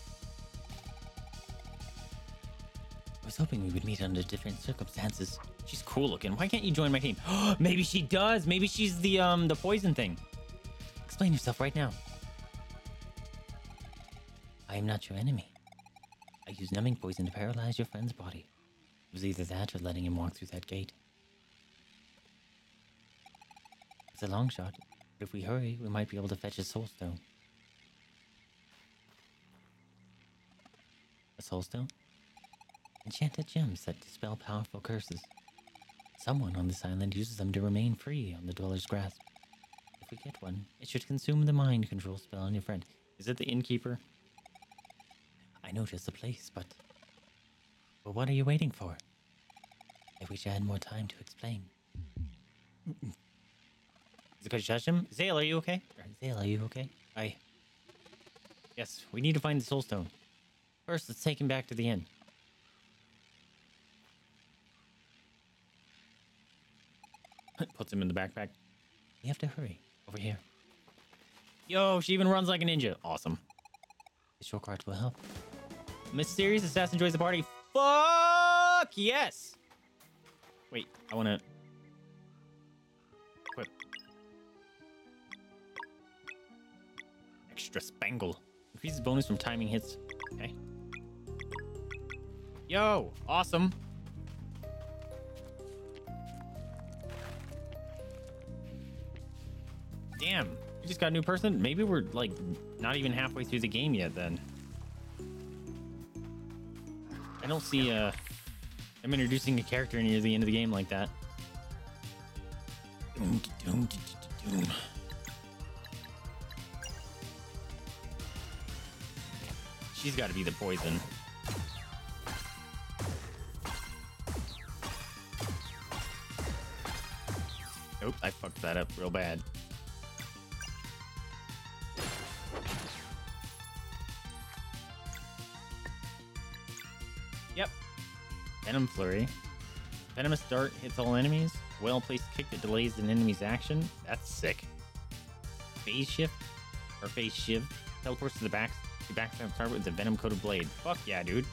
I was hoping we would meet under different circumstances. She's cool looking. Why can't you join my team? Maybe she does. Maybe she's the poison thing. Explain yourself right now. I am not your enemy. I used numbing poison to paralyze your friend's body. It was either that or letting him walk through that gate. It's a long shot, but if we hurry, we might be able to fetch a soul stone. A soul stone? Enchanted gems that dispel powerful curses. Someone on this island uses them to remain free on the dweller's grasp. If we get one, it should consume the mind control spell on your friend. Is it the innkeeper? I noticed the place, but what are you waiting for? I wish I had more time to explain. Is it because you touched him? Zale, are you okay? Zale, are you okay? I... Yes, we need to find the soul stone. First, let's take him back to the inn. Puts him in the backpack. You have to hurry. Over here. Yo, she even runs like a ninja. Awesome. The shortcut will help. Mysterious assassin joins the party. Fuck yes! Wait, I want to... Equip. Extra spangle. Increases bonus from timing hits. Okay. Yo, awesome. Damn, we just got a new person. Maybe we're like not even halfway through the game yet then. I don't see I'm introducing a character near the end of the game like that. She's got to be the poison. Oops, I fucked that up real bad. Yep. Venom Flurry. Venomous Dart hits all enemies. Well-placed kick that delays an enemy's action. That's sick. Phase Shift. Or Phase Shiv. Teleports to the backside target with a venom-coated blade. Fuck yeah, dude.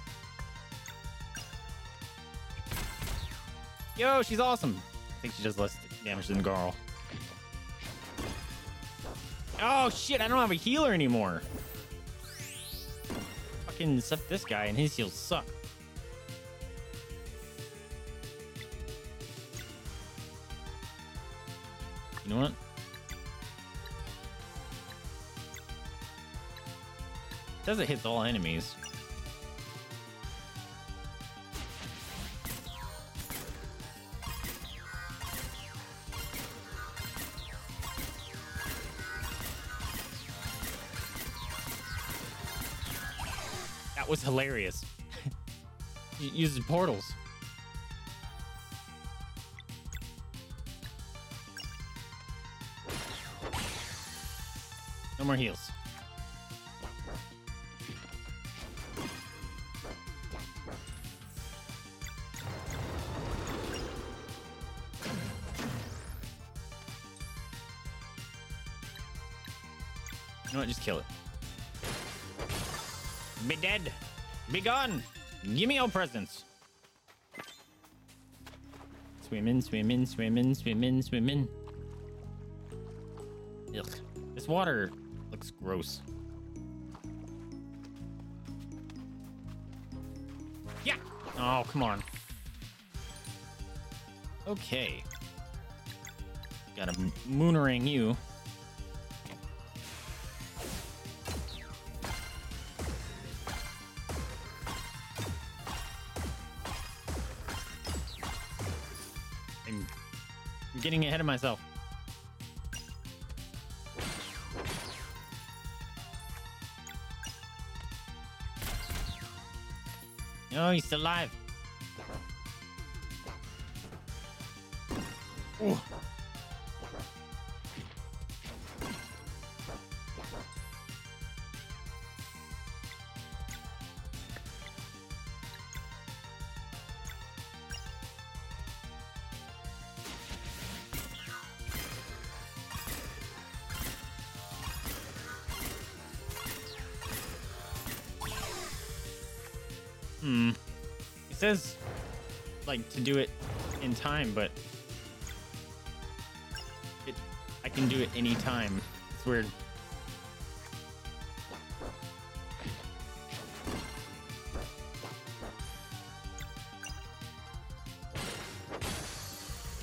Yo, she's awesome. I think she does less damage than Garl. Oh, shit, I don't have a healer anymore. Fucking accept this guy, and his heals suck. You know what? It says it hits all enemies. That was hilarious. It uses portals. No more heals. You know what? Just kill it. Be dead. Be gone. Give me your presents. Swim in, swim in, swim in, swim in, swim in. Ugh. This water looks gross. Yeah! Oh, come on. Okay. Gotta moonering you. I'm getting ahead of myself. Oh, he's still alive. Ooh. It says, like, to do it in time, but I can do it any time. It's weird.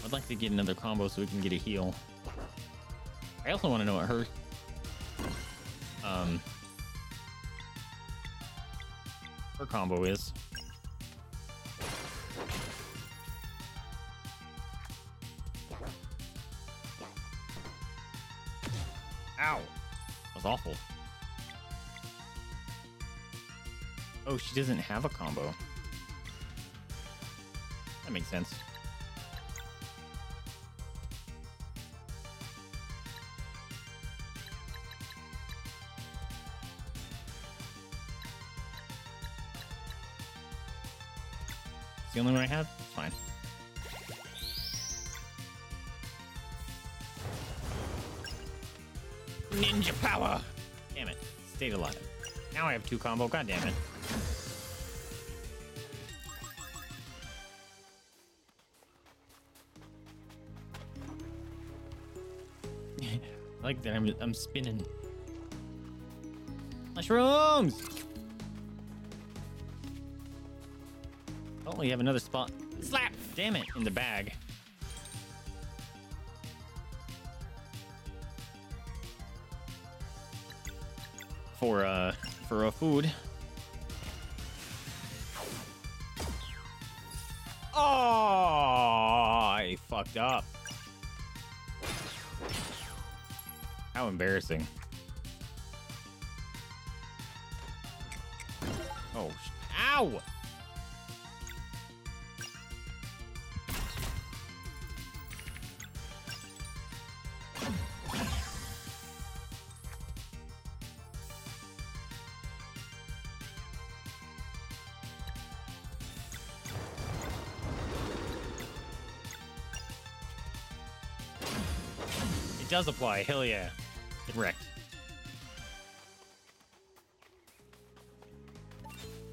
I'd like to get another combo so we can get a heal. I also want to know what her combo is. Ow, that was awful. Oh, she doesn't have a combo. That makes sense. The only one I have? It's fine. Ninja power! Damn it. Stayed alive. Now I have two combo. God damn it. I like that I'm spinning. Mushrooms! We have another spot. Slap! Damn it, in the bag. For food. Oh, I fucked up. How embarrassing. Oh, ow! It does apply, hell yeah. It wrecked.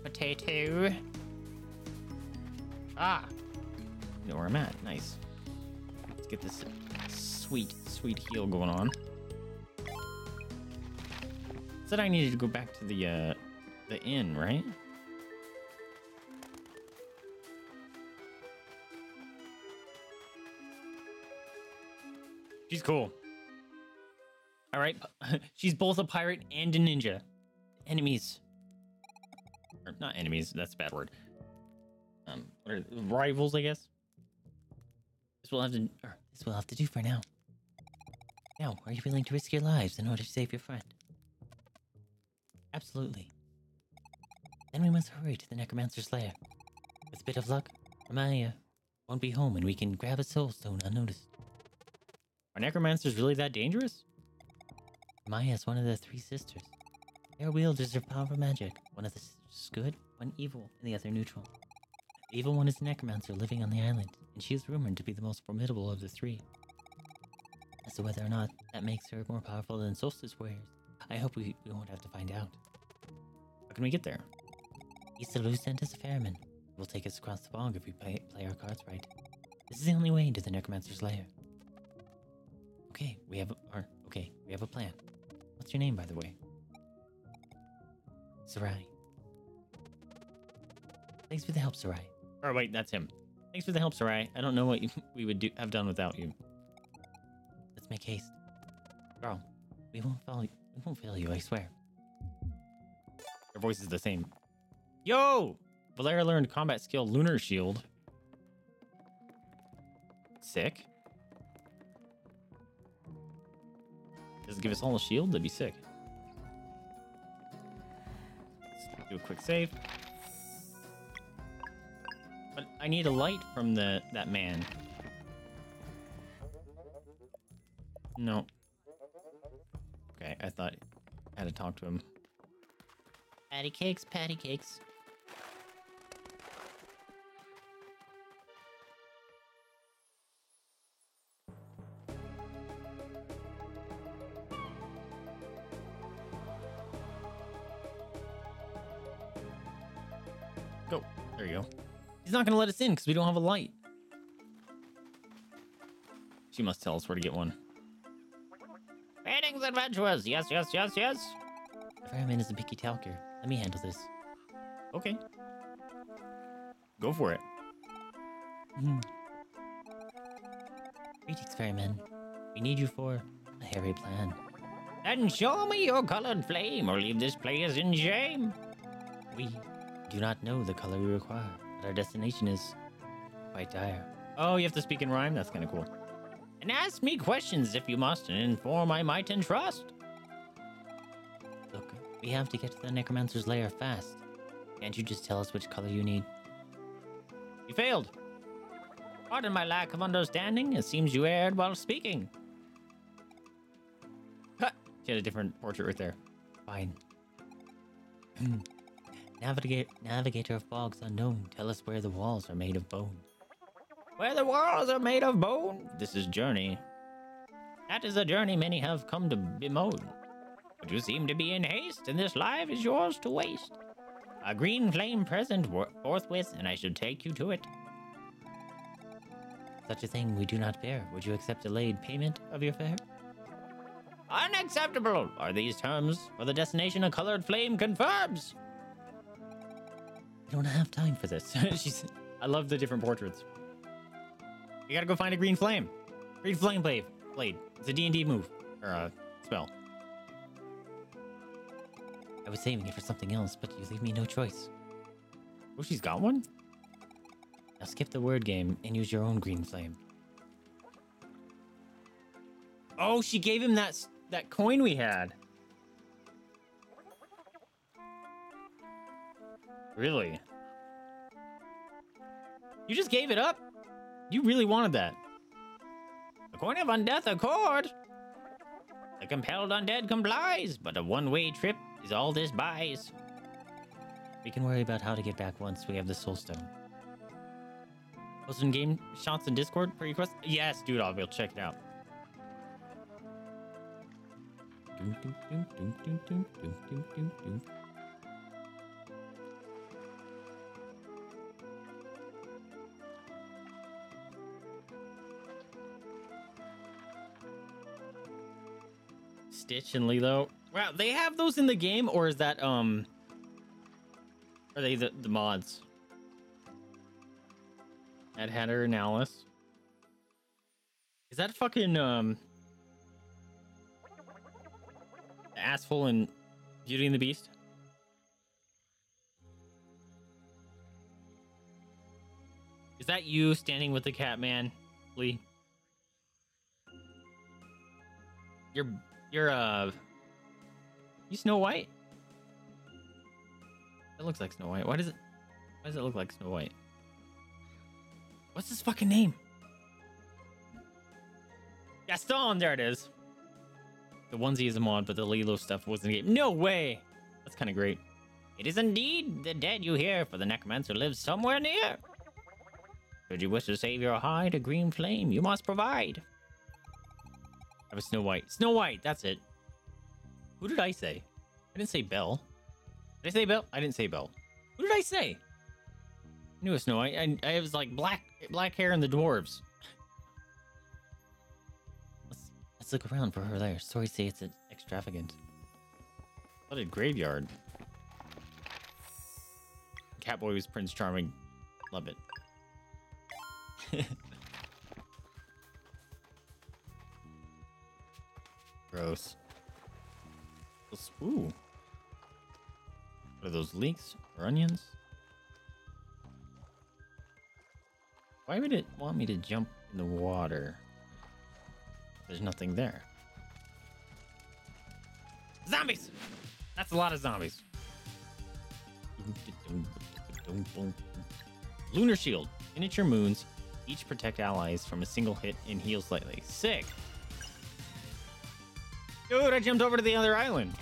Potato. Ah! You know where I'm at, nice. Let's get this sweet, sweet heal going on. Said I needed to go back to the inn, right? She's cool. All right, she's both a pirate and a ninja. Enemies, or not enemies? That's a bad word. Or rivals, I guess. This will have to do for now. Now, are you willing to risk your lives in order to save your friend? Absolutely. Then we must hurry to the Necromancer's lair. With a bit of luck, Maya won't be home, and we can grab a soul stone unnoticed. Are necromancers really that dangerous? Maya is one of the three sisters. They are wielders of powerful magic. One of the sisters is good, one evil, and the other neutral. The evil one is a necromancer living on the island, and she is rumored to be the most formidable of the three. As to whether or not that makes her more powerful than Solstice Warriors, I hope we won't have to find out. How can we get there? East of Lucent is a ferryman. It will take us across the bog if we play our cards right. This is the only way into the necromancer's lair. Okay, we have a plan. What's your name, by the way? Serai. Thanks for the help, Serai. Oh, wait, that's him. Thanks for the help, Serai. I don't know what we would have done without you. Let's make haste. Girl, we won't fail you, I swear. Their voice is the same. Yo! Valera learned combat skill Lunar Shield. Sick. Does it give us all a shield? That'd be sick. Let's do a quick save. But I need a light from that man. No. Okay, I thought I had to talk to him. Patty cakes, patty cakes. There you go. He's not going to let us in because we don't have a light. She must tell us where to get one. Greetings, adventurers! Yes, yes, yes, yes! The fireman is a picky talker. Let me handle this. Okay. Go for it. Greetings, fireman. We need you for a hairy plan. Then show me your colored flame or leave this place in shame. We do not know the color we require, but our destination is quite dire. Oh, you have to speak in rhyme? That's kind of cool. And ask me questions if you must, and inform I might and trust. Look, we have to get to the necromancer's lair fast. Can't you just tell us which color you need? You failed. Pardon my lack of understanding. It seems you erred while speaking. Ha! She had a different portrait right there. Fine. Navigator of bogs unknown, tell us where the walls are made of bone. Where the walls are made of bone? This is journey. That is a journey many have come to bemoan. But you seem to be in haste, and this life is yours to waste. A green flame present forthwith, and I should take you to it. Such a thing we do not bear. Would you accept delayed payment of your fare? Unacceptable are these terms, for the destination a colored flame confirms. I don't have time for this. I love the different portraits. You gotta go find a green flame. Green flame blade. It's a D&D move. Or a spell. I was saving it for something else, but you leave me no choice. Oh, she's got one? Now skip the word game and use your own green flame. Oh, she gave him that coin we had. Really? You just gave it up? You really wanted that. The coin of undeath accord. The compelled undead complies, but a one-way trip is all this buys. We can worry about how to get back once we have the soul stone. Post in game shots in Discord for request? Yes, dude, I'll check it out. Stitch and Lilo. Wow, they have those in the game, or is that are they the mods? Mad Hatter and Alice. Is that fucking the asshole in Beauty and the Beast? Is that you standing with the Catman, Lee? You Snow White? That looks like Snow White. Why does it look like Snow White? What's his fucking name? Gaston, there it is. The onesie is a mod, but the Lilo stuff was in the game. No way! That's kind of great. It is indeed the dead you hear, for the Necromancer lives somewhere near. Should you wish to save your hide, a green flame you must provide. I have a Snow White. Snow White, that's it. Who did I say? I didn't say Belle. Did I say Belle? I didn't say Belle. Who did I say? I knew a Snow White. I was like black hair and the dwarves. Let's look around for her there. Sorry to say it's an extravagant. Flooded graveyard. Catboy was Prince Charming. Love it. Gross. Ooh. What are those, leeks or onions? Why would it want me to jump in the water? There's nothing there. Zombies! That's a lot of zombies. Lunar Shield. Miniature moons. Each protect allies from a single hit and heal slightly. Sick! Dude, I jumped over to the other island.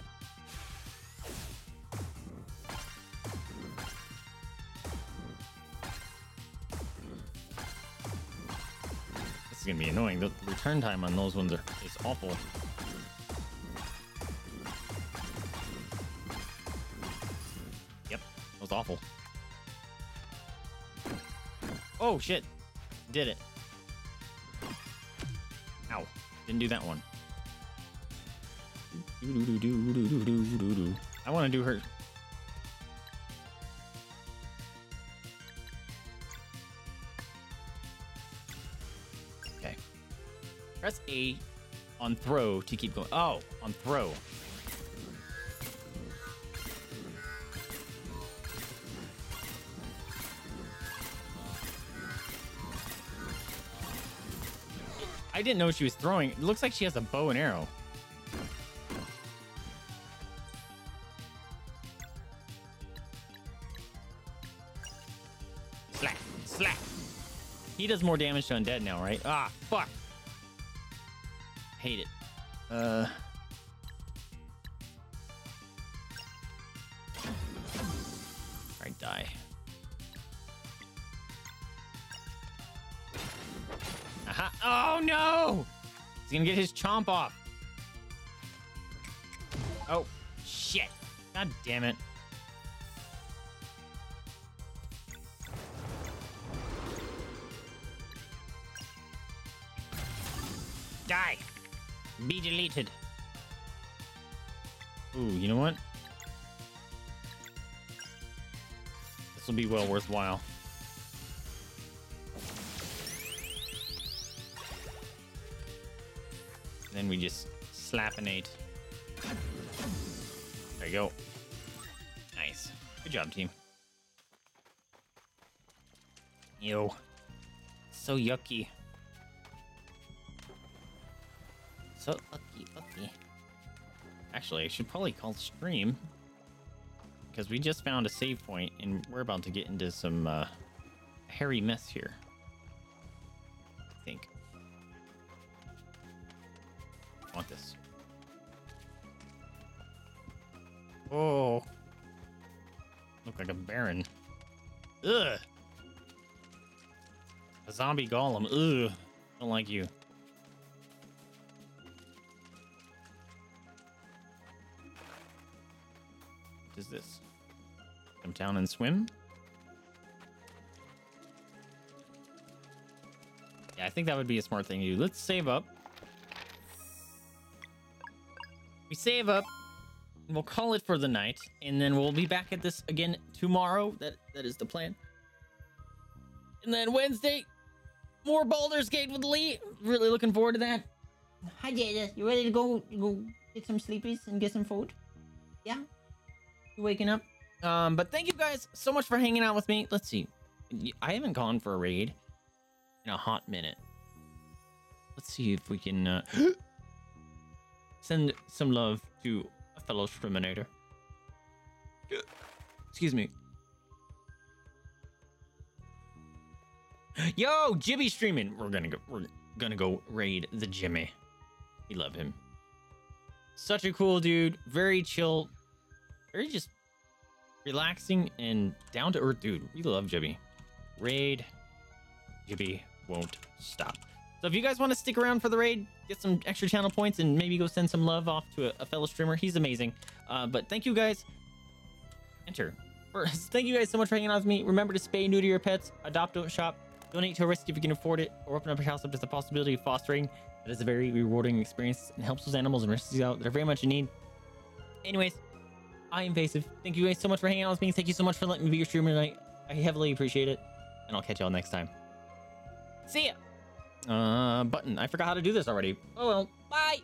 This is gonna be annoying. The return time on those ones is awful. Yep, that was awful. Oh shit, did it. Ow, didn't do that one. I want to do her. Okay. Press A on throw to keep going. Oh, on throw. I didn't know she was throwing. It looks like she has a bow and arrow. He does more damage to undead now, right? Ah, fuck. Hate it. I die. Aha. Oh, no. He's going to get his chomp off. Oh, shit. God damn it. Die. Be deleted. Ooh, you know what? This will be well worthwhile. And then we just slap an 8. There you go. Nice. Good job, team. Yo. So yucky. So lucky. Actually, I should probably call stream because we just found a save point and we're about to get into some hairy mess here. I think. I want this. Oh. Look like a baron. Ugh. A zombie golem. Ugh. Don't like you. is this? Come down and swim? Yeah, I think that would be a smart thing to do. Let's save up. We save up. We'll call it for the night, and then we'll be back at this again tomorrow. That is the plan. And then Wednesday, more Baldur's Gate with Lee. Really looking forward to that. Hi, Jada. You ready to go get some sleepies and get some food? Yeah? You waking up? But thank you guys so much for hanging out with me. Let's see. I haven't gone for a raid in a hot minute. Let's see if we can send some love to a fellow Scriminator. Excuse me. Yo, Jibby streaming. We're gonna go raid the Jimmy. We love him. Such a cool dude. Very chill. Very just relaxing and down to earth dude. We love Jibby. Raid Jibby won't stop. So if you guys want to stick around for the raid, get some extra channel points and maybe go send some love off to a fellow streamer. He's amazing. But thank you guys. Enter. First, thank you guys so much for hanging out with me. Remember to spay neuter your pets, adopt, don't shop, donate to a rescue if you can afford it, or open up your house up to the possibility of fostering. That is a very rewarding experience and helps those animals and rescues out that are very much in need. Anyways, I am Pasive. Thank you guys so much for hanging out with me. Thank you so much for letting me be your streamer tonight. I heavily appreciate it, and I'll catch y'all next time. See ya! Button. I forgot how to do this already. Oh well. Bye!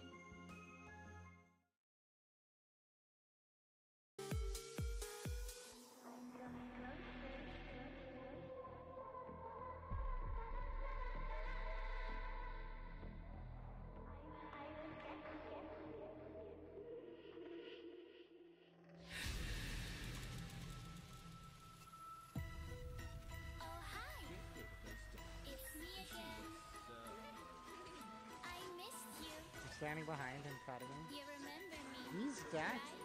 Standing behind and prodding him. You remember me. He's dead.